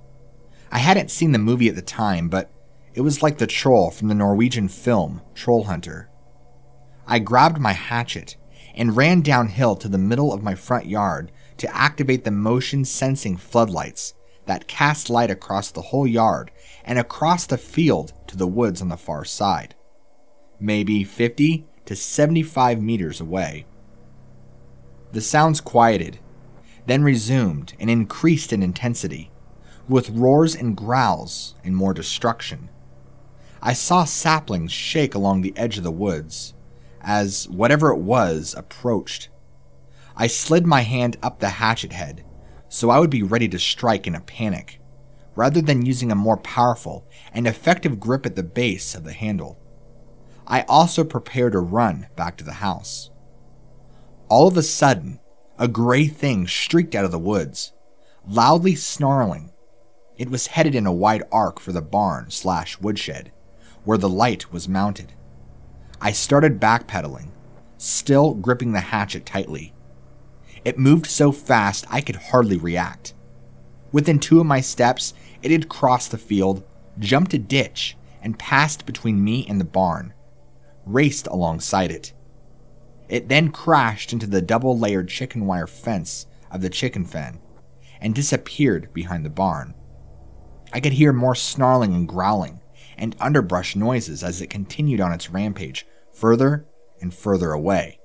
I hadn't seen the movie at the time, but it was like the troll from the Norwegian film Trollhunter. I grabbed my hatchet and ran downhill to the middle of my front yard to activate the motion-sensing floodlights that cast light across the whole yard and across the field to the woods on the far side, maybe fifty to seventy-five meters away. The sounds quieted, then resumed and increased in intensity, with roars and growls and more destruction. I saw saplings shake along the edge of the woods as whatever it was approached. I slid my hand up the hatchet head so I would be ready to strike in a panic, rather than using a more powerful and effective grip at the base of the handle. I also prepared to run back to the house. All of a sudden, a gray thing streaked out of the woods, loudly snarling. It was headed in a wide arc for the barn slash woodshed, where the light was mounted. I started backpedaling, still gripping the hatchet tightly. It moved so fast I could hardly react. Within two of my steps, it had crossed the field, jumped a ditch, and passed between me and the barn, raced alongside it. It then crashed into the double-layered chicken wire fence of the chicken fen and disappeared behind the barn. I could hear more snarling and growling and underbrush noises as it continued on its rampage further and further away.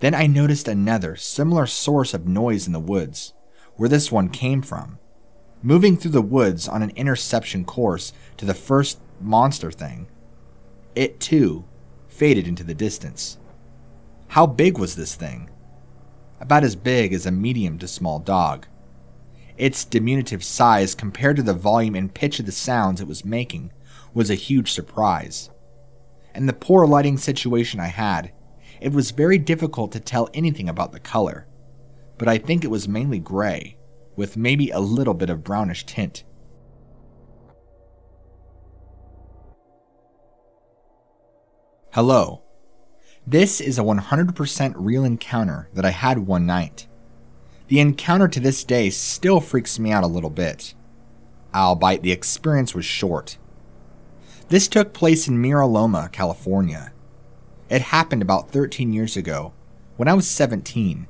Then I noticed another similar source of noise in the woods, where this one came from, moving through the woods on an interception course to the first monster thing. It, too, faded into the distance. How big was this thing? About as big as a medium to small dog. Its diminutive size compared to the volume and pitch of the sounds it was making was a huge surprise. In the poor lighting situation I had, it was very difficult to tell anything about the color, but I think it was mainly gray, with maybe a little bit of brownish tint. Hello. This is a one hundred percent real encounter that I had one night. The encounter to this day still freaks me out a little bit, albeit the experience was short. This took place in Miraloma, California. It happened about thirteen years ago, when I was seventeen.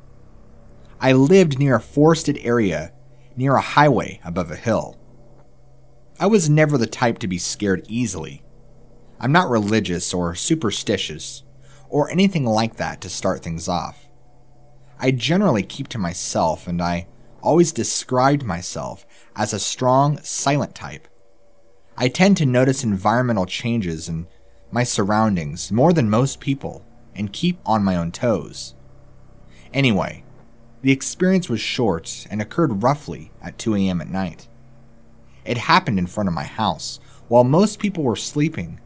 I lived near a forested area, near a highway above a hill. I was never the type to be scared easily. I'm not religious or superstitious, or anything like that to start things off. I generally keep to myself, and I always described myself as a strong, silent type. I tend to notice environmental changes in my surroundings more than most people and keep on my own toes. Anyway, the experience was short and occurred roughly at two A M at night. It happened in front of my house while most people were sleeping.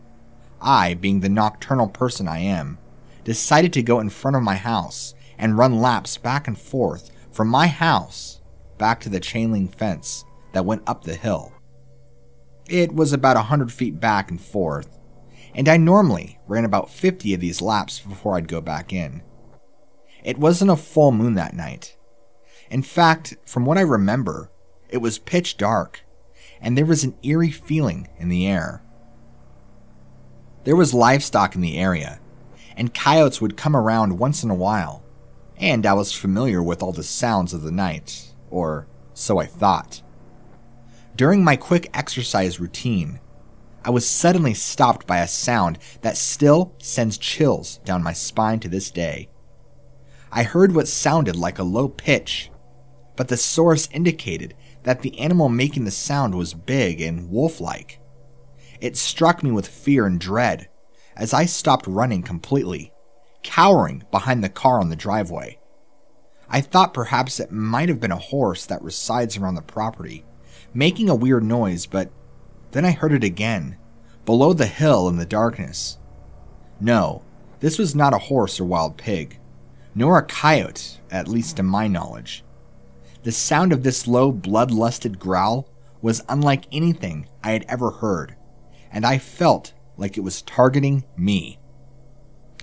I, being the nocturnal person I am, decided to go in front of my house and run laps back and forth from my house back to the chain link fence that went up the hill. It was about a hundred feet back and forth, and I normally ran about fifty of these laps before I'd go back in. It wasn't a full moon that night. In fact, from what I remember, it was pitch dark, and there was an eerie feeling in the air. There was livestock in the area, and coyotes would come around once in a while, and I was familiar with all the sounds of the night, or so I thought. During my quick exercise routine, I was suddenly stopped by a sound that still sends chills down my spine to this day. I heard what sounded like a low pitch, but the source indicated that the animal making the sound was big and wolf-like. It struck me with fear and dread as I stopped running completely, cowering behind the car on the driveway. I thought perhaps it might have been a horse that resides around the property, making a weird noise, but then I heard it again, below the hill in the darkness. No, this was not a horse or wild pig, nor a coyote, at least to my knowledge. The sound of this low, blood-lusted growl was unlike anything I had ever heard, and I felt like it was targeting me.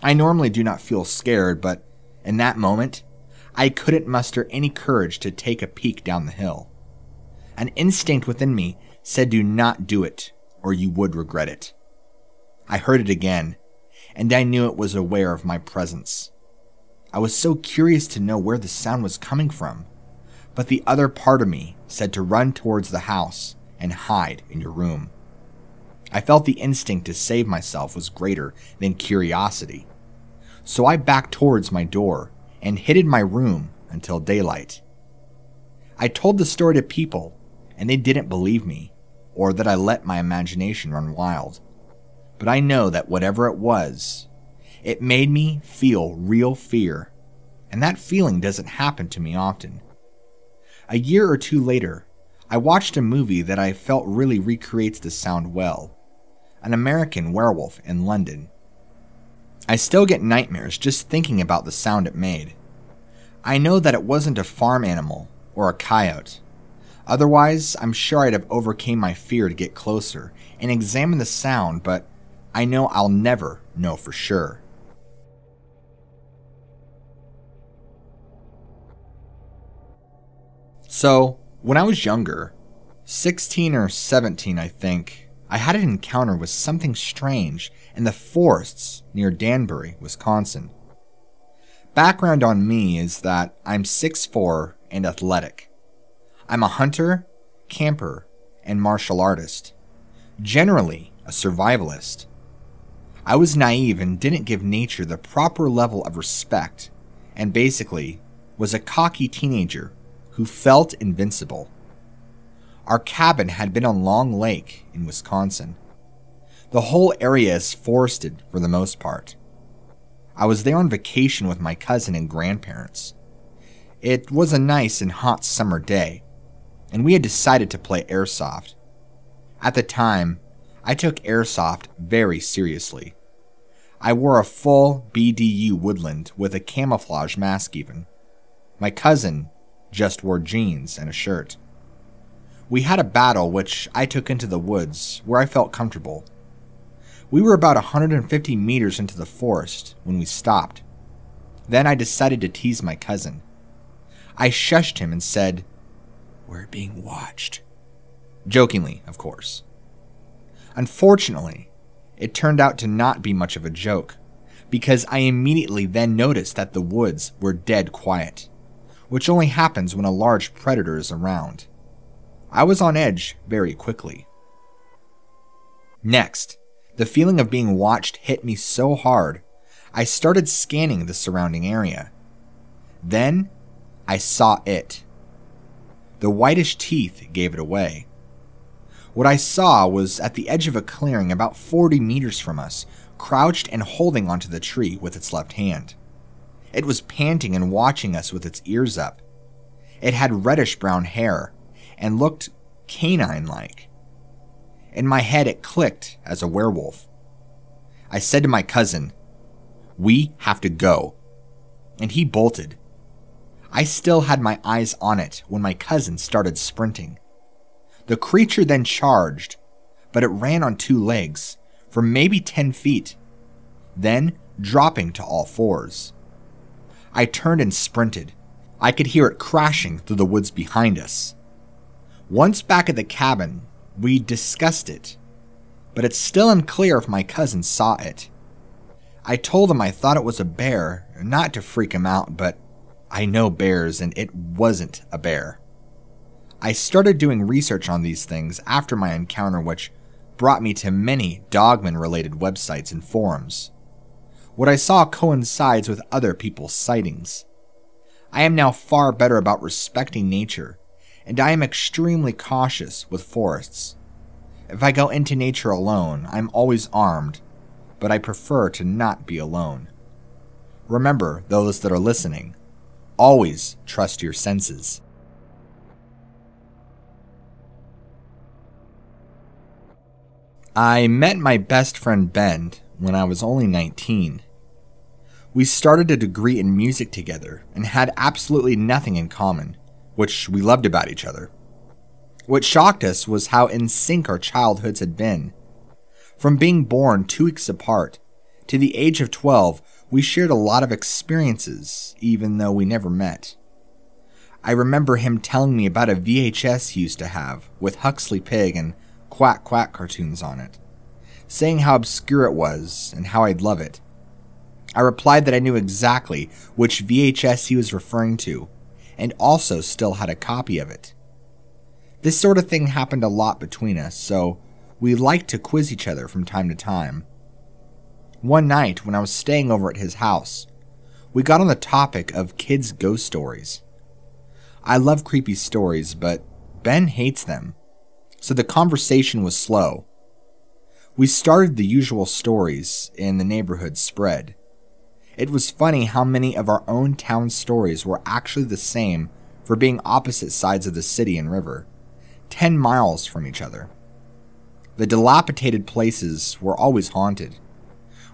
I normally do not feel scared, but in that moment, I couldn't muster any courage to take a peek down the hill. An instinct within me said do not do it, or you would regret it. I heard it again, and I knew it was aware of my presence. I was so curious to know where the sound was coming from, but the other part of me said to run towards the house and hide in your room. I felt the instinct to save myself was greater than curiosity, so I backed towards my door and hid in my room until daylight. I told the story to people, and they didn't believe me, or that I let my imagination run wild. But I know that whatever it was, it made me feel real fear, and that feeling doesn't happen to me often. A year or two later, I watched a movie that I felt really recreates the sound well, An American Werewolf in London. I still get nightmares just thinking about the sound it made. I know that it wasn't a farm animal or a coyote. Otherwise, I'm sure I'd have overcome my fear to get closer and examine the sound, but I know I'll never know for sure. So, when I was younger, sixteen or seventeen I think, I had an encounter with something strange in the forests near Danbury, Wisconsin. Background on me is that I'm six foot four and athletic. I'm a hunter, camper, and martial artist, generally a survivalist. I was naive and didn't give nature the proper level of respect, and basically was a cocky teenager who felt invincible. Our cabin had been on Long Lake in Wisconsin. The whole area is forested for the most part. I was there on vacation with my cousin and grandparents. It was a nice and hot summer day, and we had decided to play airsoft. At the time, I took airsoft very seriously. I wore a full B D U woodland with a camouflage mask even. My cousin just wore jeans and a shirt. We had a battle which I took into the woods where I felt comfortable. We were about one hundred fifty meters into the forest when we stopped. Then I decided to tease my cousin. I shushed him and said, "We're being watched." Jokingly, of course. Unfortunately, it turned out to not be much of a joke because I immediately then noticed that the woods were dead quiet, which only happens when a large predator is around. I was on edge very quickly. Next, the feeling of being watched hit me so hard, I started scanning the surrounding area. Then, I saw it. The whitish teeth gave it away. What I saw was at the edge of a clearing about forty meters from us, crouched and holding onto the tree with its left hand. It was panting and watching us with its ears up. It had reddish-brown hair and looked canine-like. In my head, it clicked as a werewolf. I said to my cousin, "We have to go," and he bolted. I still had my eyes on it when my cousin started sprinting. The creature then charged, but it ran on two legs for maybe ten feet, then dropping to all fours. I turned and sprinted. I could hear it crashing through the woods behind us. Once back at the cabin, we discussed it, but it's still unclear if my cousin saw it. I told him I thought it was a bear, not to freak him out, but I know bears, and it wasn't a bear. I started doing research on these things after my encounter, which brought me to many Dogman-related websites and forums. What I saw coincides with other people's sightings. I am now far better about respecting nature, and I am extremely cautious with forests. If I go into nature alone, I'm always armed, but I prefer to not be alone. Remember, those that are listening, always trust your senses. I met my best friend Ben when I was only nineteen. We started a degree in music together and had absolutely nothing in common, which we loved about each other. What shocked us was how in sync our childhoods had been. From being born two weeks apart to the age of twelve, we shared a lot of experiences, even though we never met. I remember him telling me about a V H S he used to have with Huxley Pig and Quack Quack cartoons on it, saying how obscure it was and how I'd love it. I replied that I knew exactly which V H S he was referring to, and also still had a copy of it. This sort of thing happened a lot between us, so we liked to quiz each other from time to time. One night, when I was staying over at his house, we got on the topic of kids' ghost stories. I love creepy stories, but Ben hates them, so the conversation was slow. We started the usual stories, and the neighborhood spread. It was funny how many of our own town stories were actually the same for being opposite sides of the city and river, ten miles from each other. The dilapidated places were always haunted.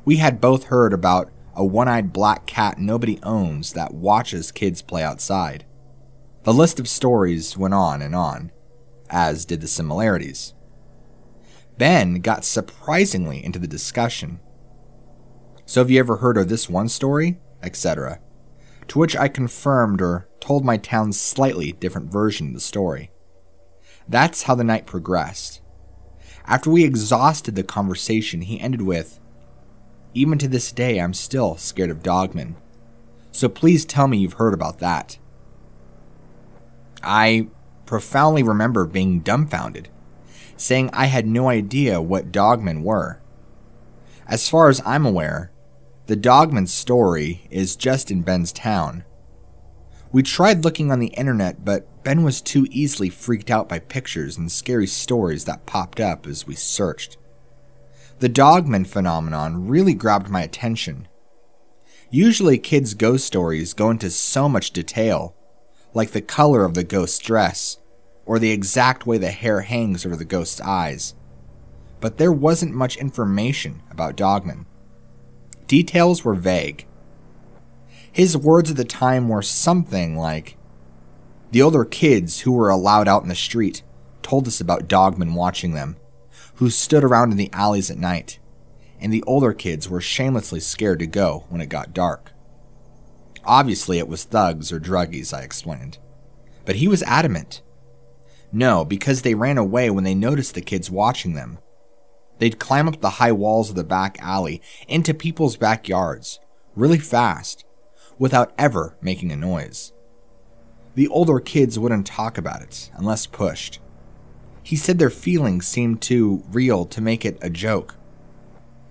We had both heard about a one-eyed black cat nobody owns that watches kids play outside. The list of stories went on and on, as did the similarities. Ben got surprisingly into the discussion. "So have you ever heard of this one story?" et cetera. To which I confirmed or told my town's slightly different version of the story. That's how the night progressed. After we exhausted the conversation, he ended with, "Even to this day, I'm still scared of Dogmen. So please tell me you've heard about that." I profoundly remember being dumbfounded, saying I had no idea what Dogmen were. As far as I'm aware, the Dogmen story is just in Ben's town. We tried looking on the internet, but Ben was too easily freaked out by pictures and scary stories that popped up as we searched. The Dogmen phenomenon really grabbed my attention. Usually kids' ghost stories go into so much detail, like the color of the ghost's dress, or the exact way the hair hangs over the ghost's eyes. But there wasn't much information about Dogman. Details were vague. His words at the time were something like, "The older kids who were allowed out in the street told us about Dogman watching them, who stood around in the alleys at night, and the older kids were shamelessly scared to go when it got dark." Obviously it was thugs or druggies, I explained. But he was adamant. "No, because they ran away when they noticed the kids watching them. They'd climb up the high walls of the back alley into people's backyards, really fast, without ever making a noise. The older kids wouldn't talk about it unless pushed. He said their feelings seemed too real to make it a joke.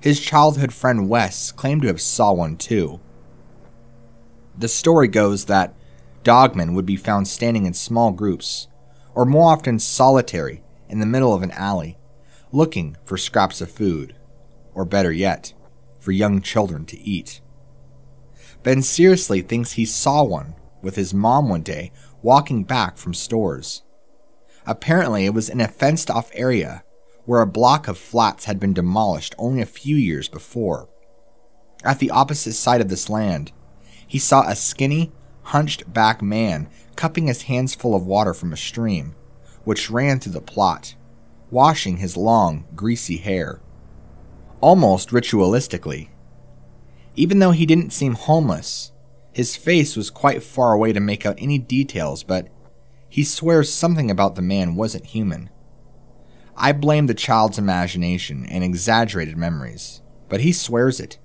His childhood friend Wes claimed to have saw one too. The story goes that dogmen would be found standing in small groups, or more often solitary, in the middle of an alley, looking for scraps of food, or better yet, for young children to eat. Ben seriously thinks he saw one with his mom one day walking back from stores. Apparently it was in a fenced-off area where a block of flats had been demolished only a few years before. At the opposite side of this land, he saw a skinny, hunched-back man cupping his hands full of water from a stream, which ran through the plot, washing his long, greasy hair, almost ritualistically. Even though he didn't seem homeless, his face was quite far away to make out any details, but he swears something about the man wasn't human. I blame the child's imagination and exaggerated memories, but he swears it.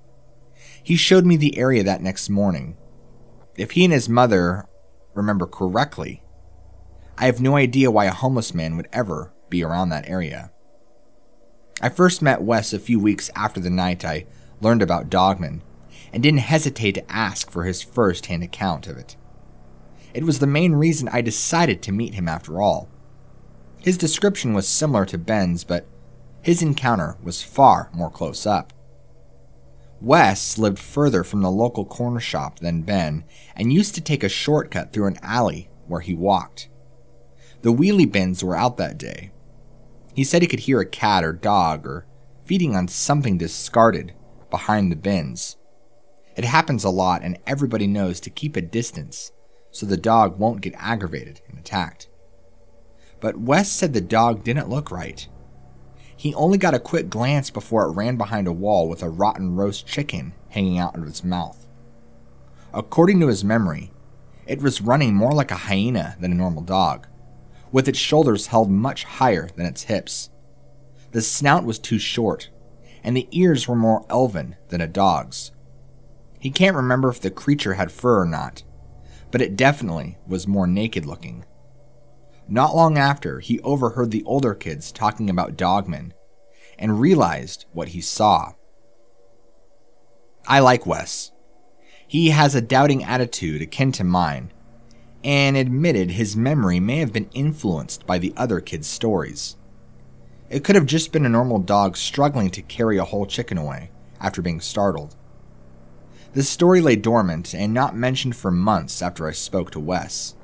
He showed me the area that next morning. If he and his mother remember correctly, I have no idea why a homeless man would ever be around that area. I first met Wes a few weeks after the night I learned about Dogman, and didn't hesitate to ask for his first-hand account of it. It was the main reason I decided to meet him after all. His description was similar to Ben's, but his encounter was far more close up. Wes lived further from the local corner shop than Ben, and used to take a shortcut through an alley where he walked. The wheelie bins were out that day. He said he could hear a cat or dog or feeding on something discarded behind the bins. It happens a lot, and everybody knows to keep a distance so the dog won't get aggravated and attacked. But Wes said the dog didn't look right. He only got a quick glance before it ran behind a wall with a rotten roast chicken hanging out of its mouth. According to his memory, it was running more like a hyena than a normal dog, with its shoulders held much higher than its hips. The snout was too short, and the ears were more elven than a dog's. He can't remember if the creature had fur or not, but it definitely was more naked looking. Not long after, he overheard the older kids talking about dogmen and realized what he saw. I like Wes. He has a doubting attitude akin to mine, and admitted his memory may have been influenced by the other kids' stories. It could have just been a normal dog struggling to carry a whole chicken away after being startled. The story lay dormant and not mentioned for months after I spoke to Wes.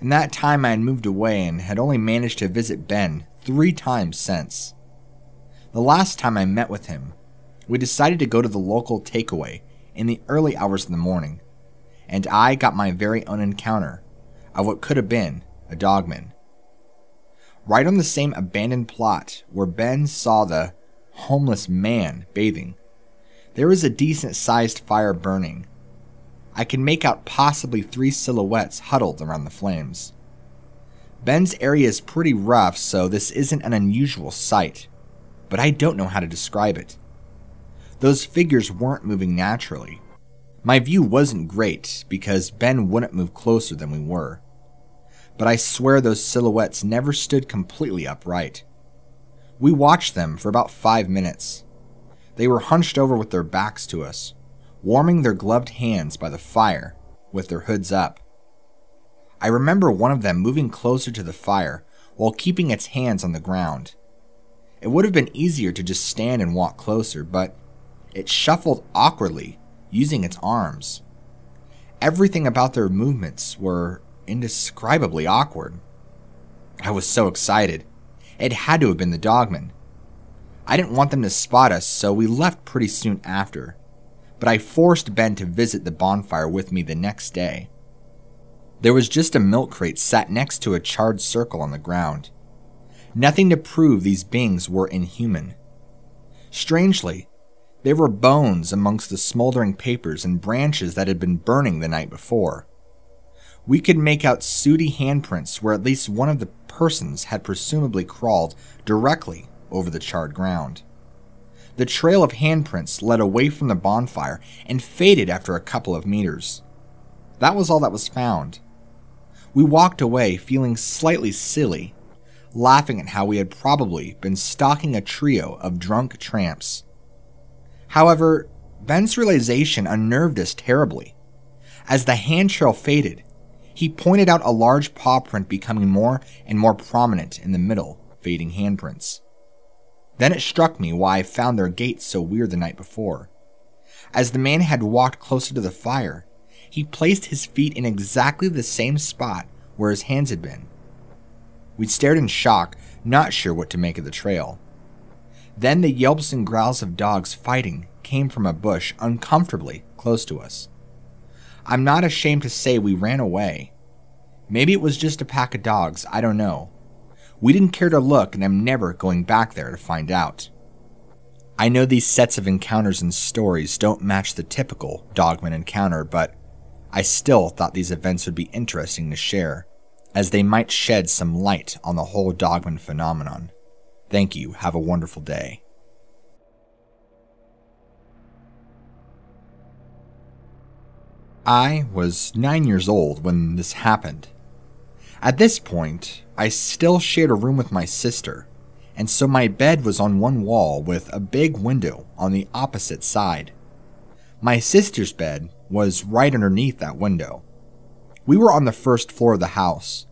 In that time I had moved away and had only managed to visit Ben three times since. The last time I met with him, we decided to go to the local takeaway in the early hours of the morning, and I got my very own encounter of what could have been a dogman. Right on the same abandoned plot where Ben saw the homeless man bathing, there was a decent-sized fire burning. I can make out possibly three silhouettes huddled around the flames. Ben's area is pretty rough, so this isn't an unusual sight, but I don't know how to describe it. Those figures weren't moving naturally. My view wasn't great because Ben wouldn't move closer than we were, but I swear those silhouettes never stood completely upright. We watched them for about five minutes. They were hunched over with their backs to us, warming their gloved hands by the fire with their hoods up. I remember one of them moving closer to the fire while keeping its hands on the ground. It would have been easier to just stand and walk closer, but it shuffled awkwardly using its arms. Everything about their movements were indescribably awkward. I was so excited. It had to have been the dogman. I didn't want them to spot us, so we left pretty soon after, but I forced Ben to visit the bonfire with me the next day. There was just a milk crate sat next to a charred circle on the ground. Nothing to prove these beings were inhuman. Strangely, there were bones amongst the smoldering papers and branches that had been burning the night before. We could make out sooty handprints where at least one of the persons had presumably crawled directly over the charred ground. The trail of handprints led away from the bonfire and faded after a couple of meters. That was all that was found. We walked away feeling slightly silly, laughing at how we had probably been stalking a trio of drunk tramps. However, Ben's realization unnerved us terribly. As the hand trail faded, he pointed out a large paw print becoming more and more prominent in the middle, fading handprints. Then it struck me why I found their gait so weird the night before. As the man had walked closer to the fire, he placed his feet in exactly the same spot where his hands had been. We stared in shock, not sure what to make of the trail. Then the yelps and growls of dogs fighting came from a bush uncomfortably close to us. I'm not ashamed to say we ran away. Maybe it was just a pack of dogs, I don't know. We didn't care to look, and I'm never going back there to find out. I know these sets of encounters and stories don't match the typical Dogman encounter, but I still thought these events would be interesting to share, as they might shed some light on the whole Dogman phenomenon. Thank you. Have a wonderful day. I was nine years old when this happened. At this point, I still shared a room with my sister, and so my bed was on one wall with a big window on the opposite side. My sister's bed was right underneath that window. We were on the first floor of the house,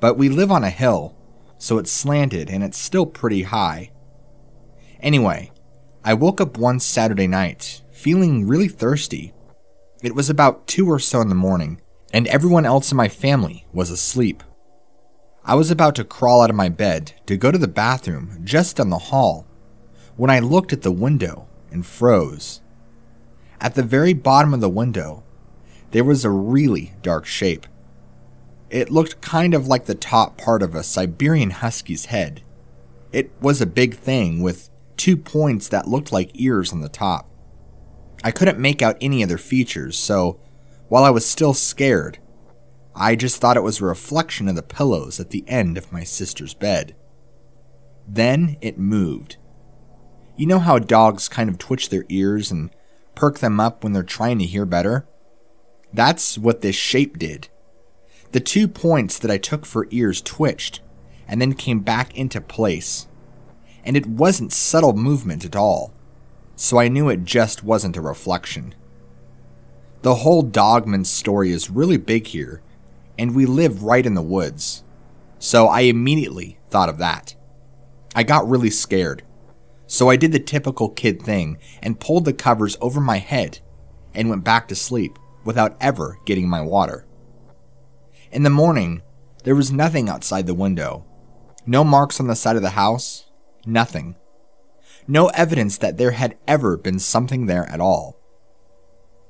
but we live on a hill, so it's slanted and it's still pretty high. Anyway, I woke up one Saturday night feeling really thirsty. It was about two or so in the morning, and everyone else in my family was asleep. I was about to crawl out of my bed to go to the bathroom just down the hall when I looked at the window and froze. At the very bottom of the window, there was a really dark shape. It looked kind of like the top part of a Siberian husky's head. It was a big thing with two points that looked like ears on the top. I couldn't make out any other features, so while I was still scared, I just thought it was a reflection of the pillows at the end of my sister's bed. Then it moved. You know how dogs kind of twitch their ears and perk them up when they're trying to hear better? That's what this shape did. The two points that I took for ears twitched and then came back into place. And it wasn't subtle movement at all, so I knew it just wasn't a reflection. The whole Dogman story is really big here, and we live right in the woods, so I immediately thought of that. I got really scared, so I did the typical kid thing and pulled the covers over my head and went back to sleep without ever getting my water. In the morning, there was nothing outside the window, no marks on the side of the house, nothing. No evidence that there had ever been something there at all.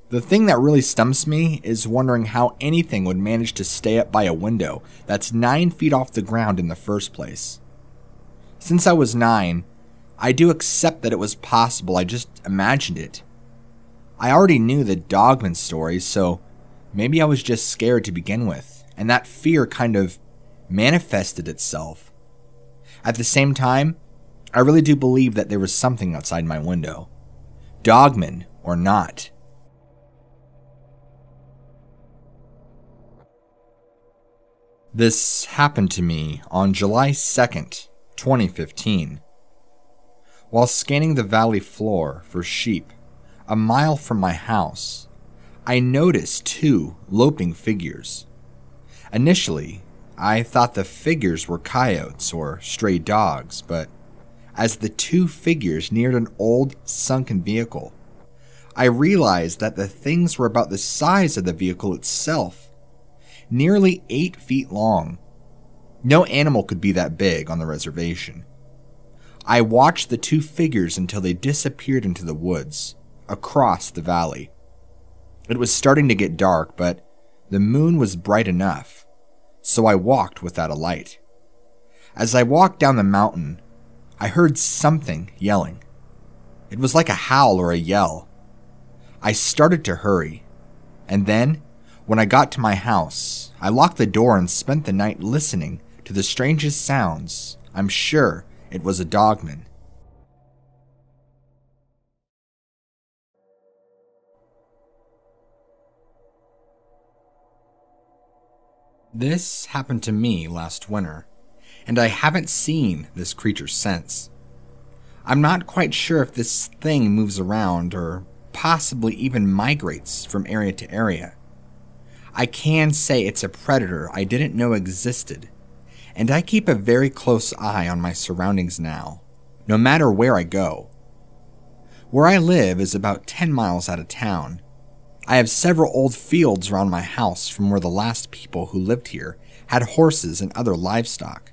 The thing that really stumps me is wondering how anything would manage to stay up by a window that's nine feet off the ground in the first place. Since I was nine, I do accept that it was possible, I just imagined it. I already knew the Dogman story, so maybe I was just scared to begin with, and that fear kind of manifested itself. At the same time, I really do believe that there was something outside my window, Dogman or not. This happened to me on July second, twenty fifteen. While scanning the valley floor for sheep, a mile from my house, I noticed two loping figures. Initially, I thought the figures were coyotes or stray dogs, but as the two figures neared an old, sunken vehicle, I realized that the things were about the size of the vehicle itself. Nearly eight feet long. No animal could be that big on the reservation. I watched the two figures until they disappeared into the woods, across the valley. It was starting to get dark, but the moon was bright enough, so I walked without a light. As I walked down the mountain, I heard something yelling. It was like a howl or a yell. I started to hurry, and then when I got to my house, I locked the door and spent the night listening to the strangest sounds I'm sure It was a dogman. This happened to me last winter, and I haven't seen this creature since. I'm not quite sure if this thing moves around or possibly even migrates from area to area. I can say it's a predator I didn't know existed, and I keep a very close eye on my surroundings now, no matter where I go. Where I live is about ten miles out of town. I have several old fields around my house from where the last people who lived here had horses and other livestock.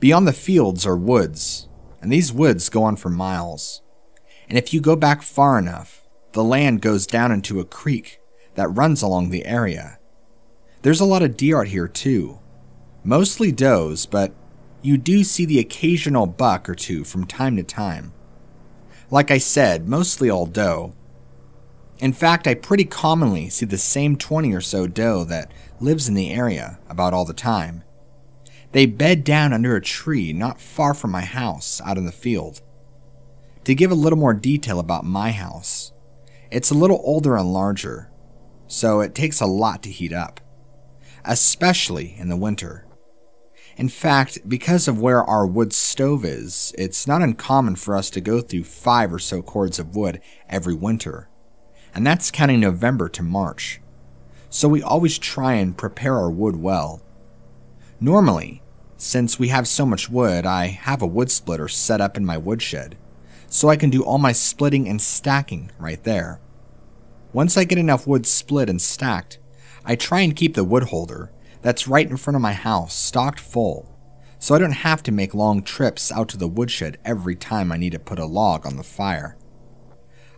Beyond the fields are woods, and these woods go on for miles. And if you go back far enough, the land goes down into a creek that runs along the area. There's a lot of deer out here too, mostly does, but you do see the occasional buck or two from time to time. Like I said, mostly all doe. In fact, I pretty commonly see the same twenty or so doe that lives in the area about all the time. They bed down under a tree not far from my house out in the field. To give a little more detail about my house, it's a little older and larger, so it takes a lot to heat up, especially in the winter. In fact, because of where our wood stove is, it's not uncommon for us to go through five or so cords of wood every winter. And that's counting November to March, so we always try and prepare our wood well. Normally, since we have so much wood, I have a wood splitter set up in my woodshed, so I can do all my splitting and stacking right there. Once I get enough wood split and stacked, I try and keep the wood holder that's right in front of my house stocked full, so I don't have to make long trips out to the woodshed every time I need to put a log on the fire.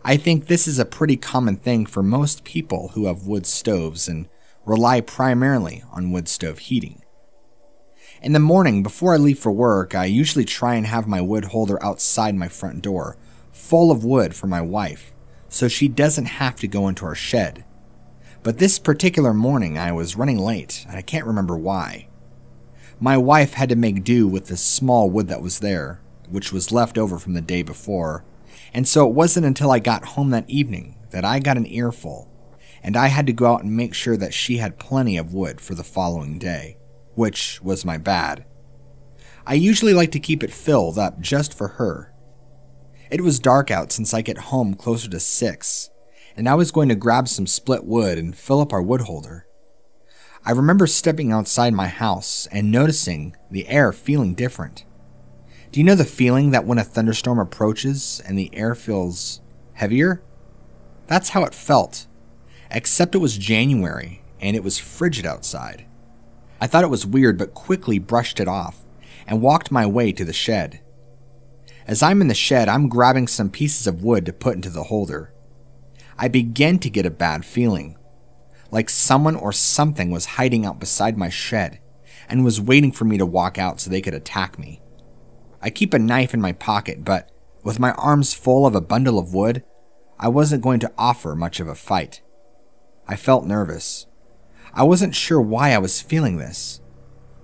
I think this is a pretty common thing for most people who have wood stoves and rely primarily on wood stove heating. In the morning, before I leave for work, I usually try and have my wood holder outside my front door, full of wood for my wife, so she doesn't have to go into our shed. But this particular morning, I was running late, and I can't remember why. My wife had to make do with the small wood that was there, which was left over from the day before. And so it wasn't until I got home that evening that I got an earful, and I had to go out and make sure that she had plenty of wood for the following day, which was my bad. I usually like to keep it filled up just for her. It was dark out since I get home closer to six, and I was going to grab some split wood and fill up our wood holder. I remember stepping outside my house and noticing the air feeling different. Do you know the feeling that when a thunderstorm approaches and the air feels heavier? That's how it felt, except it was January and it was frigid outside. I thought it was weird but quickly brushed it off and walked my way to the shed. As I'm in the shed, I'm grabbing some pieces of wood to put into the holder. I begin to get a bad feeling, like someone or something was hiding out beside my shed and was waiting for me to walk out so they could attack me. I keep a knife in my pocket, but with my arms full of a bundle of wood, I wasn't going to offer much of a fight. I felt nervous. I wasn't sure why I was feeling this.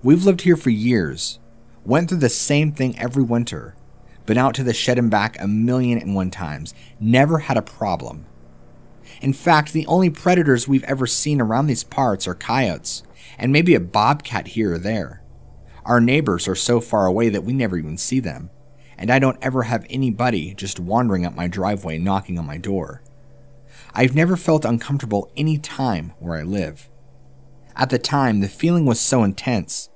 We've lived here for years, went through the same thing every winter, been out to the shed and back a million and one times, never had a problem. In fact, the only predators we've ever seen around these parts are coyotes, and maybe a bobcat here or there. Our neighbors are so far away that we never even see them, and I don't ever have anybody just wandering up my driveway knocking on my door. I've never felt uncomfortable any time where I live. At the time, the feeling was so intense,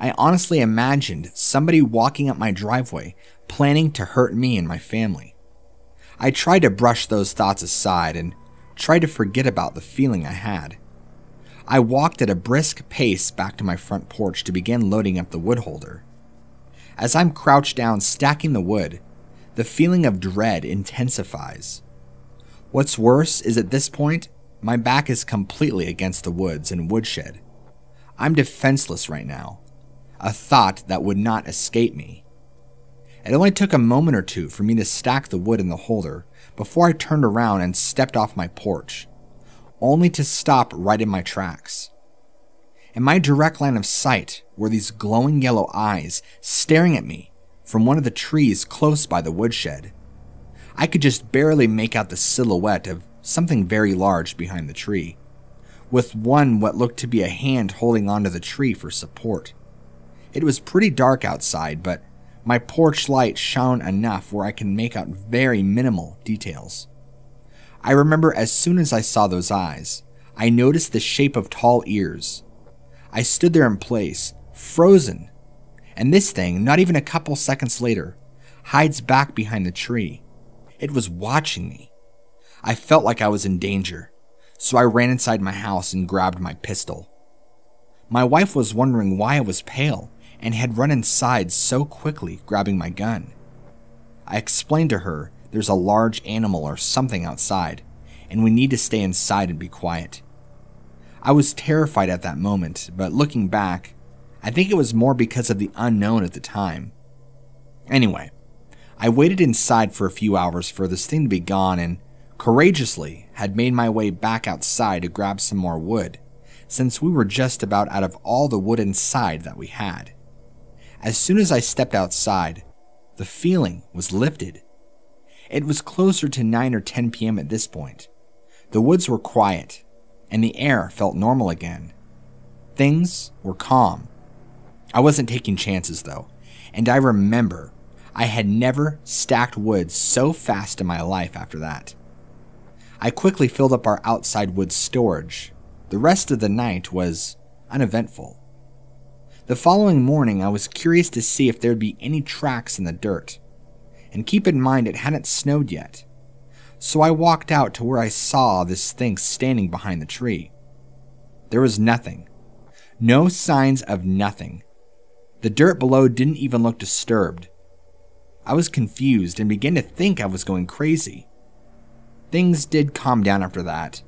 I honestly imagined somebody walking up my driveway planning to hurt me and my family. I tried to brush those thoughts aside and tried to forget about the feeling I had. I walked at a brisk pace back to my front porch to begin loading up the wood holder. As I'm crouched down stacking the wood, the feeling of dread intensifies. What's worse is at this point, my back is completely against the woods and woodshed. I'm defenseless right now, a thought that would not escape me. It only took a moment or two for me to stack the wood in the holder before I turned around and stepped off my porch, only to stop right in my tracks. In my direct line of sight were these glowing yellow eyes staring at me from one of the trees close by the woodshed. I could just barely make out the silhouette of something very large behind the tree, with one what looked to be a hand holding onto the tree for support. It was pretty dark outside, but my porch light shone enough where I can make out very minimal details. I remember as soon as I saw those eyes, I noticed the shape of tall ears. I stood there in place, frozen, and this thing, not even a couple seconds later, hides back behind the tree. It was watching me. I felt like I was in danger, so I ran inside my house and grabbed my pistol. My wife was wondering why I was pale and had run inside so quickly, grabbing my gun. I explained to her there's a large animal or something outside, and we need to stay inside and be quiet. I was terrified at that moment, but looking back, I think it was more because of the unknown at the time. Anyway, I waited inside for a few hours for this thing to be gone and courageously had made my way back outside to grab some more wood, since we were just about out of all the wood inside that we had. As soon as I stepped outside, the feeling was lifted. It was closer to nine or ten p m at this point. The woods were quiet, and the air felt normal again. Things were calm. I wasn't taking chances though, and I remember I had never stacked wood so fast in my life after that. I quickly filled up our outside wood storage. The rest of the night was uneventful. The following morning, I was curious to see if there'd be any tracks in the dirt. And keep in mind, it hadn't snowed yet. So I walked out to where I saw this thing standing behind the tree. There was nothing. No signs of nothing. The dirt below didn't even look disturbed. I was confused and began to think I was going crazy. Things did calm down after that,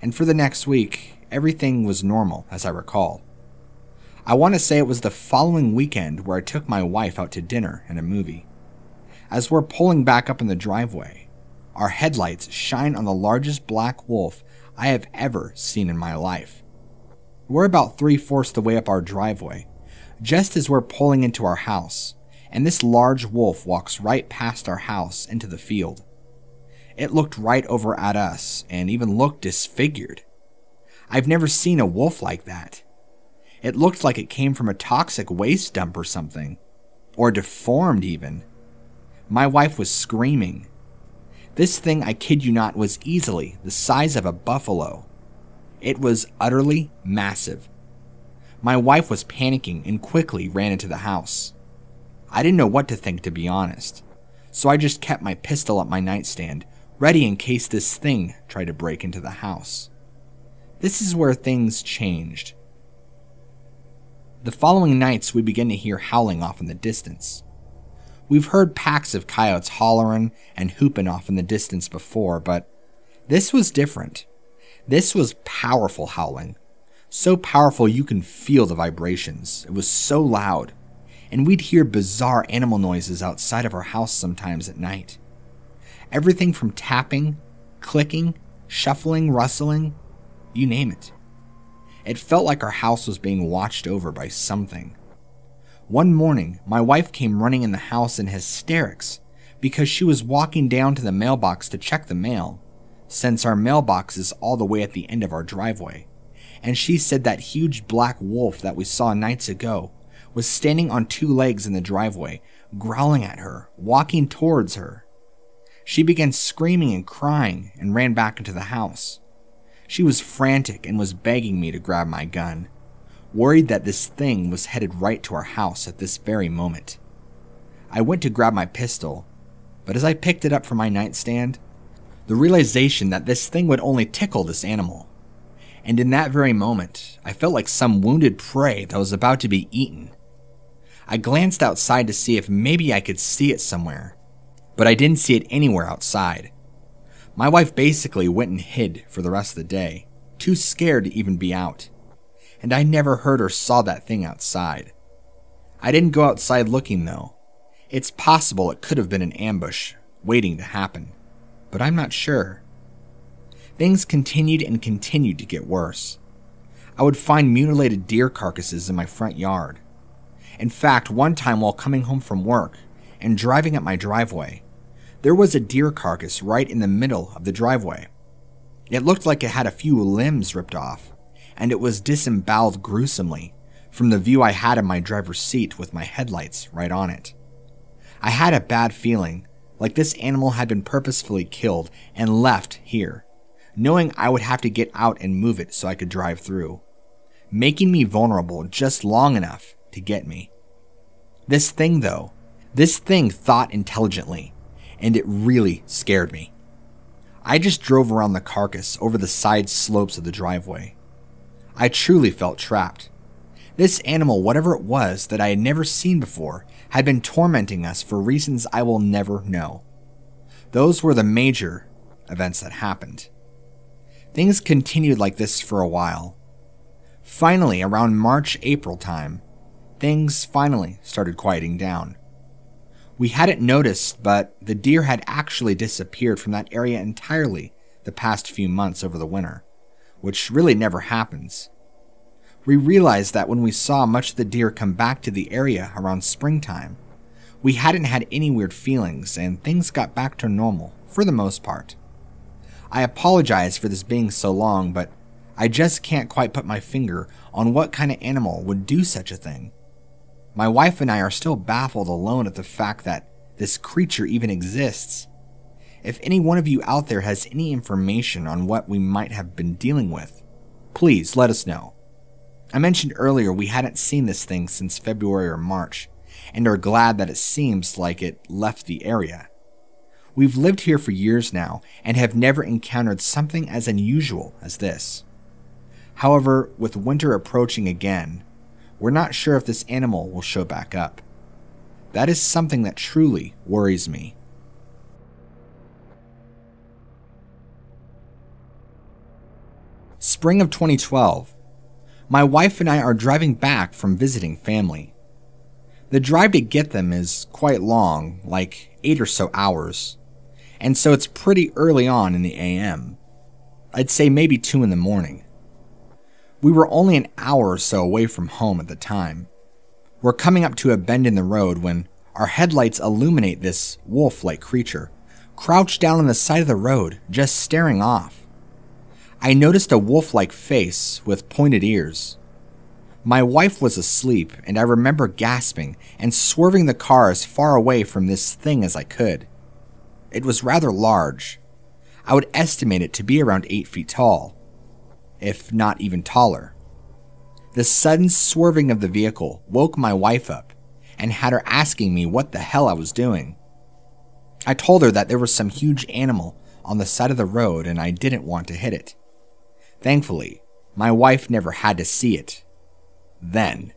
and for the next week, everything was normal, as I recall. I want to say it was the following weekend where I took my wife out to dinner and a movie. As we're pulling back up in the driveway, our headlights shine on the largest black wolf I have ever seen in my life. We're about three-fourths the way up our driveway, just as we're pulling into our house, and this large wolf walks right past our house into the field. It looked right over at us and even looked disfigured. I've never seen a wolf like that. It looked like it came from a toxic waste dump or something, or deformed even. My wife was screaming. This thing, I kid you not, was easily the size of a buffalo. It was utterly massive. My wife was panicking and quickly ran into the house. I didn't know what to think, to be honest, so I just kept my pistol at my nightstand, ready in case this thing tried to break into the house. This is where things changed. The following nights, we began to hear howling off in the distance. We've heard packs of coyotes hollering and whooping off in the distance before, but this was different. This was powerful howling. So powerful you can feel the vibrations. It was so loud. And we'd hear bizarre animal noises outside of our house sometimes at night. Everything from tapping, clicking, shuffling, rustling, you name it. It felt like our house was being watched over by something. One morning, my wife came running in the house in hysterics because she was walking down to the mailbox to check the mail, since our mailbox is all the way at the end of our driveway, and she said that huge black wolf that we saw nights ago was standing on two legs in the driveway, growling at her, walking towards her. She began screaming and crying and ran back into the house. She was frantic and was begging me to grab my gun, worried that this thing was headed right to our house at this very moment. I went to grab my pistol, but as I picked it up from my nightstand, the realization that this thing would only tickle this animal. And in that very moment, I felt like some wounded prey that was about to be eaten. I glanced outside to see if maybe I could see it somewhere, but I didn't see it anywhere outside. My wife basically went and hid for the rest of the day, too scared to even be out, and I never heard or saw that thing outside. I didn't go outside looking though. It's possible it could have been an ambush, waiting to happen, but I'm not sure. Things continued and continued to get worse. I would find mutilated deer carcasses in my front yard. In fact, one time while coming home from work, and driving up my driveway. There was a deer carcass right in the middle of the driveway. It looked like it had a few limbs ripped off, and it was disemboweled gruesomely from the view I had in my driver's seat with my headlights right on it. I had a bad feeling, like this animal had been purposefully killed and left here, knowing I would have to get out and move it so I could drive through, making me vulnerable just long enough to get me. This thing though, this thing thought intelligently, and it really scared me. I just drove around the carcass over the side slopes of the driveway. I truly felt trapped. This animal, whatever it was that I had never seen before, had been tormenting us for reasons I will never know. Those were the major events that happened. Things continued like this for a while. Finally, around March-April time, things finally started quieting down. We hadn't noticed, but the deer had actually disappeared from that area entirely the past few months over the winter, which really never happens. We realized that when we saw much of the deer come back to the area around springtime, we hadn't had any weird feelings and things got back to normal for the most part. I apologize for this being so long, but I just can't quite put my finger on what kind of animal would do such a thing. My wife and I are still baffled alone at the fact that this creature even exists. If any one of you out there has any information on what we might have been dealing with, please let us know. I mentioned earlier we hadn't seen this thing since February or March, and are glad that it seems like it left the area. We've lived here for years now and have never encountered something as unusual as this. However, with winter approaching again, we're not sure if this animal will show back up. That is something that truly worries me. Spring of twenty twelve. My wife and I are driving back from visiting family. The drive to get them is quite long, like eight or so hours, and so it's pretty early on in the A M. I'd say maybe two in the morning. We were only an hour or so away from home at the time. We're coming up to a bend in the road when our headlights illuminate this wolf-like creature, crouched down on the side of the road, just staring off. I noticed a wolf-like face with pointed ears. My wife was asleep, and I remember gasping and swerving the car as far away from this thing as I could. It was rather large. I would estimate it to be around eight feet tall, if not even taller. The sudden swerving of the vehicle woke my wife up and had her asking me what the hell I was doing. I told her that there was some huge animal on the side of the road and I didn't want to hit it. Thankfully, my wife never had to see it. Then.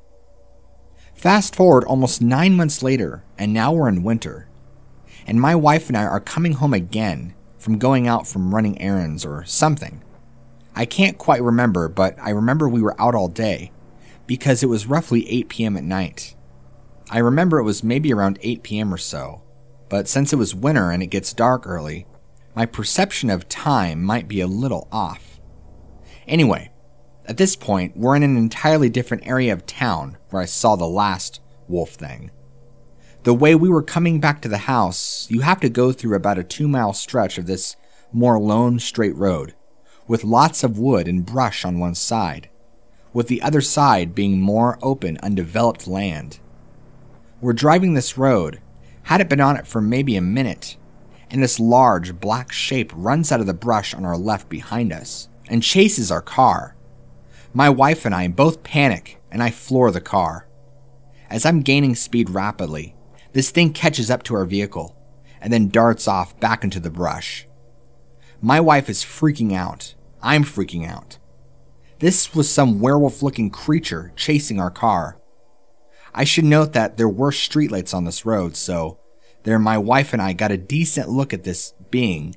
Fast forward almost nine months later, and now we're in winter, and my wife and I are coming home again from going out from running errands or something. I can't quite remember, but I remember we were out all day, because it was roughly eight p m at night. I remember it was maybe around eight p m or so, but since it was winter and it gets dark early, my perception of time might be a little off. Anyway, at this point, we're in an entirely different area of town where I saw the last wolf thing. The way we were coming back to the house, you have to go through about a two-mile stretch of this more lone, straight road, with lots of wood and brush on one side, with the other side being more open, undeveloped land. We're driving this road, hadn't been on it for maybe a minute, and this large black shape runs out of the brush on our left behind us and chases our car. My wife and I both panic, and I floor the car. As I'm gaining speed rapidly, this thing catches up to our vehicle and then darts off back into the brush. My wife is freaking out. I'm freaking out. This was some werewolf-looking creature chasing our car. I should note that there were streetlights on this road, so there my wife and I got a decent look at this being,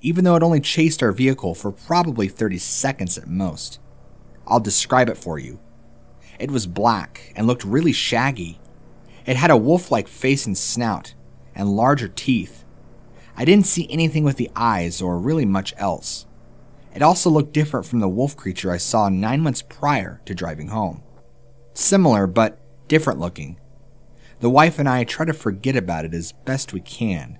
even though it only chased our vehicle for probably thirty seconds at most. I'll describe it for you. It was black and looked really shaggy. It had a wolf-like face and snout, and larger teeth. I didn't see anything with the eyes or really much else. It also looked different from the wolf creature I saw nine months prior to driving home. Similar, but different looking. The wife and I try to forget about it as best we can.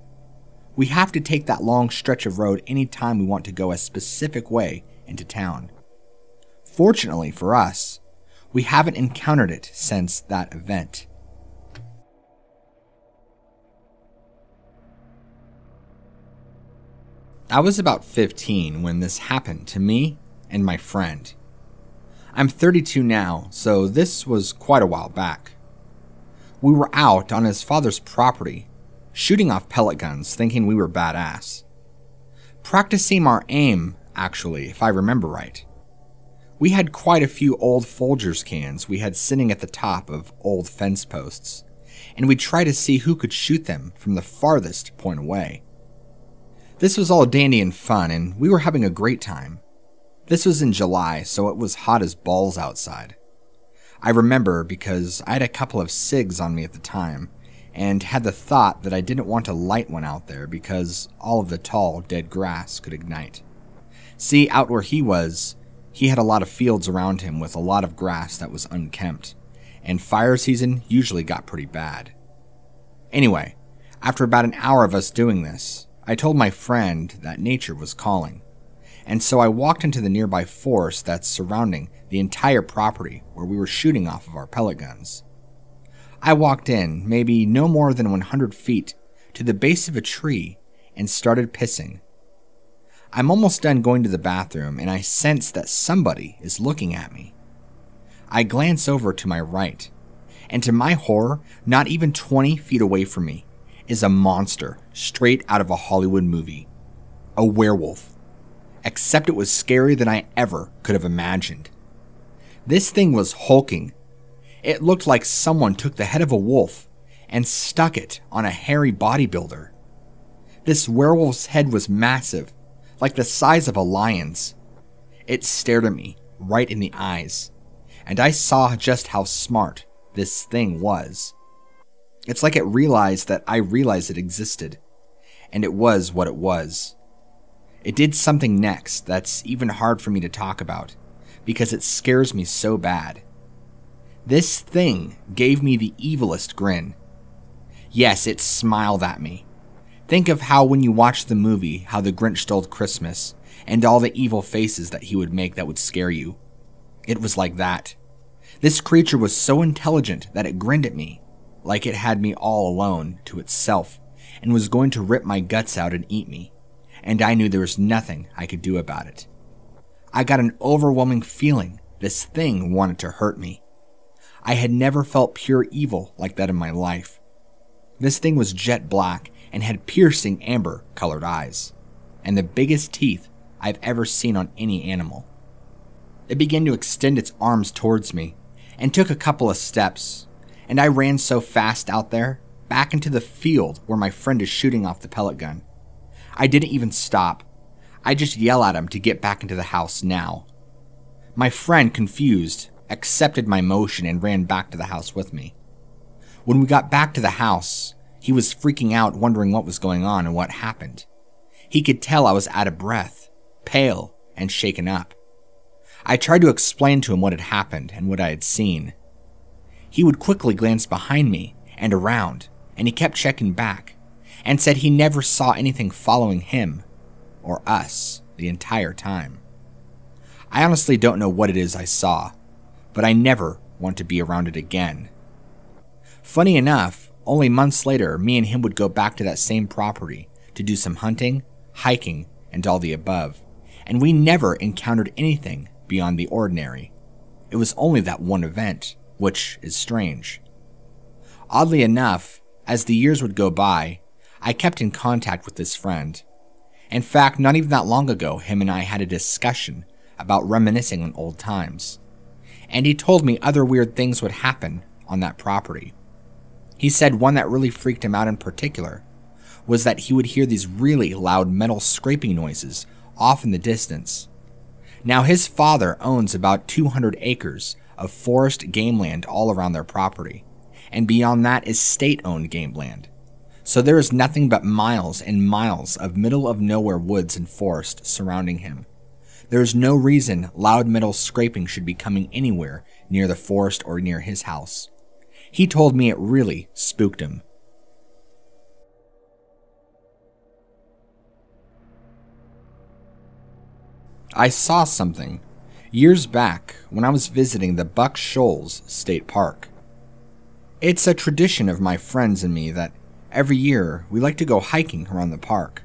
We have to take that long stretch of road any time we want to go a specific way into town. Fortunately for us, we haven't encountered it since that event. I was about fifteen when this happened to me and my friend. I'm thirty-two now, so this was quite a while back. We were out on his father's property, shooting off pellet guns, thinking we were badass. Practicing our aim, actually, if I remember right. We had quite a few old Folgers cans we had sitting at the top of old fence posts, and we tried to see who could shoot them from the farthest point away. This was all dandy and fun, and we were having a great time. This was in July, so it was hot as balls outside. I remember because I had a couple of cigs on me at the time, and had the thought that I didn't want to light one out there because all of the tall, dead grass could ignite. See, out where he was, he had a lot of fields around him with a lot of grass that was unkempt, and fire season usually got pretty bad. Anyway, after about an hour of us doing this, I told my friend that nature was calling, and so I walked into the nearby forest that's surrounding the entire property where we were shooting off of our pellet guns. I walked in, maybe no more than one hundred feet, to the base of a tree and started pissing. I'm almost done going to the bathroom and I sense that somebody is looking at me. I glance over to my right, and to my horror, not even twenty feet away from me, is a monster straight out of a Hollywood movie. A werewolf. Except it was scarier than I ever could have imagined. This thing was hulking. It looked like someone took the head of a wolf and stuck it on a hairy bodybuilder. This werewolf's head was massive, like the size of a lion's. It stared at me right in the eyes, and I saw just how smart this thing was. It's like it realized that I realized it existed, and it was what it was. It did something next that's even hard for me to talk about, because it scares me so bad. This thing gave me the evilest grin. Yes, it smiled at me. Think of how when you watch the movie How the Grinch Stole Christmas and all the evil faces that he would make that would scare you. It was like that. This creature was so intelligent that it grinned at me, like it had me all alone to itself and was going to rip my guts out and eat me, and I knew there was nothing I could do about it. I got an overwhelming feeling this thing wanted to hurt me. I had never felt pure evil like that in my life. This thing was jet black and had piercing amber-colored eyes, and the biggest teeth I've ever seen on any animal. It began to extend its arms towards me and took a couple of steps, and I ran so fast out there, back into the field where my friend is shooting off the pellet gun. I didn't even stop. I just yell at him to get back into the house now. My friend, confused, accepted my motion and ran back to the house with me. When we got back to the house, he was freaking out, wondering what was going on and what happened. He could tell I was out of breath, pale, and shaken up. I tried to explain to him what had happened and what I had seen. He would quickly glance behind me and around, and he kept checking back, and said he never saw anything following him or us the entire time. I honestly don't know what it is I saw, but I never want to be around it again. Funny enough, only months later, me and him would go back to that same property to do some hunting, hiking, and all the above, and we never encountered anything beyond the ordinary. It was only that one event, which is strange. Oddly enough, as the years would go by, I kept in contact with this friend. In fact, not even that long ago, him and I had a discussion about reminiscing on old times, and he told me other weird things would happen on that property. He said one that really freaked him out in particular was that he would hear these really loud metal scraping noises off in the distance. Now, his father owns about two hundred acres of forest game land all around their property, and beyond that is state-owned game land. So there is nothing but miles and miles of middle-of-nowhere woods and forest surrounding him. There is no reason loud metal scraping should be coming anywhere near the forest or near his house. He told me it really spooked him. I saw something years back when I was visiting the Buck Shoals State Park. It's a tradition of my friends and me that every year we like to go hiking around the park.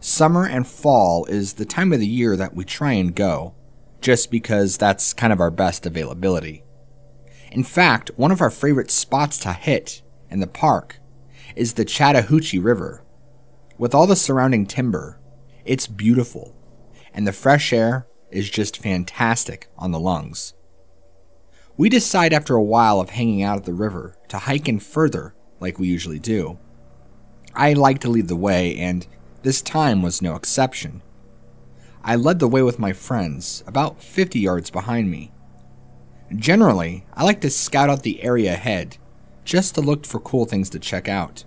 Summer and fall is the time of the year that we try and go, just because that's kind of our best availability. In fact, one of our favorite spots to hit in the park is the Chattahoochee River. With all the surrounding timber, it's beautiful, and the fresh air is just fantastic on the lungs. We decide after a while of hanging out at the river to hike in further like we usually do. I like to lead the way, and this time was no exception. I led the way with my friends, about fifty yards behind me. Generally, I like to scout out the area ahead, just to look for cool things to check out.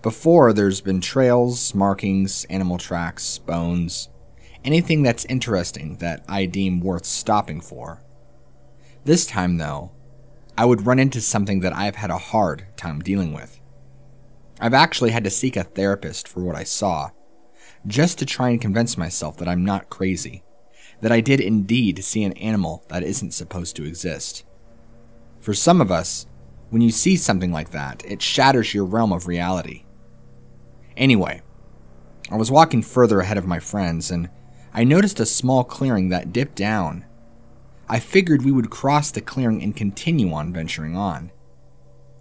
Before, there's been trails, markings, animal tracks, bones, anything that's interesting that I deem worth stopping for. This time, though, I would run into something that I've had a hard time dealing with. I've actually had to seek a therapist for what I saw, just to try and convince myself that I'm not crazy, that I did indeed see an animal that isn't supposed to exist. For some of us, when you see something like that, it shatters your realm of reality. Anyway, I was walking further ahead of my friends, and I noticed a small clearing that dipped down. I figured we would cross the clearing and continue on venturing on.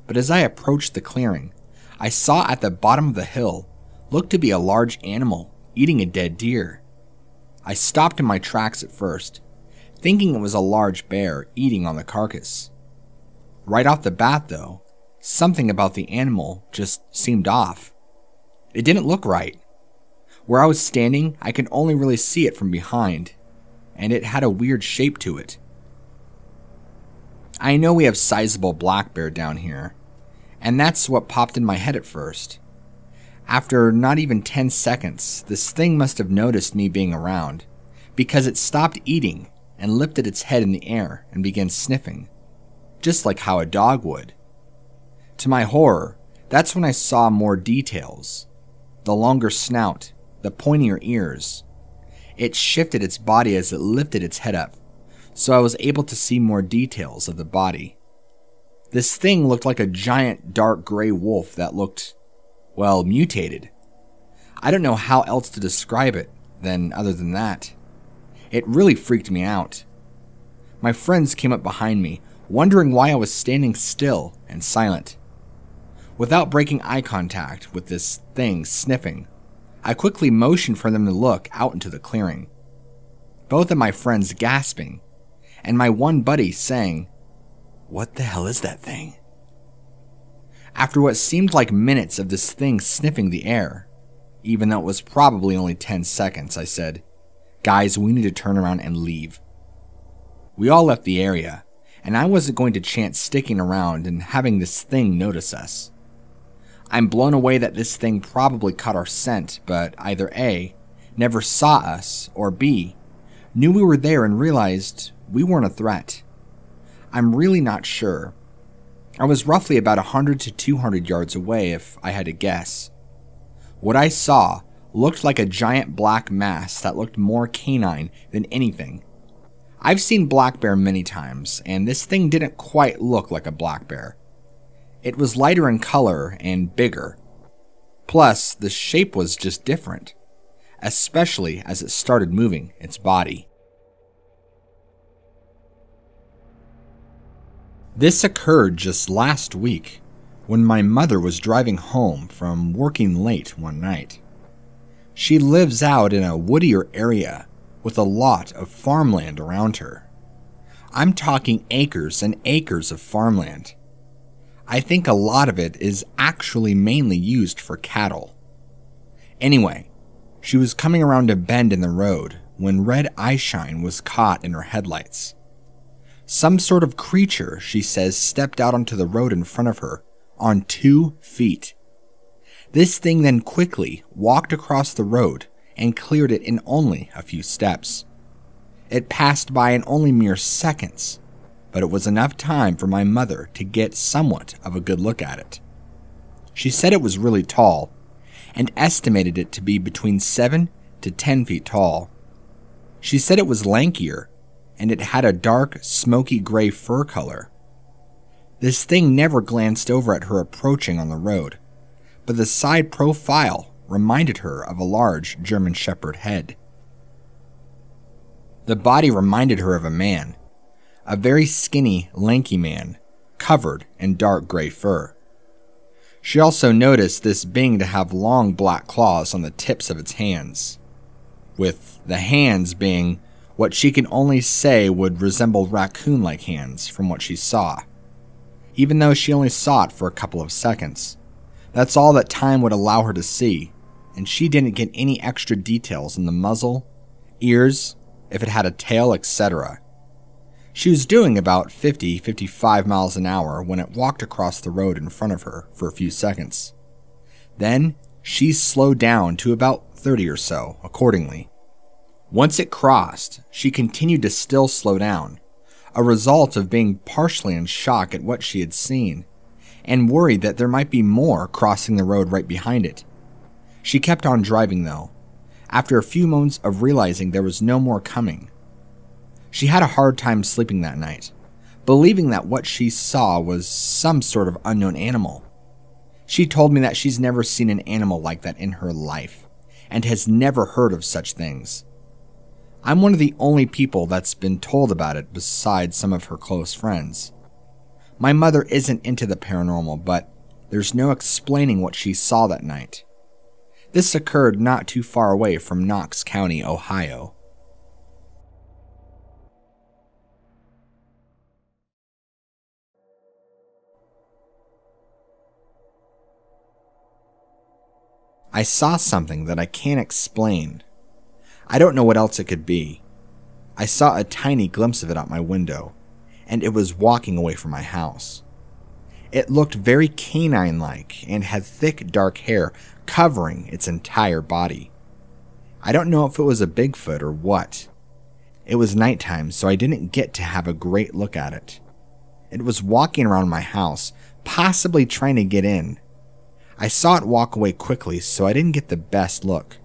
But as I approached the clearing, I saw at the bottom of the hill looked to be a large animal eating a dead deer. I stopped in my tracks at first, thinking it was a large bear eating on the carcass. Right off the bat, though, something about the animal just seemed off. It didn't look right. Where I was standing, I could only really see it from behind, and it had a weird shape to it. I know we have sizable black bear down here, and that's what popped in my head at first. After not even ten seconds, this thing must have noticed me being around, because it stopped eating and lifted its head in the air and began sniffing, just like how a dog would. To my horror, that's when I saw more details. The longer snout, the pointier ears. It shifted its body as it lifted its head up, so I was able to see more details of the body. This thing looked like a giant dark gray wolf that looked, well, mutated. I don't know how else to describe it than other than that. It really freaked me out. My friends came up behind me, wondering why I was standing still and silent. Without breaking eye contact with this thing sniffing, I quickly motioned for them to look out into the clearing. Both of my friends gasping, and my one buddy saying, "What the hell is that thing?" After what seemed like minutes of this thing sniffing the air, even though it was probably only ten seconds, I said, "Guys, we need to turn around and leave." We all left the area, and I wasn't going to chance sticking around and having this thing notice us. I'm blown away that this thing probably caught our scent, but either A, never saw us, or B, knew we were there and realized we weren't a threat. I'm really not sure. I was roughly about one hundred to two hundred yards away if I had to guess. What I saw looked like a giant black mass that looked more canine than anything. I've seen black bear many times, and this thing didn't quite look like a black bear. It was lighter in color and bigger. Plus, the shape was just different, especially as it started moving its body. This occurred just last week when my mother was driving home from working late one night. She lives out in a woodier area with a lot of farmland around her. I'm talking acres and acres of farmland. I think a lot of it is actually mainly used for cattle. Anyway, she was coming around a bend in the road when red eyeshine was caught in her headlights. Some sort of creature, she says, stepped out onto the road in front of her on two feet. This thing then quickly walked across the road and cleared it in only a few steps. It passed by in only mere seconds, but it was enough time for my mother to get somewhat of a good look at it. She said it was really tall, and estimated it to be between seven to ten feet tall. She said it was lankier, and it had a dark, smoky gray fur color. This thing never glanced over at her approaching on the road, but the side profile reminded her of a large German Shepherd head. The body reminded her of a man, a very skinny, lanky man, covered in dark gray fur. She also noticed this being to have long black claws on the tips of its hands, with the hands being what she can only say would resemble raccoon-like hands from what she saw, even though she only saw it for a couple of seconds. That's all that time would allow her to see, and she didn't get any extra details in the muzzle, ears, if it had a tail, et cetera. She was doing about fifty to fifty-five miles an hour when it walked across the road in front of her for a few seconds. Then she slowed down to about thirty or so, accordingly. Once it crossed, she continued to still slow down, a result of being partially in shock at what she had seen, and worried that there might be more crossing the road right behind it. She kept on driving though, after a few moments of realizing there was no more coming. She had a hard time sleeping that night, believing that what she saw was some sort of unknown animal. She told me that she's never seen an animal like that in her life, and has never heard of such things. I'm one of the only people that's been told about it besides some of her close friends. My mother isn't into the paranormal, but there's no explaining what she saw that night. This occurred not too far away from Knox County, Ohio. I saw something that I can't explain. I don't know what else it could be. I saw a tiny glimpse of it out my window, and it was walking away from my house. It looked very canine-like and had thick, dark hair covering its entire body. I don't know if it was a Bigfoot or what. It was nighttime, so I didn't get to have a great look at it. It was walking around my house, possibly trying to get in. I saw it walk away quickly, so I didn't get the best look.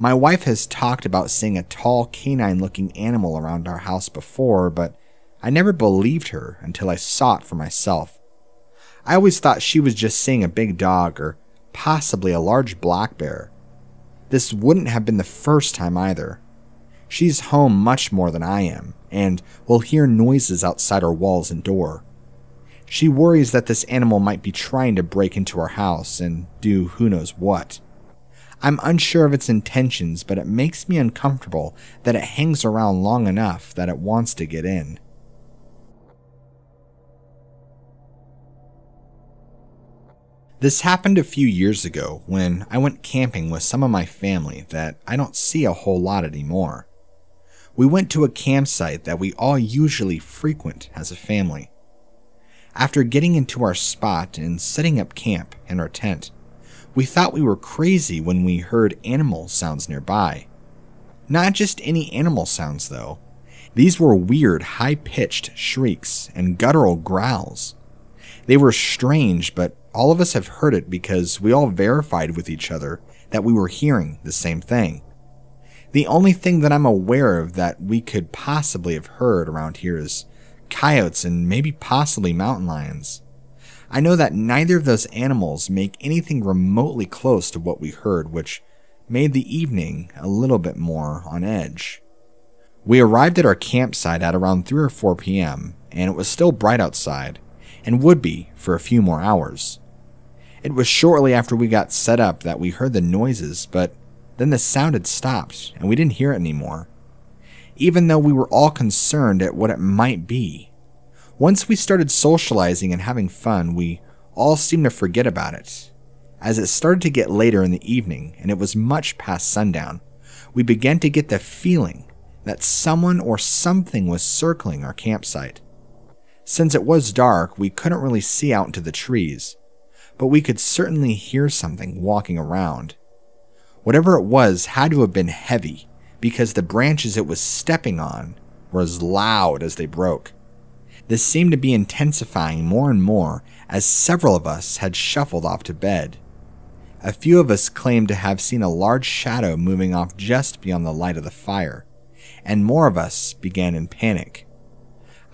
My wife has talked about seeing a tall canine-looking animal around our house before, but I never believed her until I saw it for myself. I always thought she was just seeing a big dog or possibly a large black bear. This wouldn't have been the first time either. She's home much more than I am and will hear noises outside our walls and door. She worries that this animal might be trying to break into our house and do who knows what. I'm unsure of its intentions, but it makes me uncomfortable that it hangs around long enough that it wants to get in. This happened a few years ago when I went camping with some of my family that I don't see a whole lot anymore. We went to a campsite that we all usually frequent as a family. After getting into our spot and setting up camp in our tent, we thought we were crazy when we heard animal sounds nearby. Not just any animal sounds, though. These were weird, high-pitched shrieks and guttural growls. They were strange, but all of us have heard it because we all verified with each other that we were hearing the same thing. The only thing that I'm aware of that we could possibly have heard around here is coyotes and maybe possibly mountain lions. I know that neither of those animals make anything remotely close to what we heard, which made the evening a little bit more on edge. We arrived at our campsite at around three or four p m, and it was still bright outside, and would be for a few more hours. It was shortly after we got set up that we heard the noises, but then the sound had stopped, and we didn't hear it anymore, even though we were all concerned at what it might be. Once we started socializing and having fun, we all seemed to forget about it. As it started to get later in the evening, and it was much past sundown, we began to get the feeling that someone or something was circling our campsite. Since it was dark, we couldn't really see out into the trees, but we could certainly hear something walking around. Whatever it was had to have been heavy, because the branches it was stepping on were as loud as they broke. This seemed to be intensifying more and more as several of us had shuffled off to bed. A few of us claimed to have seen a large shadow moving off just beyond the light of the fire, and more of us began in panic.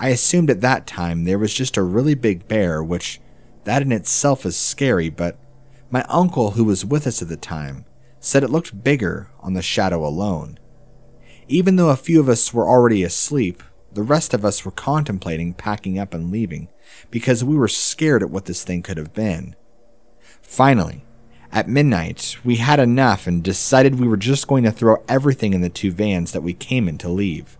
I assumed at that time there was just a really big bear, which that in itself is scary, but my uncle, who was with us at the time, said it looked bigger on the shadow alone. Even though a few of us were already asleep, the rest of us were contemplating packing up and leaving because we were scared at what this thing could have been. Finally, at midnight, we had enough and decided we were just going to throw everything in the two vans that we came in to leave.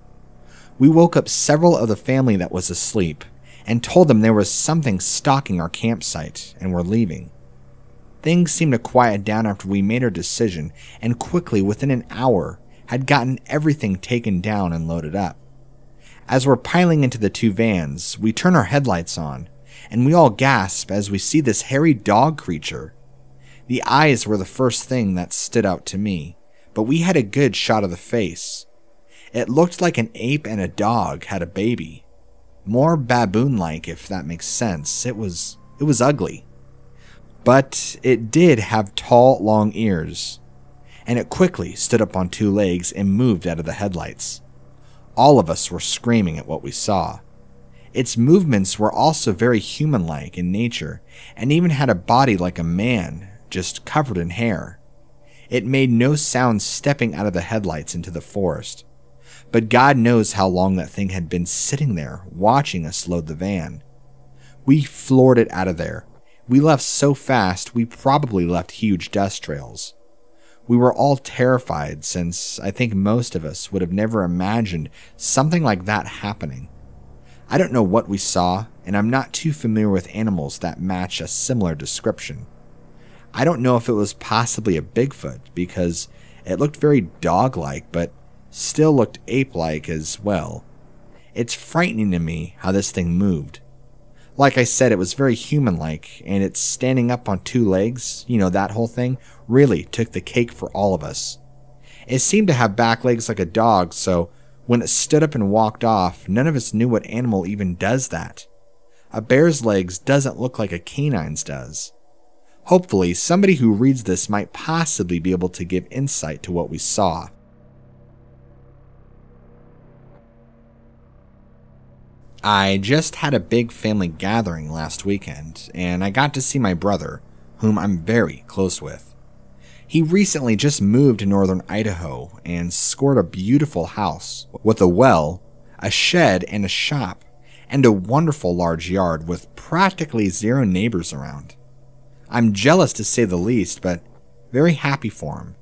We woke up several of the family that was asleep and told them there was something stalking our campsite and were leaving. Things seemed to quiet down after we made our decision, and quickly, within an hour, had gotten everything taken down and loaded up. As we're piling into the two vans, we turn our headlights on, and we all gasp as we see this hairy dog creature. The eyes were the first thing that stood out to me, but we had a good shot of the face. It looked like an ape and a dog had a baby. More baboon-like, if that makes sense. It was, it was ugly. But it did have tall, long ears, and it quickly stood up on two legs and moved out of the headlights. All of us were screaming at what we saw. Its movements were also very human-like in nature, and even had a body like a man, just covered in hair. It made no sound stepping out of the headlights into the forest, but God knows how long that thing had been sitting there, watching us load the van. We floored it out of there. We left so fast we probably left huge dust trails. We were all terrified, since I think most of us would have never imagined something like that happening. I don't know what we saw, and I'm not too familiar with animals that match a similar description. I don't know if it was possibly a Bigfoot, because it looked very dog-like, but still looked ape-like as well. It's frightening to me how this thing moved. Like I said, it was very human-like, and its standing up on two legs, you know, that whole thing, really took the cake for all of us. It seemed to have back legs like a dog, so when it stood up and walked off, none of us knew what animal even does that. A bear's legs doesn't look like a canine's does. Hopefully, somebody who reads this might possibly be able to give insight to what we saw. I just had a big family gathering last weekend, and I got to see my brother, whom I'm very close with. He recently just moved to northern Idaho and scored a beautiful house with a well, a shed, and a shop, and a wonderful large yard with practically zero neighbors around. I'm jealous to say the least, but very happy for him.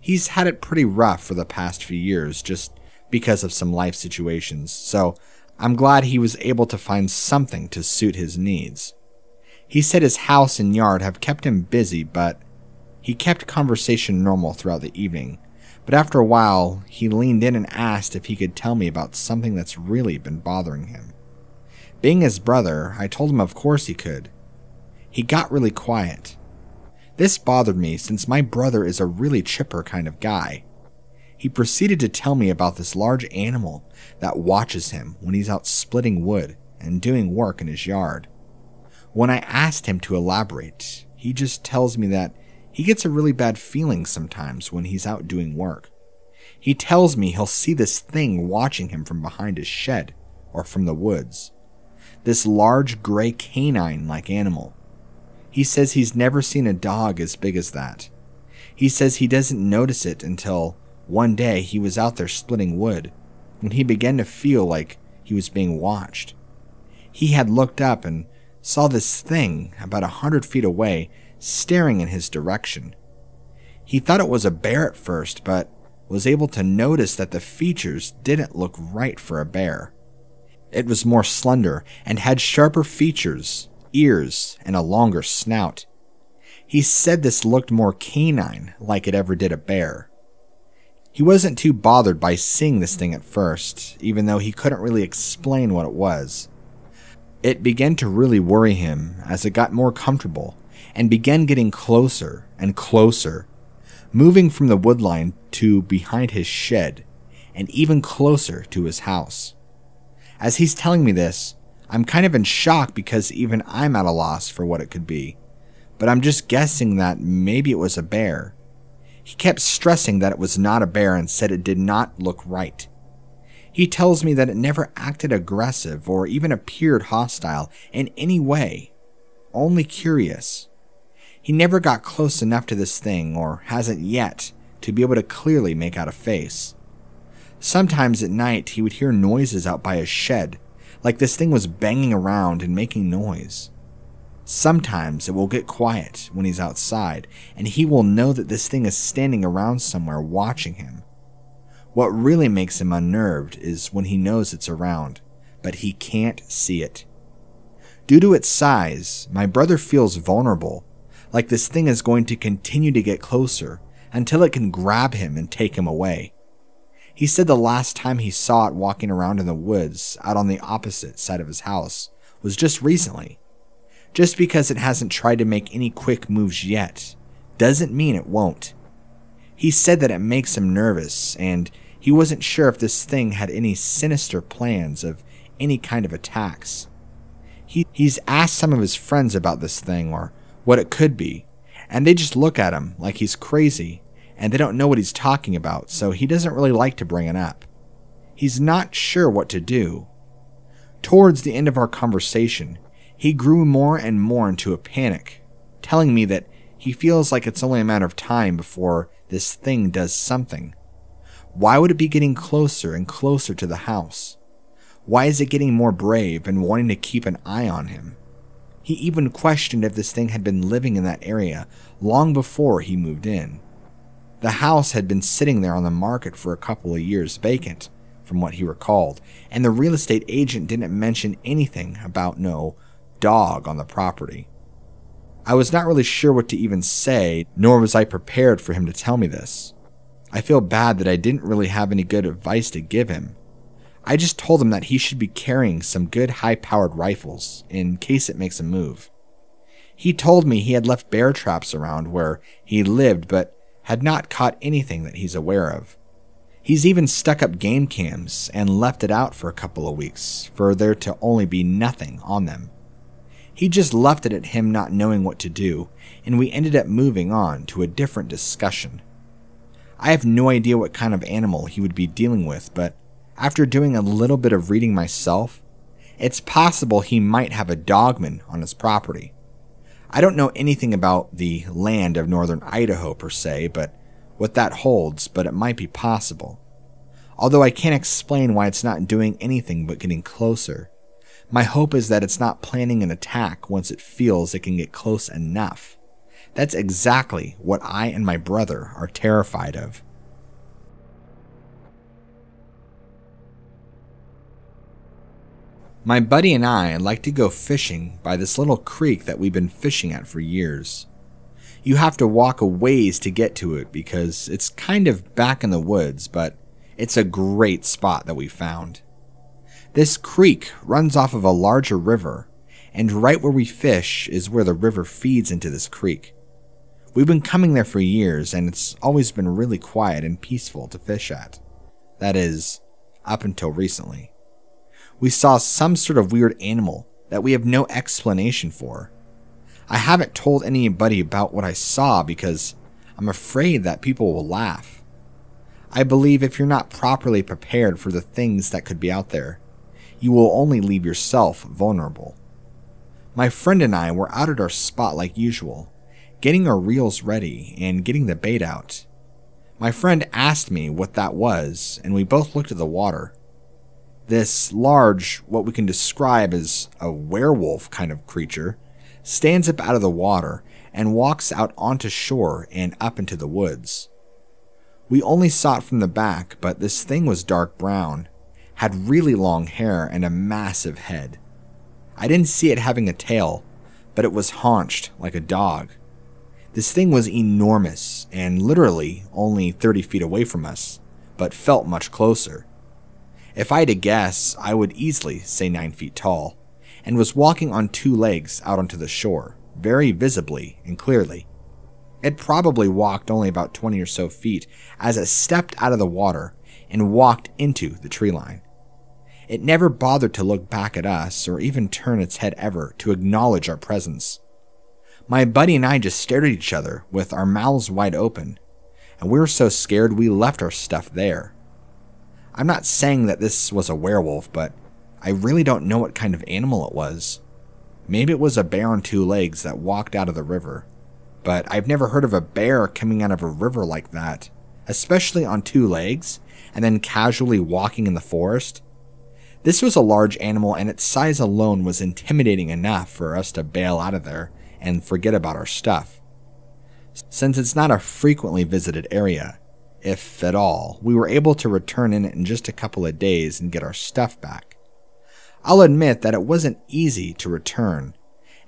He's had it pretty rough for the past few years just because of some life situations, so I'm glad he was able to find something to suit his needs. He said his house and yard have kept him busy, but he kept conversation normal throughout the evening. But after a while, he leaned in and asked if he could tell me about something that's really been bothering him. Being his brother, I told him of course he could. He got really quiet. This bothered me since my brother is a really chipper kind of guy. He proceeded to tell me about this large animal that watches him when he's out splitting wood and doing work in his yard. When I asked him to elaborate, he just tells me that he gets a really bad feeling sometimes when he's out doing work. He tells me he'll see this thing watching him from behind his shed or from the woods. This large gray canine-like animal. He says he's never seen a dog as big as that. He says he doesn't notice it until one day he was out there splitting wood when he began to feel like he was being watched. He had looked up and saw this thing about a hundred feet away staring in his direction. He thought it was a bear at first, but was able to notice that the features didn't look right for a bear. It was more slender and had sharper features, ears, and a longer snout. He said this looked more canine, like it ever did a bear. He wasn't too bothered by seeing this thing at first, even though he couldn't really explain what it was. It began to really worry him as it got more comfortable and began getting closer and closer, moving from the woodline to behind his shed and even closer to his house. As he's telling me this, I'm kind of in shock because even I'm at a loss for what it could be, but I'm just guessing that maybe it was a bear. He kept stressing that it was not a bear and said it did not look right. He tells me that it never acted aggressive or even appeared hostile in any way, only curious. He never got close enough to this thing, or hasn't yet, to be able to clearly make out a face. Sometimes at night he would hear noises out by his shed, like this thing was banging around and making noise. Sometimes it will get quiet when he's outside, and he will know that this thing is standing around somewhere watching him. What really makes him unnerved is when he knows it's around, but he can't see it. Due to its size, my brother feels vulnerable, like this thing is going to continue to get closer until it can grab him and take him away. He said the last time he saw it walking around in the woods out on the opposite side of his house was just recently. Just because it hasn't tried to make any quick moves yet doesn't mean it won't. He said that it makes him nervous, and he wasn't sure if this thing had any sinister plans of any kind of attacks. He, he's asked some of his friends about this thing or what it could be, and they just look at him like he's crazy. And they don't know what he's talking about, so he doesn't really like to bring it up. He's not sure what to do. Towards the end of our conversation, he grew more and more into a panic, telling me that he feels like it's only a matter of time before this thing does something. Why would it be getting closer and closer to the house? Why is it getting more brave and wanting to keep an eye on him? He even questioned if this thing had been living in that area long before he moved in. The house had been sitting there on the market for a couple of years vacant, from what he recalled, and the real estate agent didn't mention anything about no dog on the property. I was not really sure what to even say, nor was I prepared for him to tell me this. I feel bad that I didn't really have any good advice to give him. I just told him that he should be carrying some good high-powered rifles in case it makes a move. He told me he had left bear traps around where he lived, but had not caught anything that he's aware of. He's even stuck up game cams and left it out for a couple of weeks for there to only be nothing on them. He just left it at him not knowing what to do, and we ended up moving on to a different discussion. I have no idea what kind of animal he would be dealing with, but after doing a little bit of reading myself, it's possible he might have a dogman on his property. I don't know anything about the land of northern Idaho per se, but what that holds, but it might be possible. Although I can't explain why it's not doing anything but getting closer. My hope is that it's not planning an attack once it feels it can get close enough. That's exactly what I and my brother are terrified of. My buddy and I like to go fishing by this little creek that we've been fishing at for years. You have to walk a ways to get to it because it's kind of back in the woods, but it's a great spot that we found. This creek runs off of a larger river, and right where we fish is where the river feeds into this creek. We've been coming there for years, and it's always been really quiet and peaceful to fish at. That is, up until recently. We saw some sort of weird animal that we have no explanation for. I haven't told anybody about what I saw because I'm afraid that people will laugh. I believe if you're not properly prepared for the things that could be out there, you will only leave yourself vulnerable. My friend and I were out at our spot like usual, getting our reels ready and getting the bait out. My friend asked me what that was, and we both looked at the water. This large, what we can describe as a werewolf kind of creature, stands up out of the water and walks out onto shore and up into the woods. We only saw it from the back, but this thing was dark brown, had really long hair and a massive head. I didn't see it having a tail, but it was haunched like a dog. This thing was enormous and literally only thirty feet away from us, but felt much closer. If I had to guess, I would easily say nine feet tall, and was walking on two legs out onto the shore, very visibly and clearly. It probably walked only about twenty or so feet as it stepped out of the water and walked into the tree line. It never bothered to look back at us or even turn its head ever to acknowledge our presence. My buddy and I just stared at each other with our mouths wide open, and we were so scared we left our stuff there. I'm not saying that this was a werewolf, but I really don't know what kind of animal it was. Maybe it was a bear on two legs that walked out of the river, but I've never heard of a bear coming out of a river like that, especially on two legs and then casually walking in the forest. This was a large animal, and its size alone was intimidating enough for us to bail out of there and forget about our stuff. Since it's not a frequently visited area, if at all, we were able to return in it in just a couple of days and get our stuff back. I'll admit that it wasn't easy to return,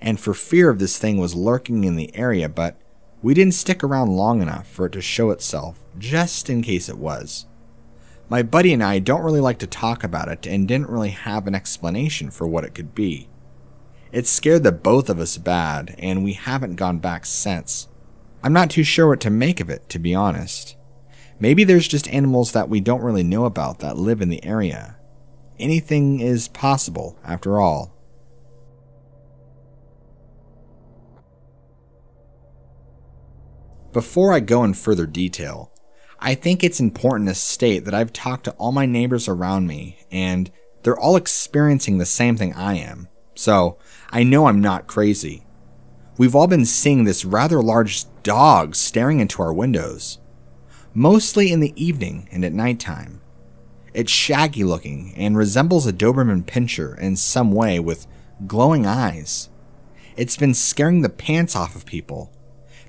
and for fear of this thing was lurking in the area, but we didn't stick around long enough for it to show itself, just in case it was. My buddy and I don't really like to talk about it and didn't really have an explanation for what it could be. It scared the both of us bad, and we haven't gone back since. I'm not too sure what to make of it, to be honest. Maybe there's just animals that we don't really know about that live in the area. Anything is possible, after all. Before I go in further detail, I think it's important to state that I've talked to all my neighbors around me, and they're all experiencing the same thing I am. So, I know I'm not crazy. We've all been seeing this rather large dog staring into our windows, mostly in the evening and at nighttime. It's shaggy looking and resembles a Doberman Pinscher in some way with glowing eyes. It's been scaring the pants off of people.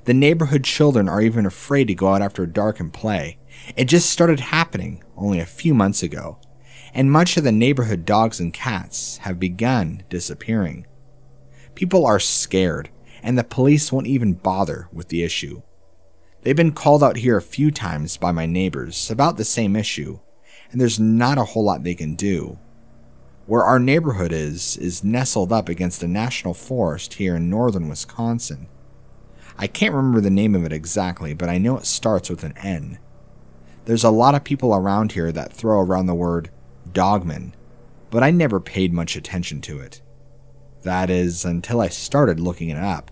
The neighborhood children are even afraid to go out after dark and play. It just started happening only a few months ago, and much of the neighborhood dogs and cats have begun disappearing. People are scared, and the police won't even bother with the issue. They've been called out here a few times by my neighbors about the same issue, and there's not a whole lot they can do. Where our neighborhood is, is nestled up against a national forest here in northern Wisconsin. I can't remember the name of it exactly, but I know it starts with an N. There's a lot of people around here that throw around the word Dogman, but I never paid much attention to it. That is, until I started looking it up.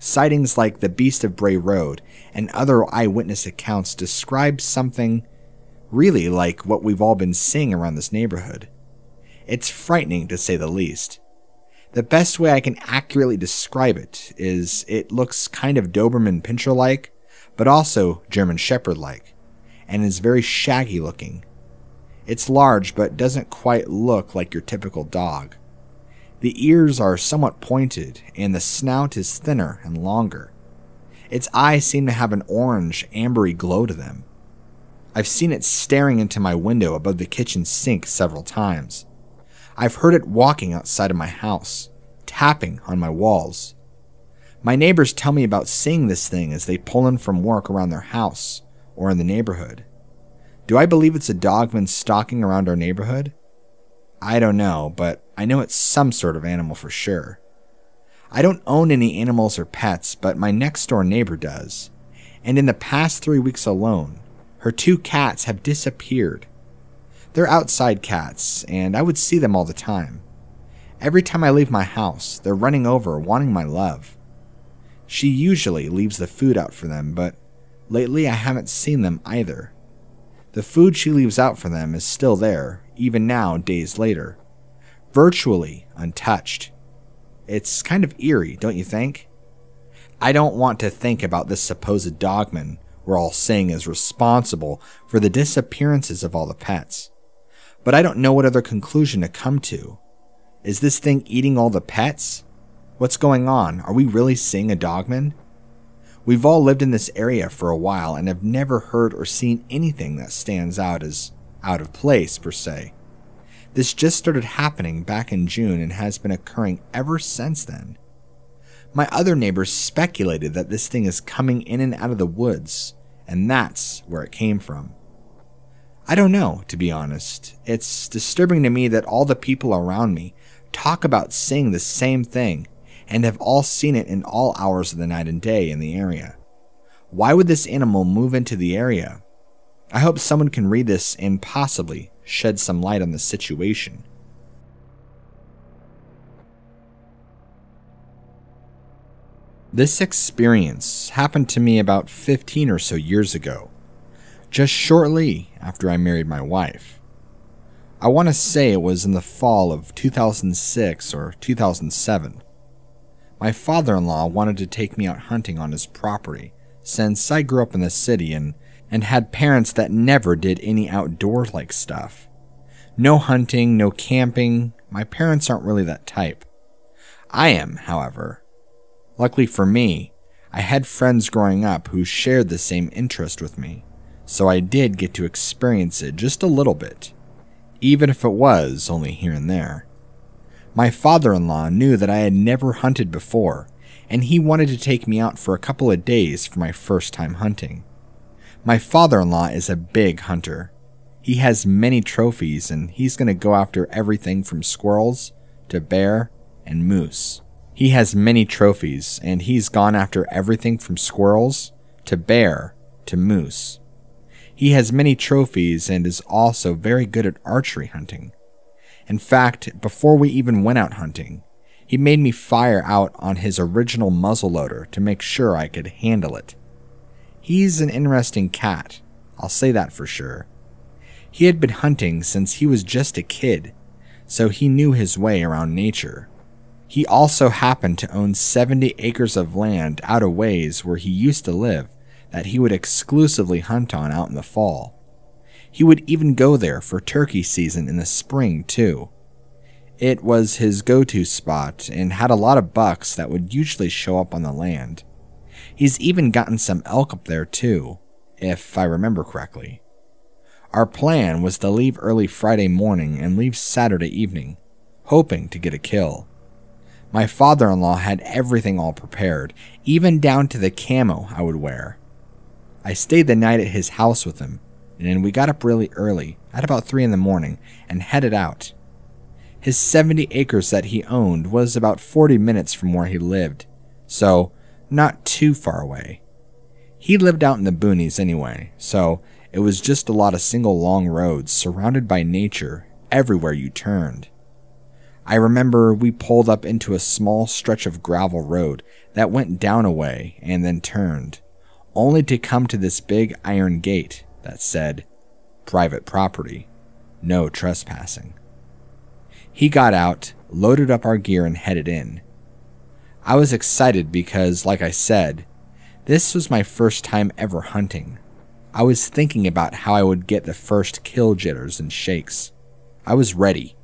Sightings like the Beast of Bray Road and other eyewitness accounts describe something really like what we've all been seeing around this neighborhood. It's frightening, to say the least. The best way I can accurately describe it is it looks kind of Doberman Pinscher-like, but also German Shepherd-like, and is very shaggy looking. It's large, but doesn't quite look like your typical dog. The ears are somewhat pointed, and the snout is thinner and longer. Its eyes seem to have an orange, ambery glow to them. I've seen it staring into my window above the kitchen sink several times. I've heard it walking outside of my house, tapping on my walls. My neighbors tell me about seeing this thing as they pull in from work around their house or in the neighborhood. Do I believe it's a dogman stalking around our neighborhood? I don't know, but I know it's some sort of animal for sure. I don't own any animals or pets, but my next-door neighbor does. And in the past three weeks alone, her two cats have disappeared. They're outside cats, and I would see them all the time. Every time I leave my house, they're running over, wanting my love. She usually leaves the food out for them, but lately I haven't seen them either. The food she leaves out for them is still there, even now, days later. Virtually untouched. It's kind of eerie, don't you think? I don't want to think about this supposed dogman we're all saying is responsible for the disappearances of all the pets. But I don't know what other conclusion to come to. Is this thing eating all the pets? What's going on? Are we really seeing a dogman? We've all lived in this area for a while and have never heard or seen anything that stands out as out of place, per se. This just started happening back in June and has been occurring ever since then. My other neighbors speculated that this thing is coming in and out of the woods, and that's where it came from. I don't know, to be honest. It's disturbing to me that all the people around me talk about seeing the same thing, and have all seen it in all hours of the night and day in the area. Why would this animal move into the area? I hope someone can read this and possibly shed some light on the situation. This experience happened to me about fifteen or so years ago, just shortly after I married my wife. I want to say it was in the fall of two thousand six or two thousand seven. My father-in-law wanted to take me out hunting on his property, since I grew up in the city and, and had parents that never did any outdoor-like stuff. No hunting, no camping, my parents aren't really that type. I am, however. Luckily for me, I had friends growing up who shared the same interest with me, so I did get to experience it just a little bit, even if it was only here and there. My father-in-law knew that I had never hunted before, and he wanted to take me out for a couple of days for my first time hunting. My father-in-law is a big hunter. He has many trophies, and he's going to go after everything from squirrels to bear and moose. He has many trophies, and he's gone after everything from squirrels to bear to moose. He has many trophies and is also very good at archery hunting. In fact, before we even went out hunting, he made me fire out on his original muzzleloader to make sure I could handle it. He's an interesting cat, I'll say that for sure. He had been hunting since he was just a kid, so he knew his way around nature. He also happened to own seventy acres of land out of ways where he used to live that he would exclusively hunt on out in the fall. He would even go there for turkey season in the spring, too. It was his go-to spot and had a lot of bucks that would usually show up on the land. He's even gotten some elk up there, too, if I remember correctly. Our plan was to leave early Friday morning and leave Saturday evening, hoping to get a kill. My father-in-law had everything all prepared, even down to the camo I would wear. I stayed the night at his house with him, and we got up really early, at about three in the morning, and headed out. His seventy acres that he owned was about forty minutes from where he lived, so not too far away. He lived out in the boonies anyway, so it was just a lot of single long roads surrounded by nature everywhere you turned. I remember we pulled up into a small stretch of gravel road that went down a way and then turned, only to come to this big iron gate that said, "Private property, no trespassing." He got out, loaded up our gear, and headed in. I was excited because, like I said, this was my first time ever hunting. I was thinking about how I would get the first kill jitters and shakes. I was ready.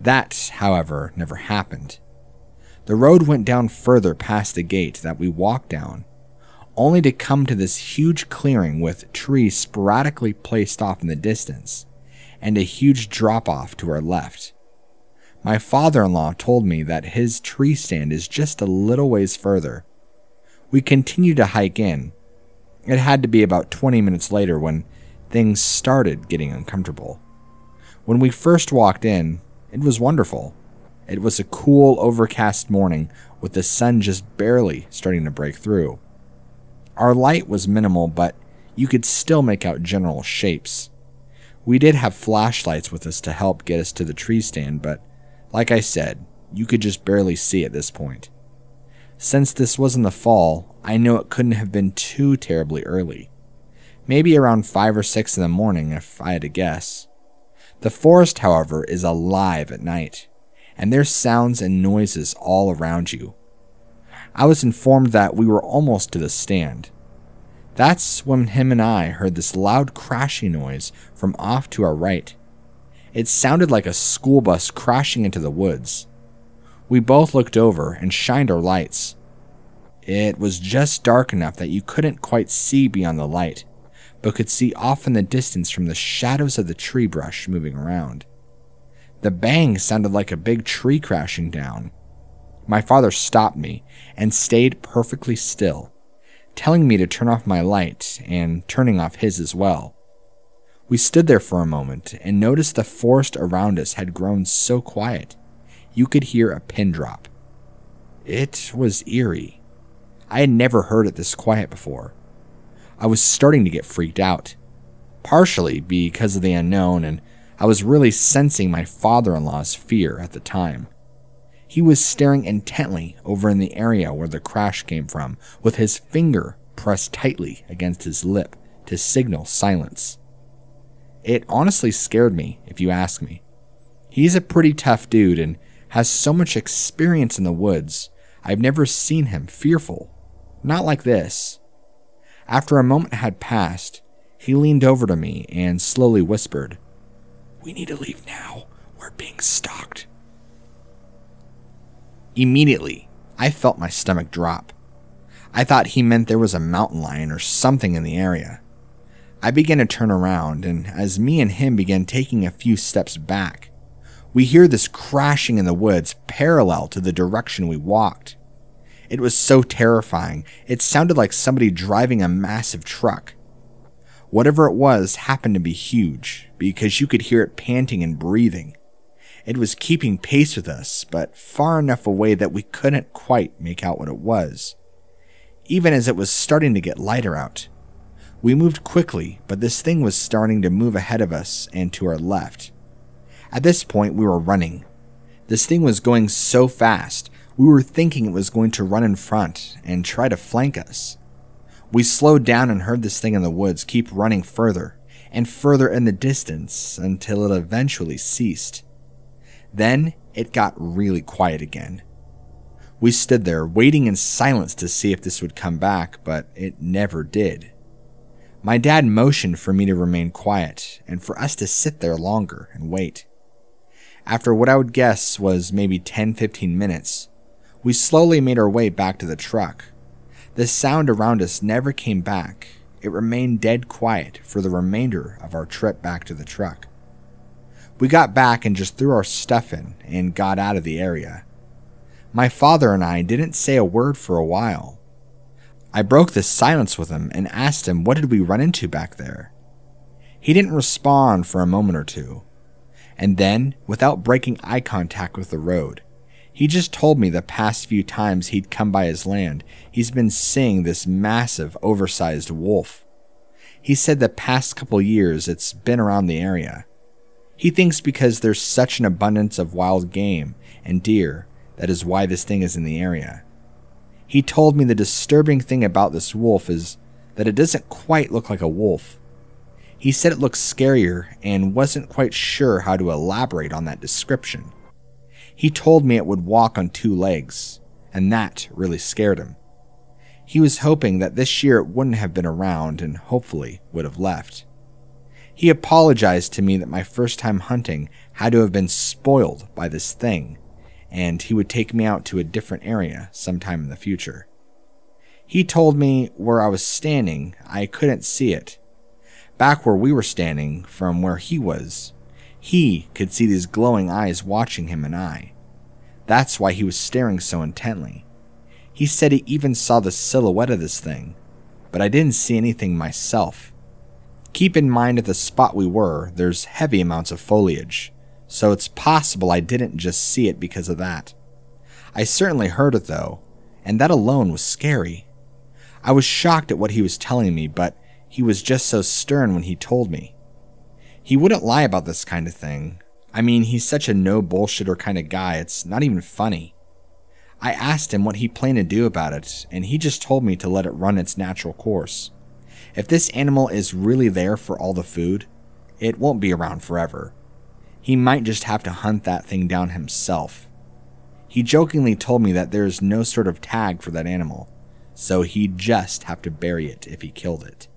That, however, never happened. The road went down further past the gate that we walked down, only to come to this huge clearing with trees sporadically placed off in the distance, and a huge drop-off to our left. My father-in-law told me that his tree stand is just a little ways further. We continued to hike in. It had to be about twenty minutes later when things started getting uncomfortable. When we first walked in, it was wonderful. It was a cool, overcast morning with the sun just barely starting to break through. Our light was minimal, but you could still make out general shapes. We did have flashlights with us to help get us to the tree stand, but like I said, you could just barely see at this point. Since this was in the fall, I know it couldn't have been too terribly early. Maybe around five or six in the morning, if I had to guess. The forest, however, is alive at night, and there's sounds and noises all around you. I was informed that we were almost to the stand. That's when him and I heard this loud crashing noise from off to our right. It sounded like a school bus crashing into the woods. We both looked over and shined our lights. It was just dark enough that you couldn't quite see beyond the light, but could see off in the distance from the shadows of the tree brush moving around. The bang sounded like a big tree crashing down. My father stopped me and stayed perfectly still, telling me to turn off my light and turning off his as well. We stood there for a moment and noticed the forest around us had grown so quiet, you could hear a pin drop. It was eerie. I had never heard it this quiet before. I was starting to get freaked out, partially because of the unknown and I was really sensing my father-in-law's fear at the time. He was staring intently over in the area where the crash came from, with his finger pressed tightly against his lip to signal silence. It honestly scared me, if you ask me. He's a pretty tough dude and has so much experience in the woods. I've never seen him fearful. Not like this. After a moment had passed, he leaned over to me and slowly whispered, "We need to leave now. We're being stalked." Immediately, I felt my stomach drop. I thought he meant there was a mountain lion or something in the area. I began to turn around, and as me and him began taking a few steps back, we hear this crashing in the woods parallel to the direction we walked. It was so terrifying. It sounded like somebody driving a massive truck. Whatever it was happened to be huge, because you could hear it panting and breathing. It was keeping pace with us, but far enough away that we couldn't quite make out what it was, even as it was starting to get lighter out. We moved quickly, but this thing was starting to move ahead of us and to our left. At this point, we were running. This thing was going so fast, we were thinking it was going to run in front and try to flank us. We slowed down and heard this thing in the woods keep running further and further in the distance until it eventually ceased. Then it got really quiet again. We stood there waiting in silence to see if this would come back, but it never did. My dad motioned for me to remain quiet and for us to sit there longer and wait. After what I would guess was maybe ten to fifteen minutes, we slowly made our way back to the truck. The sound around us never came back. It remained dead quiet for the remainder of our trip back to the truck. We got back and just threw our stuff in and got out of the area. My father and I didn't say a word for a while. I broke the silence with him and asked him, what did we run into back there? He didn't respond for a moment or two. And then, without breaking eye contact with the road, he just told me the past few times he'd come by his land, he's been seeing this massive, oversized wolf. He said the past couple years it's been around the area. He thinks because there's such an abundance of wild game and deer, that is why this thing is in the area. He told me the disturbing thing about this wolf is that it doesn't quite look like a wolf. He said it looks scarier and wasn't quite sure how to elaborate on that description. He told me it would walk on two legs, and that really scared him. He was hoping that this year it wouldn't have been around and hopefully would have left. He apologized to me that my first time hunting had to have been spoiled by this thing, and he would take me out to a different area sometime in the future. He told me where I was standing, I couldn't see it. Back where we were standing, from where he was, he could see these glowing eyes watching him and I. That's why he was staring so intently. He said he even saw the silhouette of this thing, but I didn't see anything myself. Keep in mind at the spot we were, there's heavy amounts of foliage, so it's possible I didn't just see it because of that. I certainly heard it though, and that alone was scary. I was shocked at what he was telling me, but he was just so stern when he told me. He wouldn't lie about this kind of thing. I mean, he's such a no-bullshitter kind of guy, it's not even funny. I asked him what he planned to do about it, and he just told me to let it run its natural course. If this animal is really there for all the food, it won't be around forever. He might just have to hunt that thing down himself. He jokingly told me that there's no sort of tag for that animal, so he'd just have to bury it if he killed it.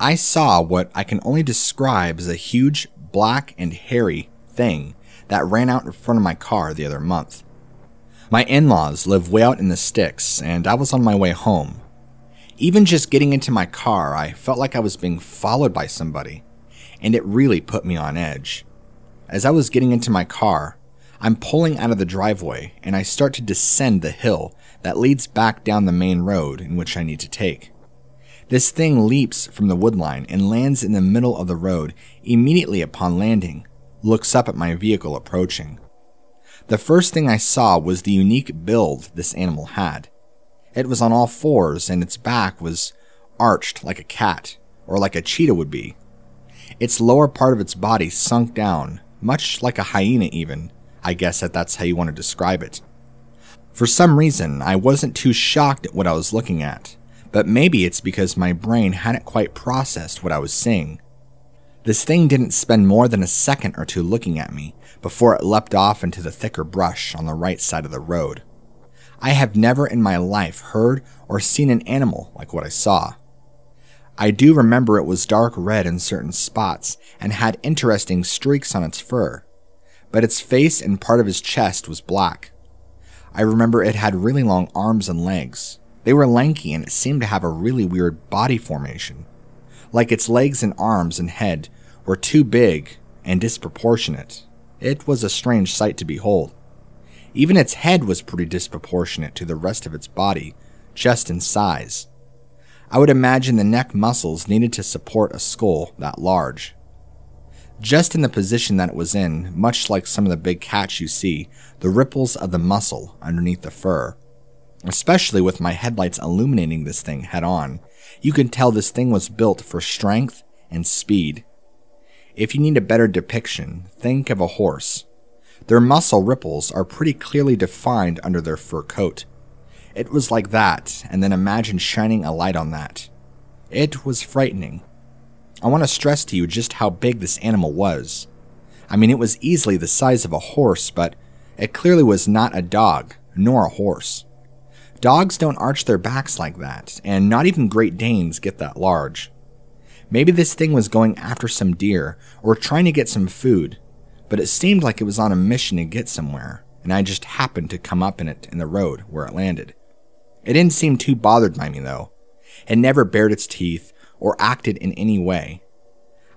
I saw what I can only describe as a huge, black and hairy thing that ran out in front of my car the other month. My in-laws live way out in the sticks, and I was on my way home. Even just getting into my car, I felt like I was being followed by somebody, and it really put me on edge. As I was getting into my car, I'm pulling out of the driveway, and I start to descend the hill that leads back down the main road in which I need to take. This thing leaps from the woodline and lands in the middle of the road immediately upon landing, looks up at my vehicle approaching. The first thing I saw was the unique build this animal had. It was on all fours, and its back was arched like a cat, or like a cheetah would be. Its lower part of its body sunk down, much like a hyena even, I guess that that's how you want to describe it. For some reason, I wasn't too shocked at what I was looking at, but maybe it's because my brain hadn't quite processed what I was seeing. This thing didn't spend more than a second or two looking at me before it leapt off into the thicker brush on the right side of the road. I have never in my life heard or seen an animal like what I saw. I do remember it was dark red in certain spots and had interesting streaks on its fur, but its face and part of its chest was black. I remember it had really long arms and legs. They were lanky and it seemed to have a really weird body formation, like its legs and arms and head were too big and disproportionate. It was a strange sight to behold. Even its head was pretty disproportionate to the rest of its body, just in size. I would imagine the neck muscles needed to support a skull that large. Just in the position that it was in, much like some of the big cats you see, the ripples of the muscle underneath the fur. Especially with my headlights illuminating this thing head on, you can tell this thing was built for strength and speed. If you need a better depiction, think of a horse. Their muscle ripples are pretty clearly defined under their fur coat. It was like that, and then imagine shining a light on that. It was frightening. I want to stress to you just how big this animal was. I mean, it was easily the size of a horse, but it clearly was not a dog, nor a horse. Dogs don't arch their backs like that, and not even Great Danes get that large. Maybe this thing was going after some deer, or trying to get some food, but it seemed like it was on a mission to get somewhere, and I just happened to come up in it in the road where it landed. It didn't seem too bothered by me, though. It never bared its teeth or acted in any way.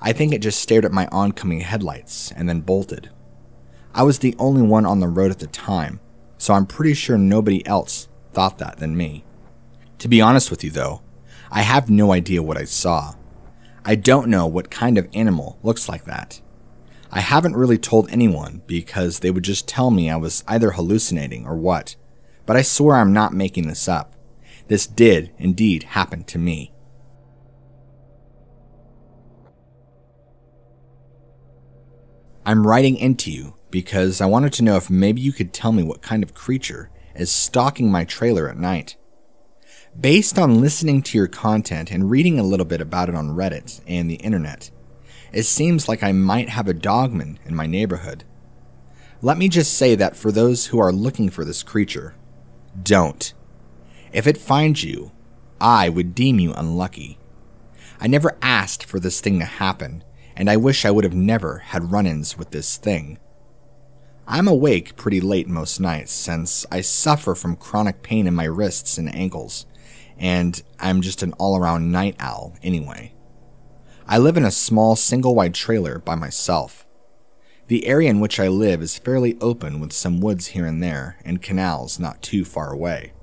I think it just stared at my oncoming headlights and then bolted. I was the only one on the road at the time, so I'm pretty sure nobody else thought that than me. To be honest with you, though, I have no idea what I saw. I don't know what kind of animal looks like that. I haven't really told anyone because they would just tell me I was either hallucinating or what, but I swear I'm not making this up. This did indeed happen to me. I'm writing into you because I wanted to know if maybe you could tell me what kind of creature is stalking my trailer at night. Based on listening to your content and reading a little bit about it on Reddit and the internet, it seems like I might have a dogman in my neighborhood. Let me just say that for those who are looking for this creature, don't. If it finds you, I would deem you unlucky. I never asked for this thing to happen, and I wish I would have never had run-ins with this thing. I'm awake pretty late most nights since I suffer from chronic pain in my wrists and ankles, and I'm just an all-around night owl anyway. I live in a small single-wide trailer by myself. The area in which I live is fairly open with some woods here and there and canals not too far away.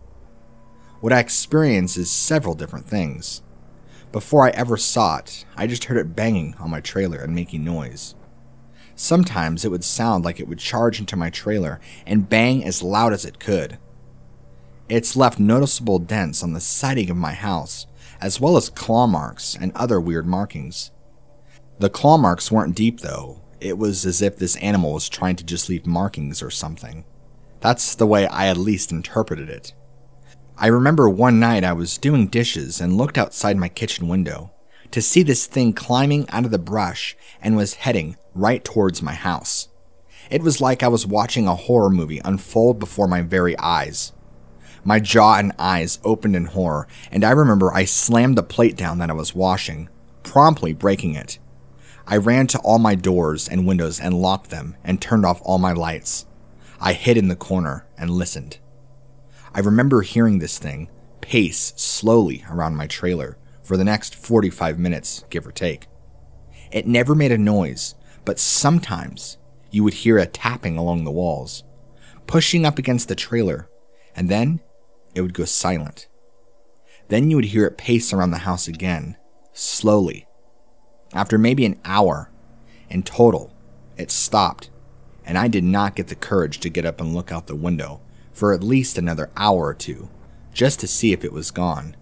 What I experience is several different things. Before I ever saw it, I just heard it banging on my trailer and making noise. Sometimes it would sound like it would charge into my trailer and bang as loud as it could. It's left noticeable dents on the siding of my house, as well as claw marks and other weird markings. The claw marks weren't deep though. It was as if this animal was trying to just leave markings or something. That's the way I at least interpreted it. I remember one night I was doing dishes and looked outside my kitchen window to see this thing climbing out of the brush and was heading right towards my house. It was like I was watching a horror movie unfold before my very eyes. My jaw and eyes opened in horror, and I remember I slammed the plate down that I was washing, promptly breaking it. I ran to all my doors and windows and locked them and turned off all my lights. I hid in the corner and listened. I remember hearing this thing pace slowly around my trailer for the next forty-five minutes, give or take. It never made a noise, but sometimes you would hear a tapping along the walls, pushing up against the trailer, and then it would go silent. Then you would hear it pace around the house again, slowly. After maybe an hour, in total, it stopped, and I did not get the courage to get up and look out the window for at least another hour or two, just to see if it was gone.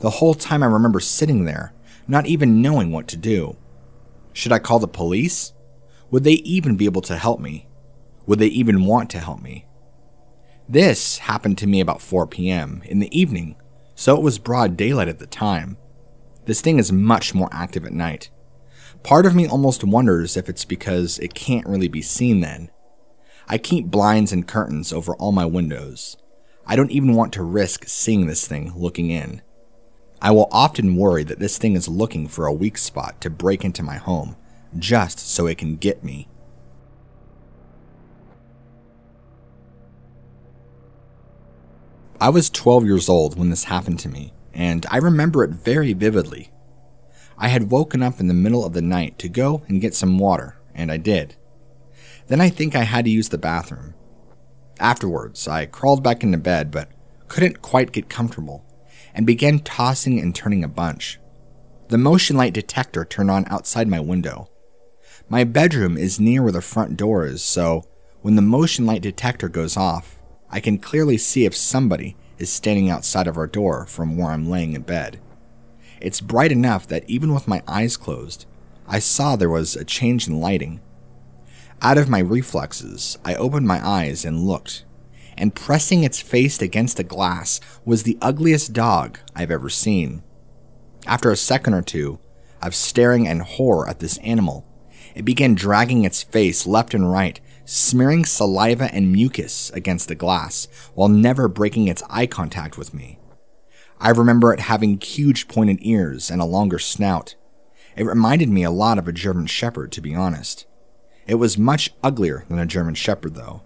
The whole time I remember sitting there, not even knowing what to do. Should I call the police? Would they even be able to help me? Would they even want to help me? This happened to me about four p m in the evening, so it was broad daylight at the time. This thing is much more active at night. Part of me almost wonders if it's because it can't really be seen then. I keep blinds and curtains over all my windows. I don't even want to risk seeing this thing looking in. I will often worry that this thing is looking for a weak spot to break into my home, just so it can get me. I was twelve years old when this happened to me, and I remember it very vividly. I had woken up in the middle of the night to go and get some water, and I did. Then I think I had to use the bathroom. Afterwards, I crawled back into bed, but couldn't quite get comfortable, and began tossing and turning a bunch. The motion light detector turned on outside my window. My bedroom is near where the front door is, so when the motion light detector goes off, I can clearly see if somebody is standing outside of our door from where I'm laying in bed. It's bright enough that even with my eyes closed, I saw there was a change in lighting. Out of my reflexes, I opened my eyes and looked, and pressing its face against the glass was the ugliest dog I've ever seen. After a second or two of staring in horror at this animal, it began dragging its face left and right, smearing saliva and mucus against the glass while never breaking its eye contact with me. I remember it having huge pointed ears and a longer snout. It reminded me a lot of a German Shepherd, to be honest. It was much uglier than a German Shepherd, though.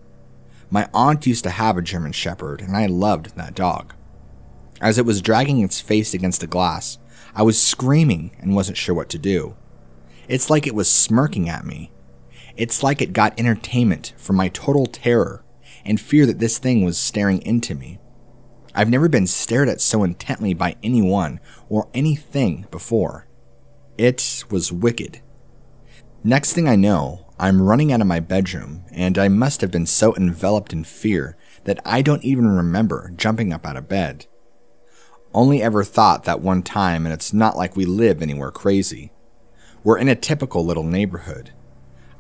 My aunt used to have a German Shepherd, and I loved that dog. As it was dragging its face against the glass, I was screaming and wasn't sure what to do. It's like it was smirking at me. It's like it got entertainment from my total terror and fear that this thing was staring into me. I've never been stared at so intently by anyone or anything before. It was wicked. Next thing I know, I'm running out of my bedroom, and I must have been so enveloped in fear that I don't even remember jumping up out of bed. Only ever thought that one time, and it's not like we live anywhere crazy. We're in a typical little neighborhood.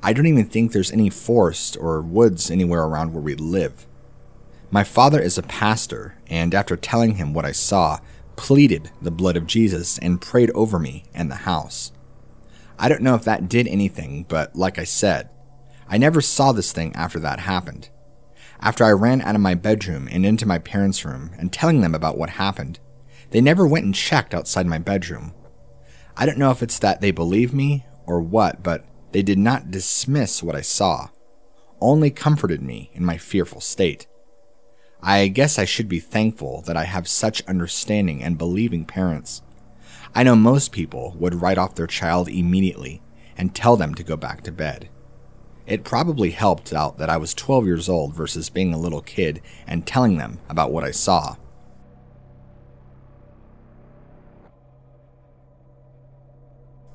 I don't even think there's any forest or woods anywhere around where we live. My father is a pastor, and after telling him what I saw, pleaded the blood of Jesus and prayed over me and the house. I don't know if that did anything, but like I said, I never saw this thing after that happened. After I ran out of my bedroom and into my parents' room and telling them about what happened, they never went and checked outside my bedroom. I don't know if it's that they believe me or what, but they did not dismiss what I saw, only comforted me in my fearful state. I guess I should be thankful that I have such understanding and believing parents. I know most people would write off their child immediately and tell them to go back to bed. It probably helped out that I was twelve years old versus being a little kid and telling them about what I saw.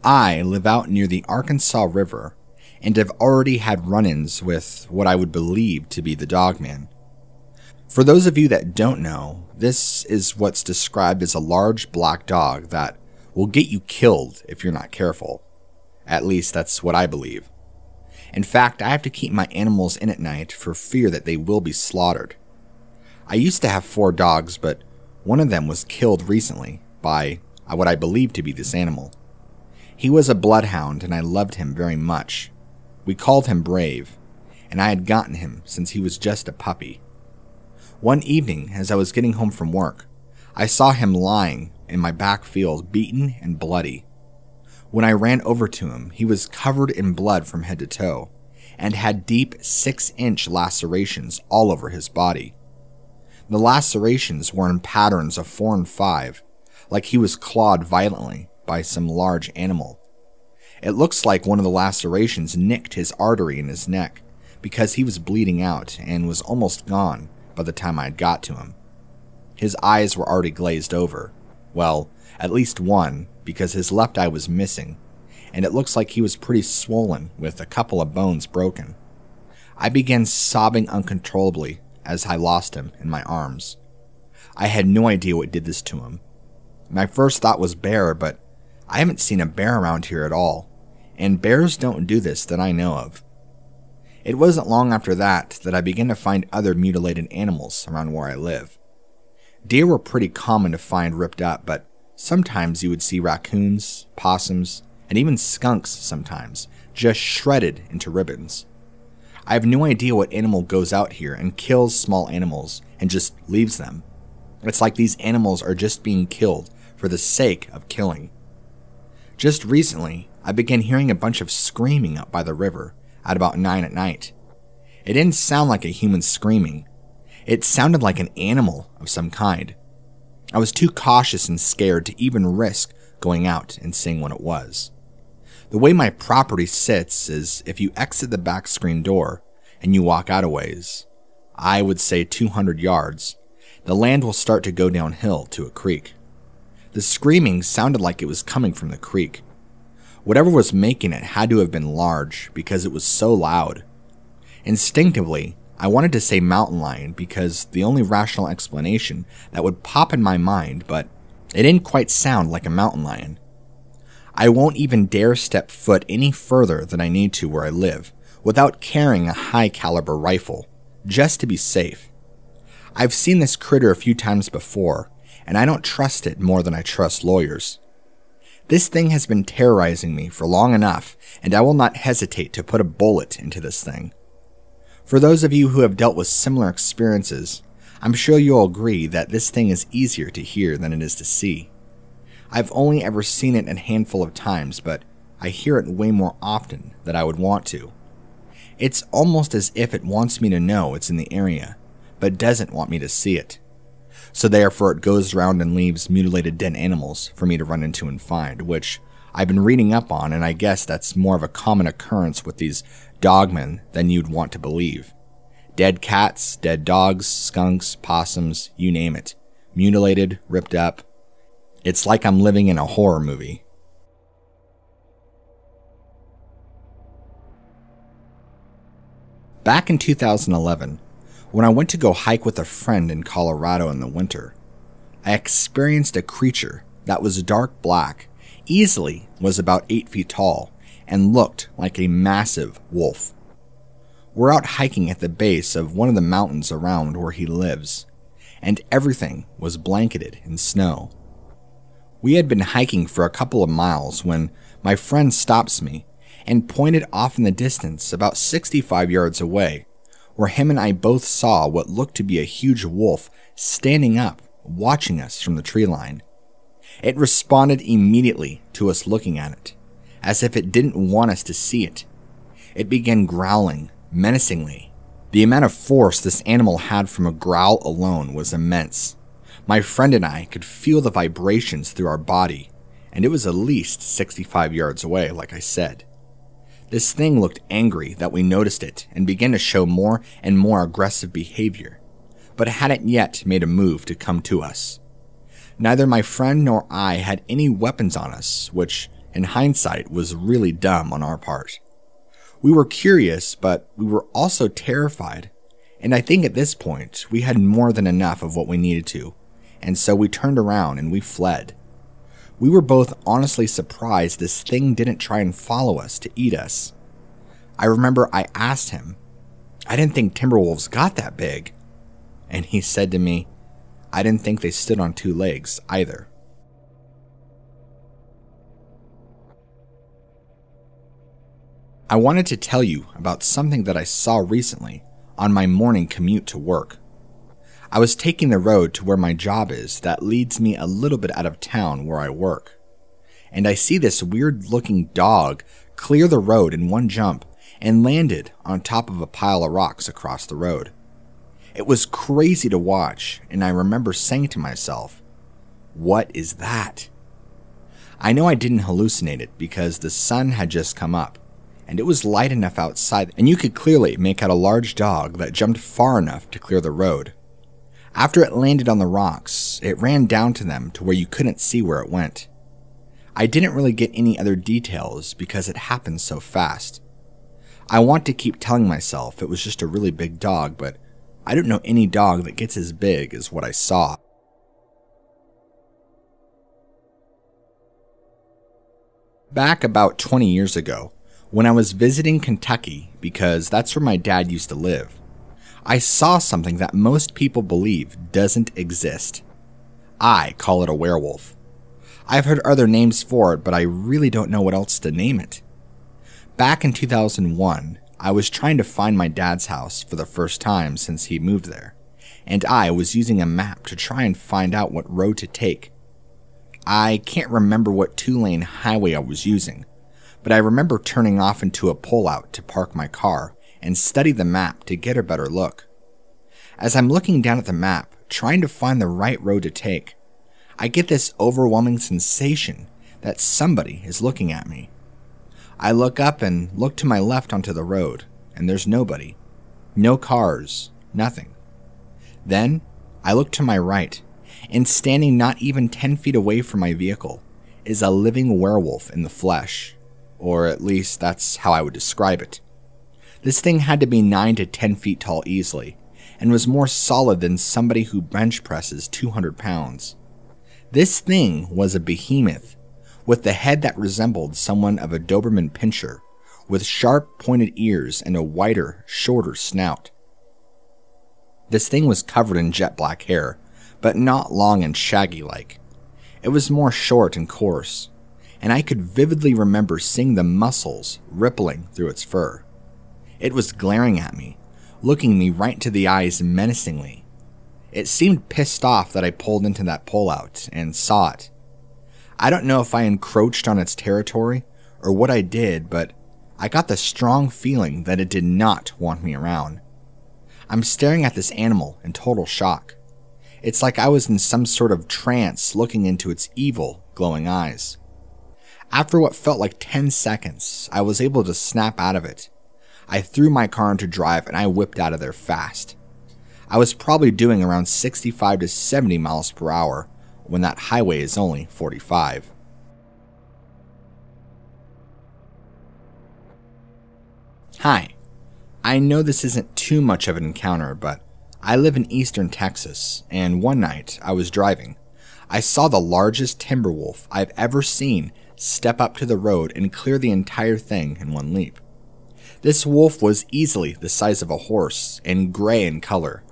I live out near the Arkansas River and have already had run-ins with what I would believe to be the Dogman. For those of you that don't know, this is what's described as a large black dog that will get you killed if you're not careful. At least that's what I believe. In fact, I have to keep my animals in at night for fear that they will be slaughtered. I used to have four dogs, but one of them was killed recently by what I believe to be this animal. He was a bloodhound, and I loved him very much. We called him Brave, and I had gotten him since he was just a puppy. One evening, as I was getting home from work, I saw him lying in my back field, beaten and bloody. When I ran over to him, he was covered in blood from head to toe, and had deep six-inch lacerations all over his body. The lacerations were in patterns of four and five, like he was clawed violently by some large animal. It looks like one of the lacerations nicked his artery in his neck, because he was bleeding out and was almost gone by the time I had got to him. His eyes were already glazed over, well, at least one, because his left eye was missing, and it looks like he was pretty swollen with a couple of bones broken. I began sobbing uncontrollably as I lost him in my arms. I had no idea what did this to him. My first thought was bear, but I haven't seen a bear around here at all, and bears don't do this that I know of. It wasn't long after that that I began to find other mutilated animals around where I live. Deer were pretty common to find ripped up, but sometimes you would see raccoons, possums, and even skunks sometimes, just shredded into ribbons. I have no idea what animal goes out here and kills small animals and just leaves them. It's like these animals are just being killed for the sake of killing. Just recently, I began hearing a bunch of screaming up by the river at about nine at night. It didn't sound like a human screaming. It sounded like an animal of some kind. I was too cautious and scared to even risk going out and seeing what it was. The way my property sits is if you exit the back screen door and you walk out a ways, I would say two hundred yards, the land will start to go downhill to a creek. The screaming sounded like it was coming from the creek. Whatever was making it had to have been large because it was so loud. Instinctively, I wanted to say mountain lion because the only rational explanation that would pop in my mind, but it didn't quite sound like a mountain lion. I won't even dare step foot any further than I need to where I live without carrying a high caliber rifle, just to be safe. I've seen this critter a few times before, and I don't trust it more than I trust lawyers. This thing has been terrorizing me for long enough, and I will not hesitate to put a bullet into this thing. For those of you who have dealt with similar experiences, I'm sure you'll agree that this thing is easier to hear than it is to see. I've only ever seen it a handful of times, but I hear it way more often than I would want to. It's almost as if it wants me to know it's in the area, but doesn't want me to see it. So therefore it goes around and leaves mutilated dead animals for me to run into and find, which I've been reading up on, and I guess that's more of a common occurrence with these dogmen than you'd want to believe. Dead cats, dead dogs, skunks, possums, you name it. Mutilated, ripped up. It's like I'm living in a horror movie. Back in two thousand eleven, when I went to go hike with a friend in Colorado in the winter, I experienced a creature that was dark black, easily was about eight feet tall, and looked like a massive wolf. We're out hiking at the base of one of the mountains around where he lives, and everything was blanketed in snow. We had been hiking for a couple of miles when my friend stops me and pointed off in the distance about sixty-five yards away, where him and I both saw what looked to be a huge wolf standing up, watching us from the tree line. It responded immediately to us looking at it, as if it didn't want us to see it. It began growling menacingly. The amount of force this animal had from a growl alone was immense. My friend and I could feel the vibrations through our body, and it was at least sixty-five yards away, like I said. This thing looked angry that we noticed it and began to show more and more aggressive behavior, but hadn't yet made a move to come to us. Neither my friend nor I had any weapons on us, which, in hindsight, was really dumb on our part. We were curious, but we were also terrified, and I think at this point we had more than enough of what we needed to. And so we turned around and we fled. We were both honestly surprised this thing didn't try and follow us to eat us. I remember I asked him, I didn't think timberwolves got that big. And he said to me, I didn't think they stood on two legs either. I wanted to tell you about something that I saw recently on my morning commute to work. I was taking the road to where my job is that leads me a little bit out of town where I work, and I see this weird-looking dog clear the road in one jump and landed on top of a pile of rocks across the road. It was crazy to watch, and I remember saying to myself, "What is that?" I know I didn't hallucinate it because the sun had just come up, and it was light enough outside and you could clearly make out a large dog that jumped far enough to clear the road. After it landed on the rocks, it ran down to them to where you couldn't see where it went. I didn't really get any other details because it happened so fast. I want to keep telling myself it was just a really big dog, but I don't know any dog that gets as big as what I saw. Back about twenty years ago, when I was visiting Kentucky, because that's where my dad used to live, I saw something that most people believe doesn't exist. I call it a werewolf. I've heard other names for it, but I really don't know what else to name it. Back in two thousand one, I was trying to find my dad's house for the first time since he moved there, and I was using a map to try and find out what road to take. I can't remember what two-lane highway I was using, but I remember turning off into a pullout to park my car and study the map to get a better look. As I'm looking down at the map, trying to find the right road to take, I get this overwhelming sensation that somebody is looking at me. I look up and look to my left onto the road, and there's nobody. No cars, nothing. Then, I look to my right, and standing not even ten feet away from my vehicle is a living werewolf in the flesh, or at least that's how I would describe it. This thing had to be nine to ten feet tall easily, and was more solid than somebody who bench presses two hundred pounds. This thing was a behemoth, with the head that resembled someone of a Doberman Pinscher, with sharp pointed ears and a wider, shorter snout. This thing was covered in jet black hair, but not long and shaggy-like. It was more short and coarse, and I could vividly remember seeing the muscles rippling through its fur. It was glaring at me, looking me right into the eyes menacingly. It seemed pissed off that I pulled into that pullout and saw it. I don't know if I encroached on its territory or what I did, but I got the strong feeling that it did not want me around. I'm staring at this animal in total shock. It's like I was in some sort of trance looking into its evil, glowing eyes. After what felt like ten seconds, I was able to snap out of it. I threw my car into drive and I whipped out of there fast. I was probably doing around sixty-five to seventy miles per hour when that highway is only forty-five. Hi, I know this isn't too much of an encounter, but I live in eastern Texas, and one night I was driving. I saw the largest timber wolf I've ever seen step up to the road and clear the entire thing in one leap. This wolf was easily the size of a horse and gray in color.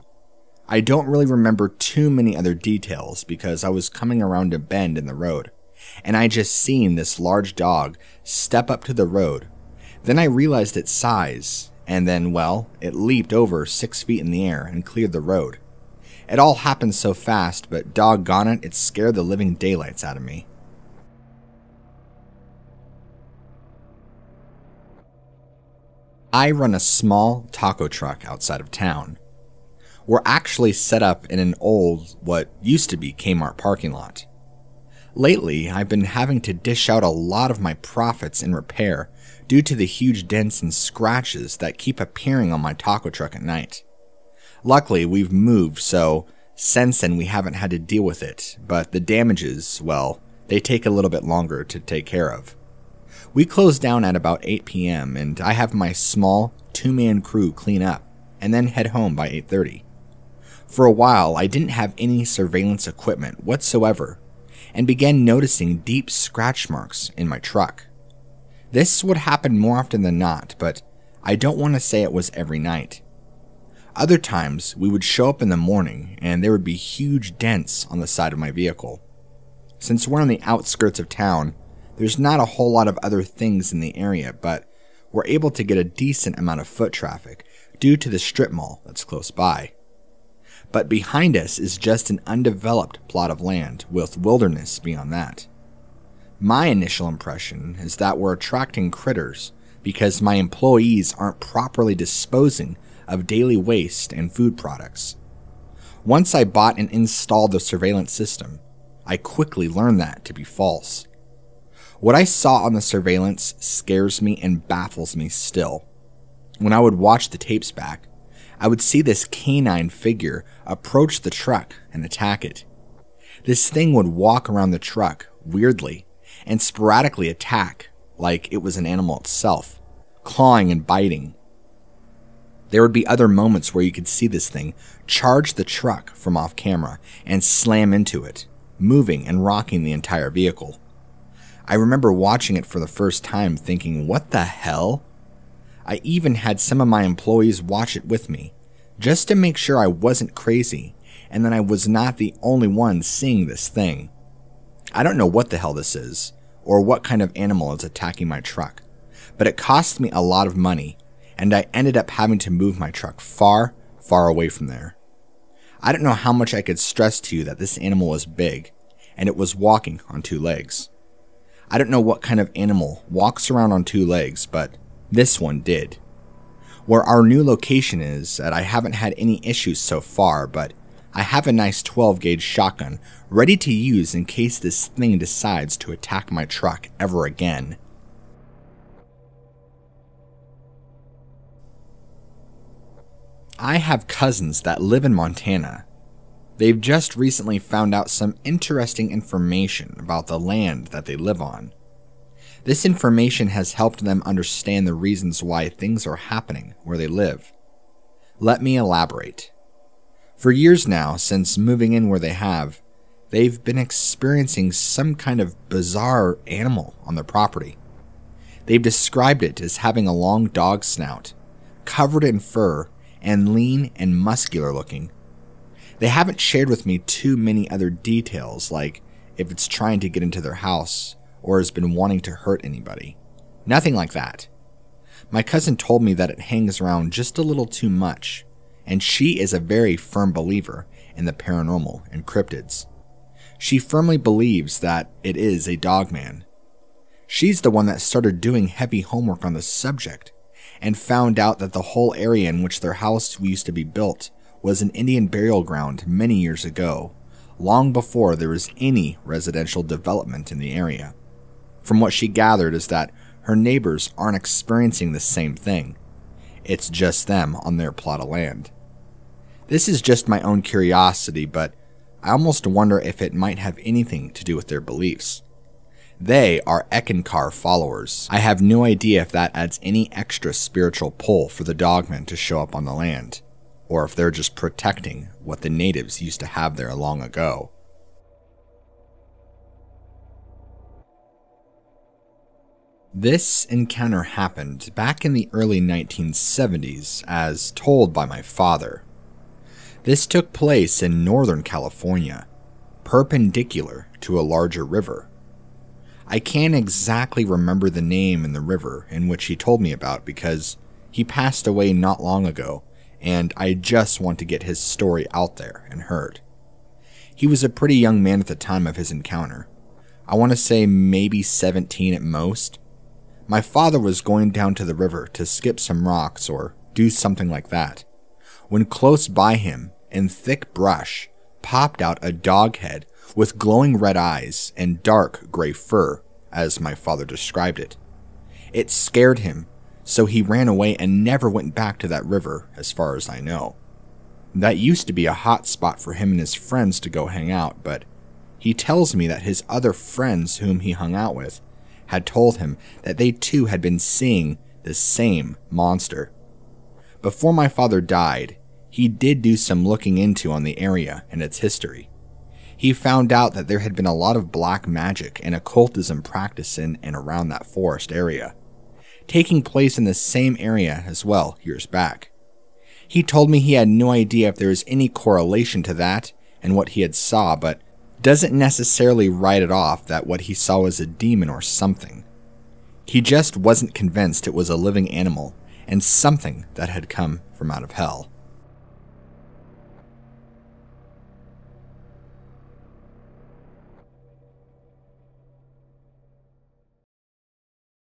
I don't really remember too many other details because I was coming around a bend in the road, and I just seen this large dog step up to the road. Then I realized its size, and then, well, it leaped over six feet in the air and cleared the road. It all happened so fast, but doggone it, it scared the living daylights out of me. I run a small taco truck outside of town. We're actually set up in an old, what used to be Kmart parking lot. Lately, I've been having to dish out a lot of my profits in repair due to the huge dents and scratches that keep appearing on my taco truck at night. Luckily, we've moved, so since then we haven't had to deal with it, but the damages, well, they take a little bit longer to take care of. We close down at about eight p m and I have my small two-man crew clean up and then head home by eight thirty. For a while, I didn't have any surveillance equipment whatsoever and began noticing deep scratch marks in my truck. This would happen more often than not, but I don't want to say it was every night. Other times, we would show up in the morning and there would be huge dents on the side of my vehicle. Since we're on the outskirts of town, there's not a whole lot of other things in the area, but we're able to get a decent amount of foot traffic due to the strip mall that's close by. But behind us is just an undeveloped plot of land with wilderness beyond that. My initial impression is that we're attracting critters because my employees aren't properly disposing of daily waste and food products. Once I bought and installed the surveillance system, I quickly learned that to be false. What I saw on the surveillance scares me and baffles me still. When I would watch the tapes back, I would see this canine figure approach the truck and attack it. This thing would walk around the truck, weirdly, and sporadically attack like it was an animal itself, clawing and biting. There would be other moments where you could see this thing charge the truck from off camera and slam into it, moving and rocking the entire vehicle. I remember watching it for the first time thinking, what the hell? I even had some of my employees watch it with me, just to make sure I wasn't crazy and that I was not the only one seeing this thing. I don't know what the hell this is, or what kind of animal is attacking my truck, but it cost me a lot of money, and I ended up having to move my truck far, far away from there. I don't know how much I could stress to you that this animal was big, and it was walking on two legs. I don't know what kind of animal walks around on two legs, but this one did. Where our new location is at, I haven't had any issues so far, but I have a nice twelve gauge shotgun ready to use in case this thing decides to attack my truck ever again. I have cousins that live in Montana. They've just recently found out some interesting information about the land that they live on. This information has helped them understand the reasons why things are happening where they live. Let me elaborate. For years now, since moving in where they have, they've been experiencing some kind of bizarre animal on their property. They've described it as having a long dog snout, covered in fur, and lean and muscular looking. They haven't shared with me too many other details, like if it's trying to get into their house or has been wanting to hurt anybody. Nothing like that. My cousin told me that it hangs around just a little too much, and she is a very firm believer in the paranormal and cryptids. She firmly believes that it is a dogman. She's the one that started doing heavy homework on the subject and found out that the whole area in which their house used to be built was an Indian burial ground many years ago, long before there was any residential development in the area. From what she gathered is that her neighbors aren't experiencing the same thing. It's just them on their plot of land. This is just my own curiosity, but I almost wonder if it might have anything to do with their beliefs. They are Eckankar followers. I have no idea if that adds any extra spiritual pull for the dogmen to show up on the land, or if they're just protecting what the natives used to have there long ago. This encounter happened back in the early nineteen seventies, as told by my father. This took place in Northern California, perpendicular to a larger river. I can't exactly remember the name in the river in which he told me about because he passed away not long ago, and I just want to get his story out there and heard. He was a pretty young man at the time of his encounter. I want to say maybe seventeen at most. My father was going down to the river to skip some rocks or do something like that, when close by him, in thick brush, popped out a dog head with glowing red eyes and dark gray fur, as my father described it. It scared him, so he ran away and never went back to that river, as far as I know. That used to be a hot spot for him and his friends to go hang out, but he tells me that his other friends whom he hung out with had told him that they too had been seeing the same monster. Before my father died, he did do some looking into on the area and its history. He found out that there had been a lot of black magic and occultism practiced in and around that forest area, taking place in the same area as well years back. He told me he had no idea if there was any correlation to that and what he had saw, but doesn't necessarily write it off that what he saw was a demon or something. He just wasn't convinced it was a living animal and something that had come from out of hell.